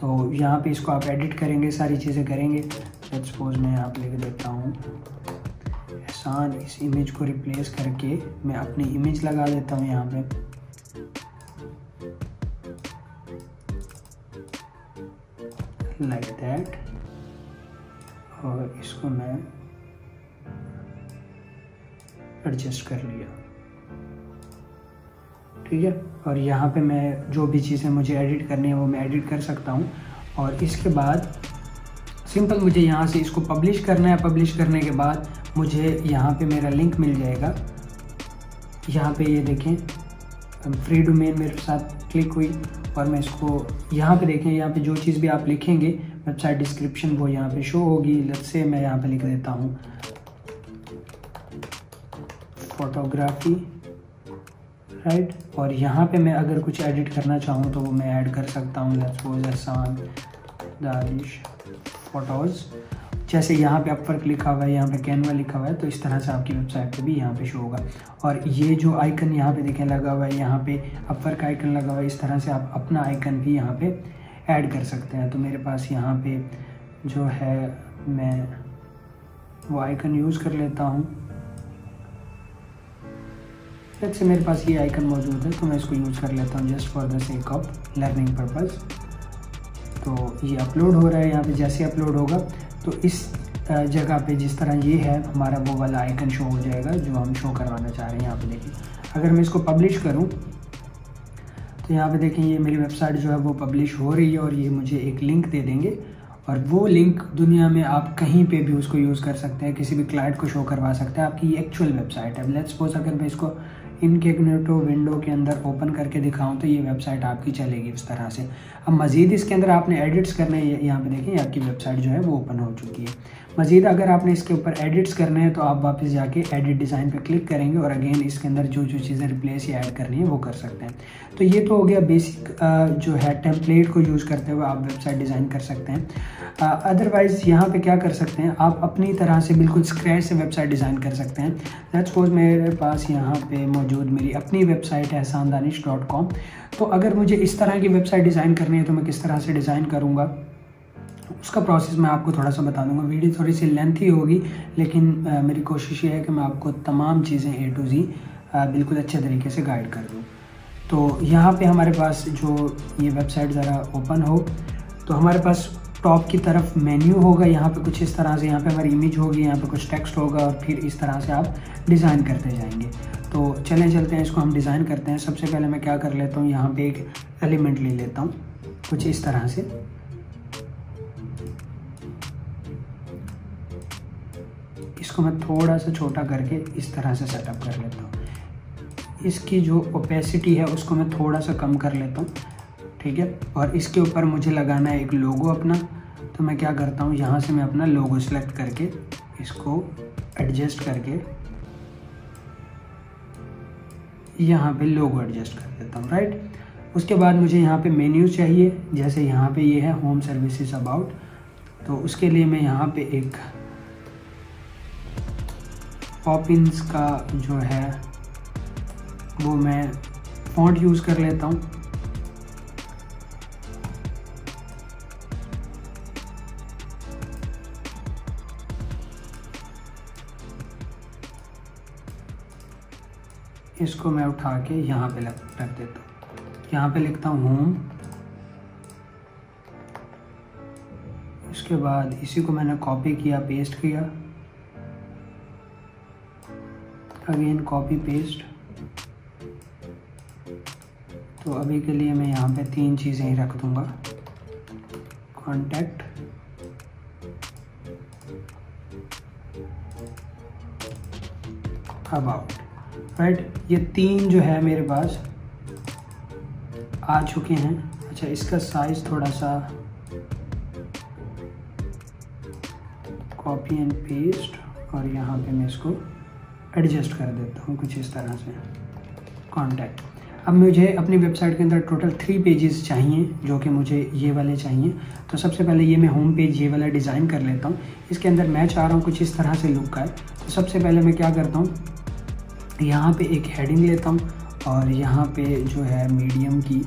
तो यहाँ पे इसको आप एडिट करेंगे, सारी चीज़ें करेंगे। लेट्स सपोज मैं यहाँ पे लिख देता हूँ एहसान। इस इमेज को रिप्लेस करके मैं अपनी इमेज लगा देता हूँ यहाँ पे। Like that. और इसको मैं एडजस्ट कर लिया, ठीक है। और यहाँ पे मैं जो भी चीज़ें मुझे एडिट करनी है वो मैं एडिट कर सकता हूँ। और इसके बाद सिंपल मुझे यहाँ से इसको पब्लिश करना है। पब्लिश करने के बाद मुझे यहाँ पे मेरा लिंक मिल जाएगा। यहाँ पे ये यह देखें फ्री डोमेन मेरे साथ क्लिक हुई और मैं इसको यहाँ पे देखें, यहाँ पे जो चीज़ भी आप लिखेंगे वेबसाइट डिस्क्रिप्शन वो यहाँ पे शो होगी। लेट्स से मैं यहाँ पे लिख देता हूँ फोटोग्राफी, राइट right? और यहाँ पे मैं अगर कुछ एडिट करना चाहूँ तो वो मैं ऐड कर सकता हूँ। लेट्स सपोज एहसान दानिश फोटोज़, जैसे यहाँ पे अपवर्क लिखा हुआ है, यहाँ पे कैनवा लिखा हुआ है, तो इस तरह से आपकी वेबसाइट पे भी यहाँ पे शो होगा। और ये जो आइकन यहाँ पे देखें लगा हुआ है, यहाँ पे अपवर्क आइकन लगा हुआ है, इस तरह से आप अपना आइकन भी यहाँ पे ऐड कर सकते हैं। तो मेरे पास यहाँ पे जो है मैं वो आइकन यूज़ कर लेता हूँ। जैसे मेरे पास ये आइकन मौजूद है तो मैं इसको यूज़ कर लेता हूँ just for the sake of learning purpose. तो ये अपलोड हो रहा है, यहाँ पे जैसे अपलोड होगा तो इस जगह पे जिस तरह ये है हमारा वो वाला आइकन शो हो जाएगा जो हम शो करवाना चाह रहे हैं। यहाँ पे देखिए अगर मैं इसको पब्लिश करूँ तो यहाँ पे देखें ये मेरी वेबसाइट जो है वो पब्लिश हो रही है और ये मुझे एक लिंक दे देंगे। और वो लिंक दुनिया में आप कहीं पे भी उसको यूज़ कर सकते हैं, किसी भी क्लाइंट को शो करवा सकते हैं। आपकी ये एक्चुअल वेबसाइट है। लेट्स सपोज अगर मैं इसको इनकैग्निटो विंडो के अंदर ओपन करके दिखाऊं तो ये वेबसाइट आपकी चलेगी इस तरह से। अब मज़ीद इसके अंदर आपने एडिट्स करने, यहाँ पे देखें आपकी वेबसाइट जो है वो ओपन हो चुकी है। मज़ीद अगर आपने इसके ऊपर एडिट्स करने हैं तो आप वापस जाके एडिट डिज़ाइन पे क्लिक करेंगे और अगेन इसके अंदर जो जो चीज़ें रिप्लेस या ऐड करनी है वो कर सकते हैं। तो ये तो हो गया बेसिक जो है टेम्पलेट को यूज़ करते हुए आप वेबसाइट डिज़ाइन कर सकते हैं। अदरवाइज़ यहाँ पे क्या कर सकते हैं, आप अपनी तरह से बिल्कुल स्क्रैच से वेबसाइट डिज़ाइन कर सकते हैं। लेट्स सपोज मेरे पास यहाँ पे मौजूद मेरी अपनी वेबसाइट है एहसान दानिश डॉट कॉम। तो अगर मुझे इस तरह की वेबसाइट डिज़ाइन करनी है तो मैं किस तरह से डिज़ाइन करूँगा उसका प्रोसेस मैं आपको थोड़ा सा बता दूंगा। वीडियो थोड़ी सी लेंथी होगी लेकिन आ, मेरी कोशिश ये है कि मैं आपको तमाम चीज़ें ए टू जी बिल्कुल अच्छे तरीके से गाइड कर दूं। तो यहाँ पे हमारे पास जो ये वेबसाइट ज़रा ओपन हो तो हमारे पास टॉप की तरफ मेन्यू होगा, यहाँ पे कुछ इस तरह से, यहाँ पे हमारी इमेज होगी, यहाँ पे कुछ टेक्स्ट होगा और फिर इस तरह से आप डिज़ाइन करते जाएंगे। तो चलें चलते हैं इसको हम डिज़ाइन करते हैं। सबसे पहले मैं क्या कर लेता हूँ, यहाँ पर एक एलिमेंट ले लेता हूँ कुछ इस तरह से। इसको मैं थोड़ा सा छोटा करके इस तरह से सेटअप कर लेता हूँ। इसकी जो ओपेसिटी है उसको मैं थोड़ा सा कम कर लेता हूँ, ठीक है। और इसके ऊपर मुझे लगाना है एक लोगो अपना, तो मैं क्या करता हूँ यहाँ से मैं अपना लोगो सेलेक्ट करके इसको एडजस्ट करके यहाँ पे लोगो एडजस्ट कर लेता हूँ, राइट। उसके बाद मुझे यहाँ पे मेन्यू चाहिए, जैसे यहाँ पे ये है होम सर्विसेज अबाउट। तो उसके लिए मैं यहाँ पे एक पॉपिंस का जो है वो मैं फॉन्ट यूज़ कर लेता हूँ। इसको मैं उठा के यहाँ पे रख देता हूँ, यहाँ पे लिखता हूँ होम। उसके बाद इसी को मैंने कॉपी किया, पेस्ट किया, अगेन कॉपी पेस्ट। तो अभी के लिए मैं यहाँ पे तीन चीज़ें ही रख दूंगा, कॉन्टैक्ट, अबाउट, राइट। ये तीन जो है मेरे पास आ चुके हैं। अच्छा, इसका साइज़ थोड़ा सा कॉपी एंड पेस्ट और यहाँ पे मैं इसको एडजस्ट कर देता हूँ कुछ इस तरह से, कॉन्टैक्ट। अब मुझे अपनी वेबसाइट के अंदर टोटल थ्री पेजेस चाहिए, जो कि मुझे ये वाले चाहिए। तो सबसे पहले ये मैं होम पेज ये वाला डिज़ाइन कर लेता हूँ। इसके अंदर मैं चाह रहा हूँ कुछ इस तरह से लुक का है। तो सबसे पहले मैं क्या करता हूँ, यहाँ पे एक हेडिंग लेता हूँ और यहाँ पे जो है मीडियम की,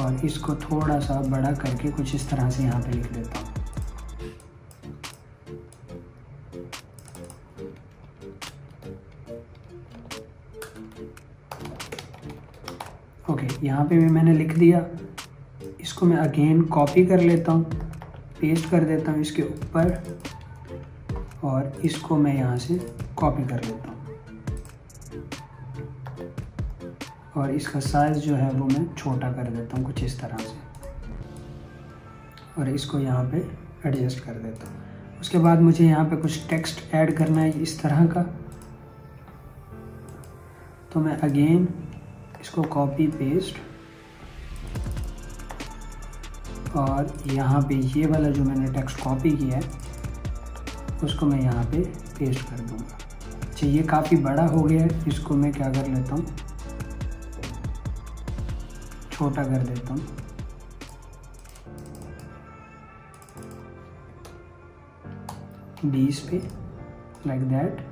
और इसको थोड़ा सा बड़ा करके कुछ इस तरह से यहाँ पर लिख देता हूँ। ओके okay, यहाँ पे भी मैंने लिख दिया। इसको मैं अगेन कॉपी कर लेता हूँ, पेस्ट कर देता हूँ इसके ऊपर, और इसको मैं यहाँ से कॉपी कर लेता हूँ और इसका साइज़ जो है वो मैं छोटा कर देता हूँ कुछ इस तरह से, और इसको यहाँ पे एडजस्ट कर देता हूँ। उसके बाद मुझे यहाँ पे कुछ टेक्स्ट ऐड करना है इस तरह का, तो मैं अगेन इसको कॉपी पेस्ट और यहाँ पे ये वाला जो मैंने टेक्स्ट कॉपी किया है उसको मैं यहाँ पे पेस्ट कर दूँगा। अच्छा, ये काफ़ी बड़ा हो गया है, इसको मैं क्या कर लेता हूँ, छोटा कर देता हूँ। बीस पे लाइक दैट।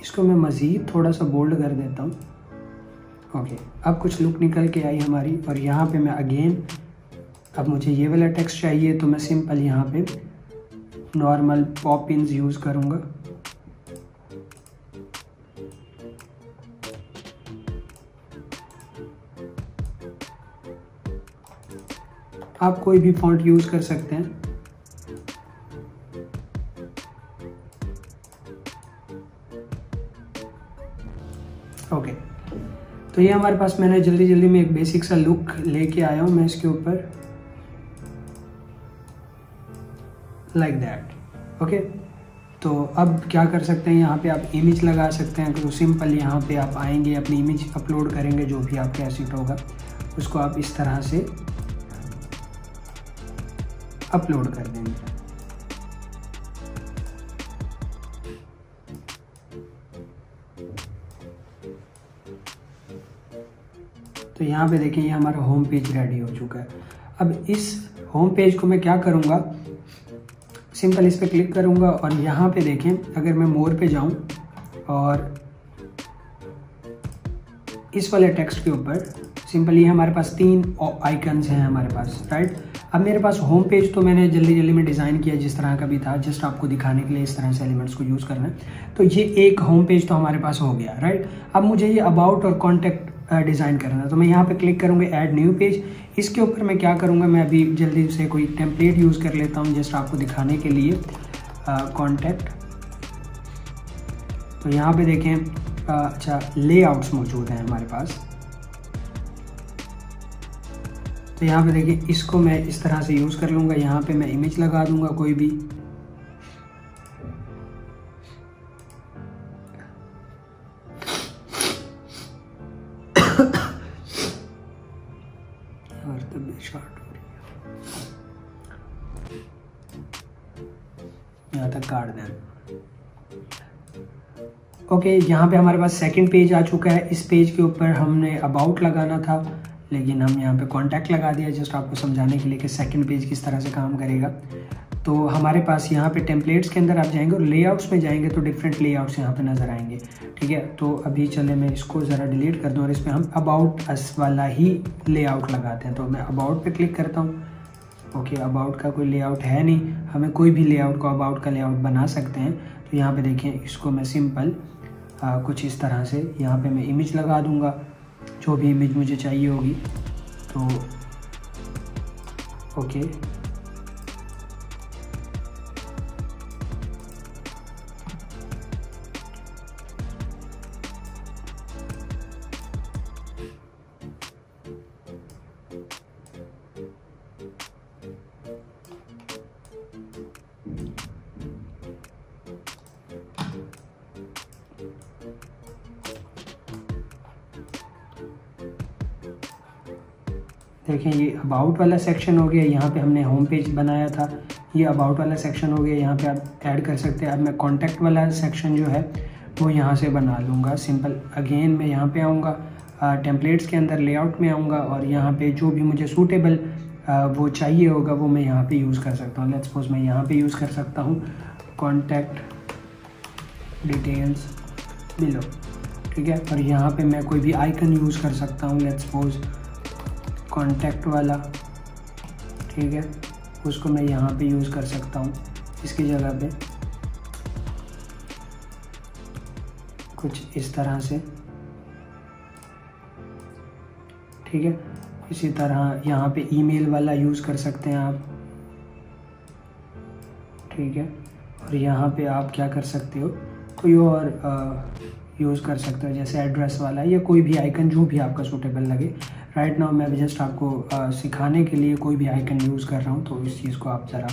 इसको मैं मज़ीद थोड़ा सा बोल्ड कर देता हूँ। ओके, अब कुछ लुक निकल के आई हमारी। और यहाँ पे मैं अगेन, अब मुझे ये वाला टेक्स्ट चाहिए तो मैं सिंपल यहाँ पे नॉर्मल पॉपिंस यूज़ करूँगा। आप कोई भी फॉन्ट यूज़ कर सकते हैं। Okay okay. तो ये हमारे पास, मैंने जल्दी जल्दी में एक बेसिक सा लुक लेके आया हूँ मैं इसके ऊपर, लाइक दैट। ओके, तो अब क्या कर सकते हैं, यहाँ पे आप इमेज लगा सकते हैं। तो सिंपल यहाँ पे आप आएंगे, अपनी इमेज अपलोड करेंगे, जो भी आपके एसेट होगा उसको आप इस तरह से अपलोड कर देंगे। तो यहाँ पे देखिए ये हमारा होम पेज रेडी हो चुका है। अब इस होम पेज को मैं क्या करूँगा, सिंपल इस पर क्लिक करूँगा और यहाँ पे देखें अगर मैं मोर पे जाऊँ और इस वाले टेक्स्ट के ऊपर सिंपली हमारे पास तीन आइकन्स हैं हमारे पास, राइट। अब मेरे पास होम पेज तो मैंने जल्दी जल्दी में डिज़ाइन किया जिस तरह का भी था, जस्ट आपको दिखाने के लिए इस तरह से एलिमेंट्स को यूज़ करना है। तो ये एक होम पेज तो हमारे पास हो गया, राइट। अब मुझे ये अबाउट और कॉन्टैक्ट डिज़ाइन करना है, तो मैं यहाँ पे क्लिक करूँगा ऐड न्यू पेज। इसके ऊपर मैं क्या करूँगा, मैं अभी जल्दी से कोई टेम्पलेट यूज़ कर लेता हूँ जस्ट आपको दिखाने के लिए, कॉन्टैक्ट। तो यहाँ पे देखें uh, अच्छा लेआउट्स मौजूद हैं हमारे पास। तो यहाँ पे देखिए इसको मैं इस तरह से यूज़ कर लूँगा, यहाँ पे मैं इमेज लगा दूँगा कोई भी। यहाँ तक काट दें, ओके। यहाँ पे हमारे पास सेकंड पेज आ चुका है। इस पेज के ऊपर हमने अबाउट लगाना था लेकिन हम यहाँ पे कॉन्टैक्ट लगा दिया जस्ट आपको समझाने के लिए कि सेकंड पेज किस तरह से काम करेगा। तो हमारे पास यहाँ पे टेम्पलेट्स के अंदर आप जाएंगे और लेआउट्स में जाएंगे तो डिफरेंट लेआउट्स यहाँ पे नज़र आएंगे, ठीक है। तो अभी चले मैं इसको ज़रा डिलीट कर दूँ और इसमें हम अबाउट अस वाला ही लेआउट लगाते हैं। तो मैं अबाउट पे क्लिक करता हूँ, ओके। अबाउट का कोई लेआउट है नहीं, हमें कोई भी लेआउट को अबाउट का लेआउट बना सकते हैं। तो यहाँ पे देखें इसको मैं सिंपल आ, कुछ इस तरह से यहाँ पे मैं इमेज लगा दूँगा, जो भी इमेज मुझे चाहिए होगी। तो ओके, देखें ये अबाउट वाला सेक्शन हो गया। यहाँ पे हमने होम पेज बनाया था, ये अबाउट वाला सेक्शन हो गया, यहाँ पे आप ऐड कर सकते हैं। अब मैं कॉन्टैक्ट वाला सेक्शन जो है वो यहाँ से बना लूँगा सिंपल। अगेन मैं यहाँ पे आऊँगा, टेम्पलेट्स के अंदर लेआउट में आऊँगा और यहाँ पे जो भी मुझे सूटेबल वो चाहिए होगा वो मैं यहाँ पर यूज़ कर सकता हूँ। लेट्स सपोज मैं यहाँ पर यूज़ कर सकता हूँ कॉन्टैक्ट डिटेल्स बिलो, ठीक है। और यहाँ पर मैं कोई भी आइकन यूज़ कर सकता हूँ, लेट्स सपोज कॉन्टैक्ट वाला, ठीक है। उसको मैं यहाँ पे यूज़ कर सकता हूँ, इसकी जगह पे कुछ इस तरह से, ठीक है। इसी तरह यहाँ पे ईमेल वाला यूज़ कर सकते हैं आप, ठीक है। और यहाँ पे आप क्या कर सकते हो, कोई और यूज़ कर सकते हो जैसे एड्रेस वाला या कोई भी आइकन जो भी आपका सूटेबल लगे। राइट नाउ मैं जस्ट आपको आ, सिखाने के लिए कोई भी आइकन यूज़ कर रहा हूँ, तो इस चीज़ को आप ज़रा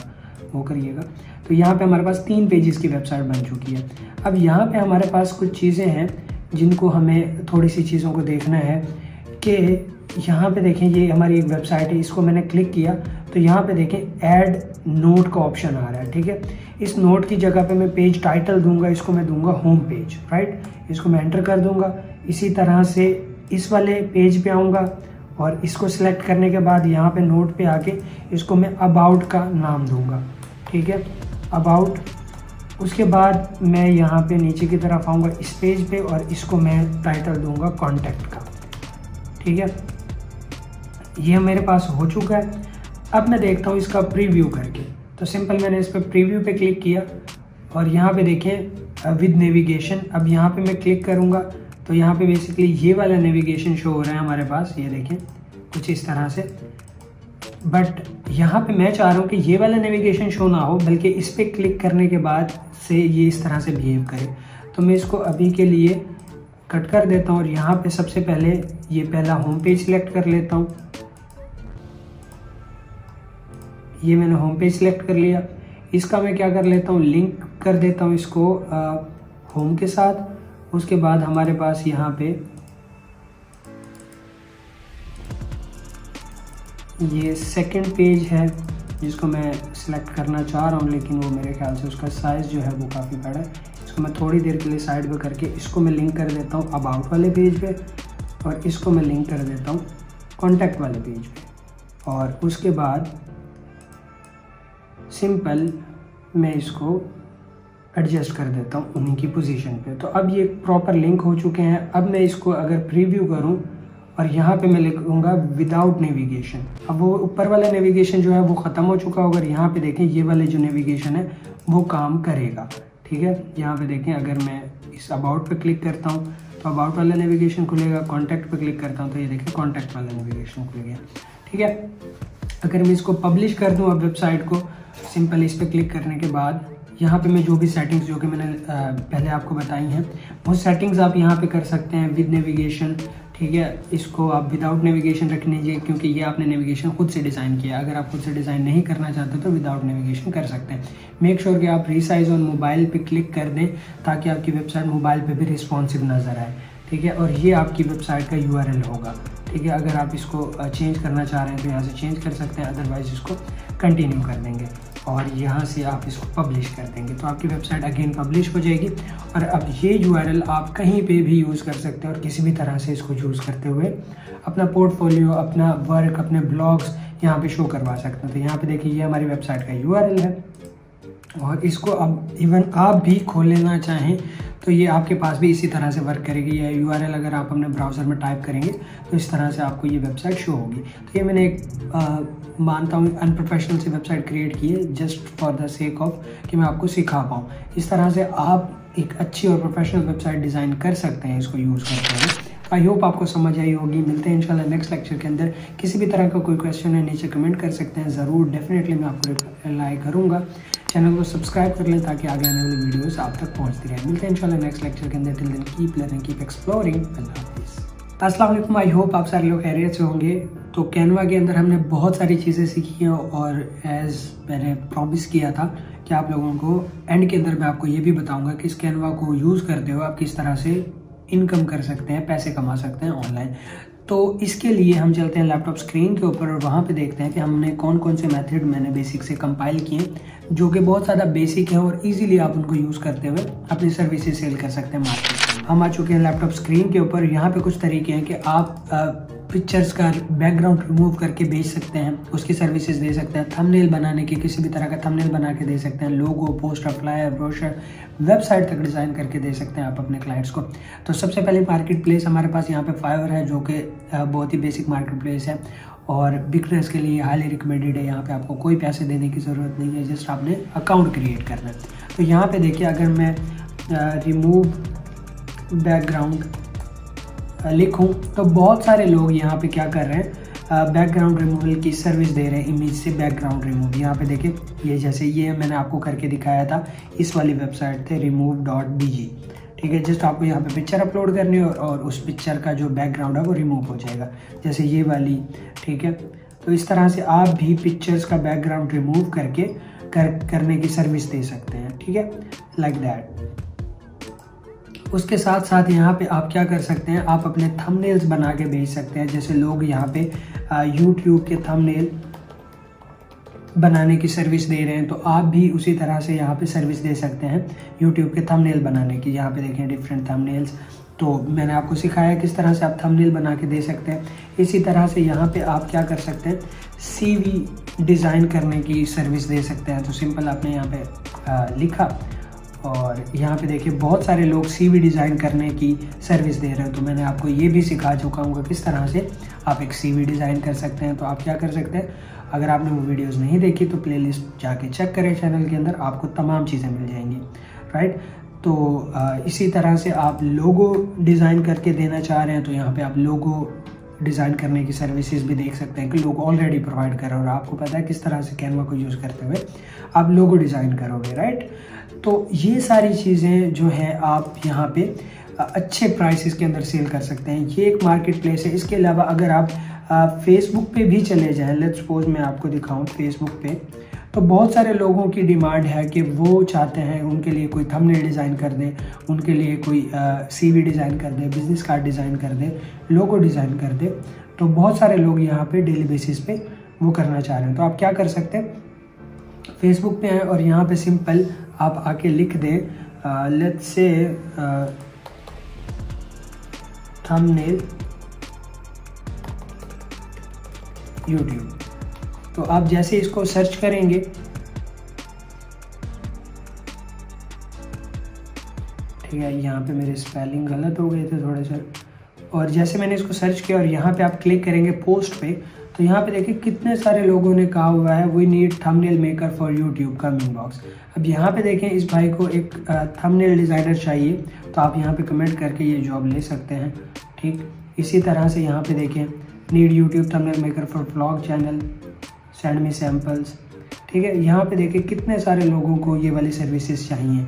वो करिएगा। तो यहाँ पे हमारे पास तीन पेजेस की वेबसाइट बन चुकी है। अब यहाँ पे हमारे पास कुछ चीज़ें हैं जिनको हमें थोड़ी सी चीज़ों को देखना है कि यहाँ पे देखें ये हमारी एक वेबसाइट है, इसको मैंने क्लिक किया तो यहाँ पे देखें ऐड नोट का ऑप्शन आ रहा है, ठीक है। इस नोट की जगह पे मैं पेज टाइटल दूंगा, इसको मैं दूंगा होम पेज, राइट। इसको मैं एंटर कर दूंगा। इसी तरह से इस वाले पेज पे आऊँगा और इसको सिलेक्ट करने के बाद यहाँ पे नोट पे आके इसको मैं अबाउट का नाम दूंगा, ठीक है, अबाउट। उसके बाद मैं यहाँ पे नीचे की तरफ आऊँगा इस पेज पे और इसको मैं टाइटल दूंगा कॉन्टैक्ट का, ठीक है। ये मेरे पास हो चुका है। अब मैं देखता हूँ इसका प्रीव्यू करके। तो सिंपल मैंने इस पर प्रीव्यू पे क्लिक किया और यहाँ पे देखें विद नेविगेशन। अब यहाँ पे मैं क्लिक करूँगा तो यहाँ पे बेसिकली ये वाला नेविगेशन शो हो रहा है हमारे पास, ये देखें कुछ इस तरह से। बट यहाँ पे मैं चाह रहा हूँ कि ये वाला नेविगेशन शो ना हो बल्कि इस पर क्लिक करने के बाद से ये इस तरह से बिहेव करे। तो मैं इसको अभी के लिए कट कर देता हूँ और यहाँ पे सबसे पहले ये पहला होम पेज सिलेक्ट कर लेता हूँ। ये मैंने होम पेज सिलेक्ट कर लिया। इसका मैं क्या कर लेता हूँ, लिंक कर देता हूँ इसको आ, होम के साथ। उसके बाद हमारे पास यहाँ पे ये सेकंड पेज है, जिसको मैं सिलेक्ट करना चाह रहा हूँ, लेकिन वो मेरे ख्याल से उसका साइज़ जो है वो काफ़ी बड़ा है। इसको मैं थोड़ी देर के लिए साइड पर करके इसको मैं लिंक कर देता हूँ अबाउट वाले पेज पे, और इसको मैं लिंक कर देता हूँ कॉन्टैक्ट वाले पेज पे, और उसके बाद सिंपल मैं इसको एडजस्ट कर देता हूँ उन्हीं की पोजीशन पे। तो अब ये प्रॉपर लिंक हो चुके हैं। अब मैं इसको अगर प्रीव्यू करूँ और यहाँ पे मैं लिखूँगा विदाउट नेविगेशन, अब वो ऊपर वाला नेविगेशन जो है वो ख़त्म हो चुका होगा। यहाँ पे देखें ये वाले जो नेविगेशन है वो काम करेगा, ठीक है। यहाँ पे देखें अगर मैं इस अबाउट पे क्लिक करता हूँ तो अबाउट वाला नेविगेशन खुलेगा, कॉन्टैक्ट पे क्लिक करता हूँ तो ये देखें कॉन्टैक्ट वाला नेविगेशन खुल गया, ठीक है। अगर मैं इसको पब्लिश कर दूँ अब वेबसाइट को, सिंपल इस पर क्लिक करने के बाद यहाँ पे मैं जो भी सेटिंग्स जो कि मैंने पहले आपको बताई हैं वो सेटिंग्स आप यहाँ पे कर सकते हैं विद नेविगेशन, ठीक है। इसको आप विदाउट नेविगेशन रख लीजिए क्योंकि ये आपने नेविगेशन खुद से डिज़ाइन किया। अगर आप खुद से डिज़ाइन नहीं करना चाहते तो विदाउट नेविगेशन कर सकते हैं। मेक श्योर कि आप रिसाइज ऑन मोबाइल पे क्लिक कर दें ताकि आपकी वेबसाइट मोबाइल पे भी रिस्पॉन्सिव नज़र आए, ठीक है। और ये आपकी वेबसाइट का यू आर एल होगा, ठीक है। अगर आप इसको चेंज करना चाह रहे हैं तो यहाँ से चेंज कर सकते हैं, अदरवाइज़ इसको कंटिन्यू कर देंगे और यहाँ से आप इसको पब्लिश कर देंगे तो आपकी वेबसाइट अगेन पब्लिश हो जाएगी। और अब ये यू आर एल आप कहीं पे भी यूज़ कर सकते हैं और किसी भी तरह से इसको यूज़ करते हुए अपना पोर्टफोलियो, अपना वर्क, अपने ब्लॉग्स यहाँ पे शो करवा सकते हैं। तो यहाँ पे देखिए ये हमारी वेबसाइट का यू आर एल है और इसको अब इवन आप भी खोल लेना चाहें तो ये आपके पास भी इसी तरह से वर्क करेगी। या यू आर एल अगर आप अपने ब्राउज़र में टाइप करेंगे तो इस तरह से आपको ये वेबसाइट शो होगी। तो ये मैंने एक आ, मानता हूँ अनप्रोफेशनल से वेबसाइट क्रिएट की है just for the sake of कि मैं आपको सिखा पाऊँ। इस तरह से आप एक अच्छी और प्रोफेशनल वेबसाइट डिज़ाइन कर सकते हैं इसको यूज़ करते हुए। आई होप आपको समझ आई होगी। मिलते हैं इंशाल्लाह नेक्स्ट लेक्चर के अंदर। किसी भी तरह का कोई क्वेश्चन है नीचे कमेंट कर सकते हैं, ज़रूर डेफिनेटली मैं आपको रिप्लाई करूँगा। चैनल को सब्सक्राइब कर लें ताकि आगे आने वाली वीडियोस आप तक पहुँचती रहे। मिलते हैं इंशाल्लाह नेक्स्ट लेक्चर के अंदर। Till then keep learning, keep exploring. अल्लाह हाफिज़। अस्सलाम वालेकुम। आई होप आप सारे लोग खैरियत से होंगे। तो कैनवा के अंदर हमने बहुत सारी चीज़ें सीखी हैं और एज़ मैंने प्रॉमिस किया था कि आप लोगों को एंड के अंदर मैं आपको ये भी बताऊँगा कि इस कैनवा को यूज़ करते हुए आप किस तरह से इनकम कर सकते हैं, पैसे कमा सकते हैं ऑनलाइन। तो इसके लिए हम चलते हैं लैपटॉप स्क्रीन के ऊपर और वहाँ पे देखते हैं कि हमने कौन कौन से मेथड मैंने बेसिक से कंपाइल किए जो कि बहुत ज़्यादा बेसिक हैं और इजीली आप उनको यूज़ करते हुए अपनी सर्विसेज सेल कर सकते हैं मार्केट में। हम आ चुके हैं लैपटॉप स्क्रीन के ऊपर। यहाँ पे कुछ तरीके हैं कि आप आ, पिक्चर्स का बैकग्राउंड रिमूव करके बेच सकते हैं, उसकी सर्विसेज दे सकते हैं, थंबनेल बनाने की किसी भी तरह का थंबनेल बना के दे सकते हैं, logo, poster, flyer, brochure, website तक डिज़ाइन करके दे सकते हैं आप अपने क्लाइंट्स को। तो सबसे पहले मार्केट प्लेस हमारे पास यहाँ पे फाइवर है जो कि बहुत ही बेसिक मार्केट प्लेस है और बिगनर्स के लिए हाईली रिकमेंडेड है। यहाँ पे आपको कोई पैसे देने की ज़रूरत नहीं है, जस्ट आपने अकाउंट क्रिएट करना है। तो यहाँ पे देखिए अगर मैं रिमूव बैकग्राउंड लिखूं तो बहुत सारे लोग यहाँ पे क्या कर रहे हैं, बैकग्राउंड रिमूवल की सर्विस दे रहे हैं, इमेज से बैकग्राउंड रिमूव। यहाँ पे देखें ये जैसे ये मैंने आपको करके दिखाया था, इस वाली वेबसाइट थे रिमूव डॉट बी जी, ठीक है। जस्ट आपको यहाँ पे पिक्चर अपलोड करनी है और, और उस पिक्चर का जो बैकग्राउंड है वो रिमूव हो जाएगा, जैसे ये वाली, ठीक है। तो इस तरह से आप भी पिक्चर्स का बैकग्राउंड रिमूव करके कर, करने की सर्विस दे सकते हैं, ठीक है, लाइक दैट। उसके साथ साथ यहाँ पे आप क्या कर सकते हैं, आप अपने थंबनेल्स बना के बेच सकते हैं। जैसे लोग यहाँ पे यूट्यूब के थंबनेल बनाने की सर्विस दे रहे हैं तो आप भी उसी तरह से यहाँ पे सर्विस दे सकते हैं यूट्यूब के थंबनेल बनाने की। यहाँ पे देखें डिफरेंट थंबनेल्स, तो मैंने आपको सिखाया किस तरह से आप थंबनेल बना के दे सकते हैं। इसी तरह से यहाँ पे आप क्या कर सकते हैं, सीवी डिज़ाइन करने की सर्विस दे सकते हैं। तो सिंपल आपने यहाँ पे लिखा और यहाँ पे देखिए बहुत सारे लोग सीवी डिज़ाइन करने की सर्विस दे रहे हैं। तो मैंने आपको ये भी सिखा चुका हूँ किस तरह से आप एक सीवी डिज़ाइन कर सकते हैं। तो आप क्या कर सकते हैं, अगर आपने वो वीडियोस नहीं देखी तो प्लेलिस्ट जाके चेक करें चैनल के अंदर, आपको तमाम चीज़ें मिल जाएंगी, राइट। तो इसी तरह से आप लोगो डिज़ाइन करके देना चाह रहे हैं तो यहाँ पर आप लोगो डिज़ाइन करने की सर्विसेज भी देख सकते हैं कि लोग ऑलरेडी प्रोवाइड कर रहे हैं और आपको पता है किस तरह से कैनवा को यूज़ करते हुए आप लोगो डिज़ाइन करोगे, राइट। तो ये सारी चीज़ें जो हैं आप यहाँ पे अच्छे प्राइसेस के अंदर सेल कर सकते हैं। ये एक मार्केट प्लेस है। इसके अलावा अगर आप फेसबुक पे भी चले जाएं, लेट्स सपोज मैं आपको दिखाऊं फेसबुक पे, तो बहुत सारे लोगों की डिमांड है कि वो चाहते हैं उनके लिए कोई थंबनेल डिज़ाइन कर दें, उनके लिए कोई सीवी डिज़ाइन कर दें, बिजनेस कार्ड डिज़ाइन कर दें, लोगो डिज़ाइन कर दें। तो बहुत सारे लोग यहाँ पे डेली बेसिस पे वो करना चाह रहे हैं। तो आप क्या कर सकते हैं, फेसबुक पे हैं और यहाँ पे सिंपल आप आके लिख दें लेट्स से थंबनेल यूट्यूब। तो आप जैसे इसको सर्च करेंगे, ठीक है, यहाँ पे मेरे स्पेलिंग गलत हो गए थे थोड़े से, और जैसे मैंने इसको सर्च किया और यहाँ पे आप क्लिक करेंगे पोस्ट पे, तो यहाँ पे देखिए कितने सारे लोगों ने कहा हुआ है we need thumbnail maker for YouTube comment box. अब यहाँ पे देखें इस भाई को एक थंबनेल डिज़ाइनर चाहिए, तो आप यहाँ पे कमेंट करके ये जॉब ले सकते हैं। ठीक इसी तरह से यहाँ पे देखें need YouTube thumbnail maker for blog channel send me samples. ठीक है, यहाँ पे देखें कितने सारे लोगों को ये वाली सर्विसेज चाहिए।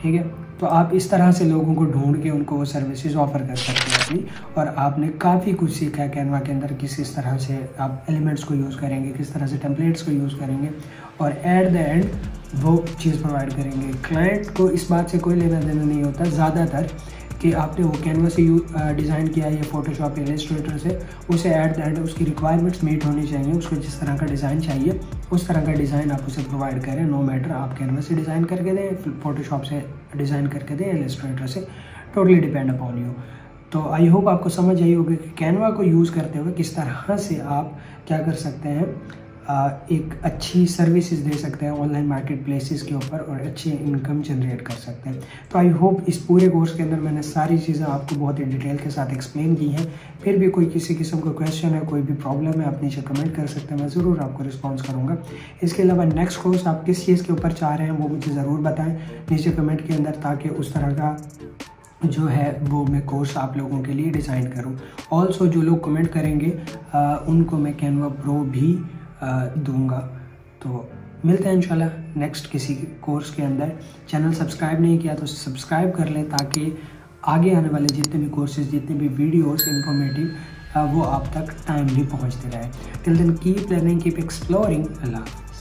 ठीक है, तो आप इस तरह से लोगों को ढूंढ के उनको सर्विसेज ऑफर कर सकते हैं अपनी। और आपने काफ़ी कुछ सीखा है कैनवा के अंदर, किस किस तरह से आप एलिमेंट्स को यूज़ करेंगे, किस तरह से टेम्पलेट्स को यूज़ करेंगे, और एट द एंड वो चीज़ प्रोवाइड करेंगे। क्लाइंट को इस बात से कोई लेना देना नहीं होता ज़्यादातर कि आपने वो कैनवा से डिज़ाइन किया है या फोटोशॉप इलस्ट्रेटर से, उसे एट द एंड उसकी रिक्वायरमेंट्स मीट होनी चाहिए। उसको जिस तरह का डिज़ाइन चाहिए उस तरह का डिज़ाइन आप उसे प्रोवाइड करें, नो मैटर आप कैनवा से डिज़ाइन करके दें, फोटोशॉप से डिज़ाइन करके दें, इलस्ट्रेटर से, टोटली डिपेंड अपॉन यू। तो आई होप आपको समझ आई होगी कि कैनवा को यूज़ करते हुए किस तरह से आप क्या कर सकते हैं, एक अच्छी सर्विसेज दे सकते हैं ऑनलाइन मार्केट प्लेसेस के ऊपर और अच्छी इनकम जनरेट कर सकते हैं। तो आई होप इस पूरे कोर्स के अंदर मैंने सारी चीज़ें आपको बहुत ही डिटेल के साथ एक्सप्लेन की हैं। फिर भी कोई किसी किस्म का क्वेश्चन है, कोई भी प्रॉब्लम है, आप नीचे कमेंट कर सकते हैं, मैं ज़रूर आपको रिस्पॉन्स करूँगा। इसके अलावा नेक्स्ट कोर्स आप किस चीज़ के ऊपर चाह रहे हैं वो मुझे ज़रूर बताएँ नीचे कमेंट के अंदर, ताकि उस तरह का जो है वो मैं कोर्स आप लोगों के लिए डिज़ाइन करूँ। ऑल्सो जो लोग कमेंट करेंगे उनको मैं कैनवा प्रो भी दूंगा। तो मिलते हैं इंशाल्लाह नेक्स्ट किसी कोर्स के अंदर। चैनल सब्सक्राइब नहीं किया तो सब्सक्राइब कर लें, ताकि आगे आने वाले जितने भी कोर्सेज, जितने भी वीडियोस इंफॉर्मेटिव वो आप तक टाइमली पहुंचते रहे। Till then keep learning, keep exploring. अल्लाह।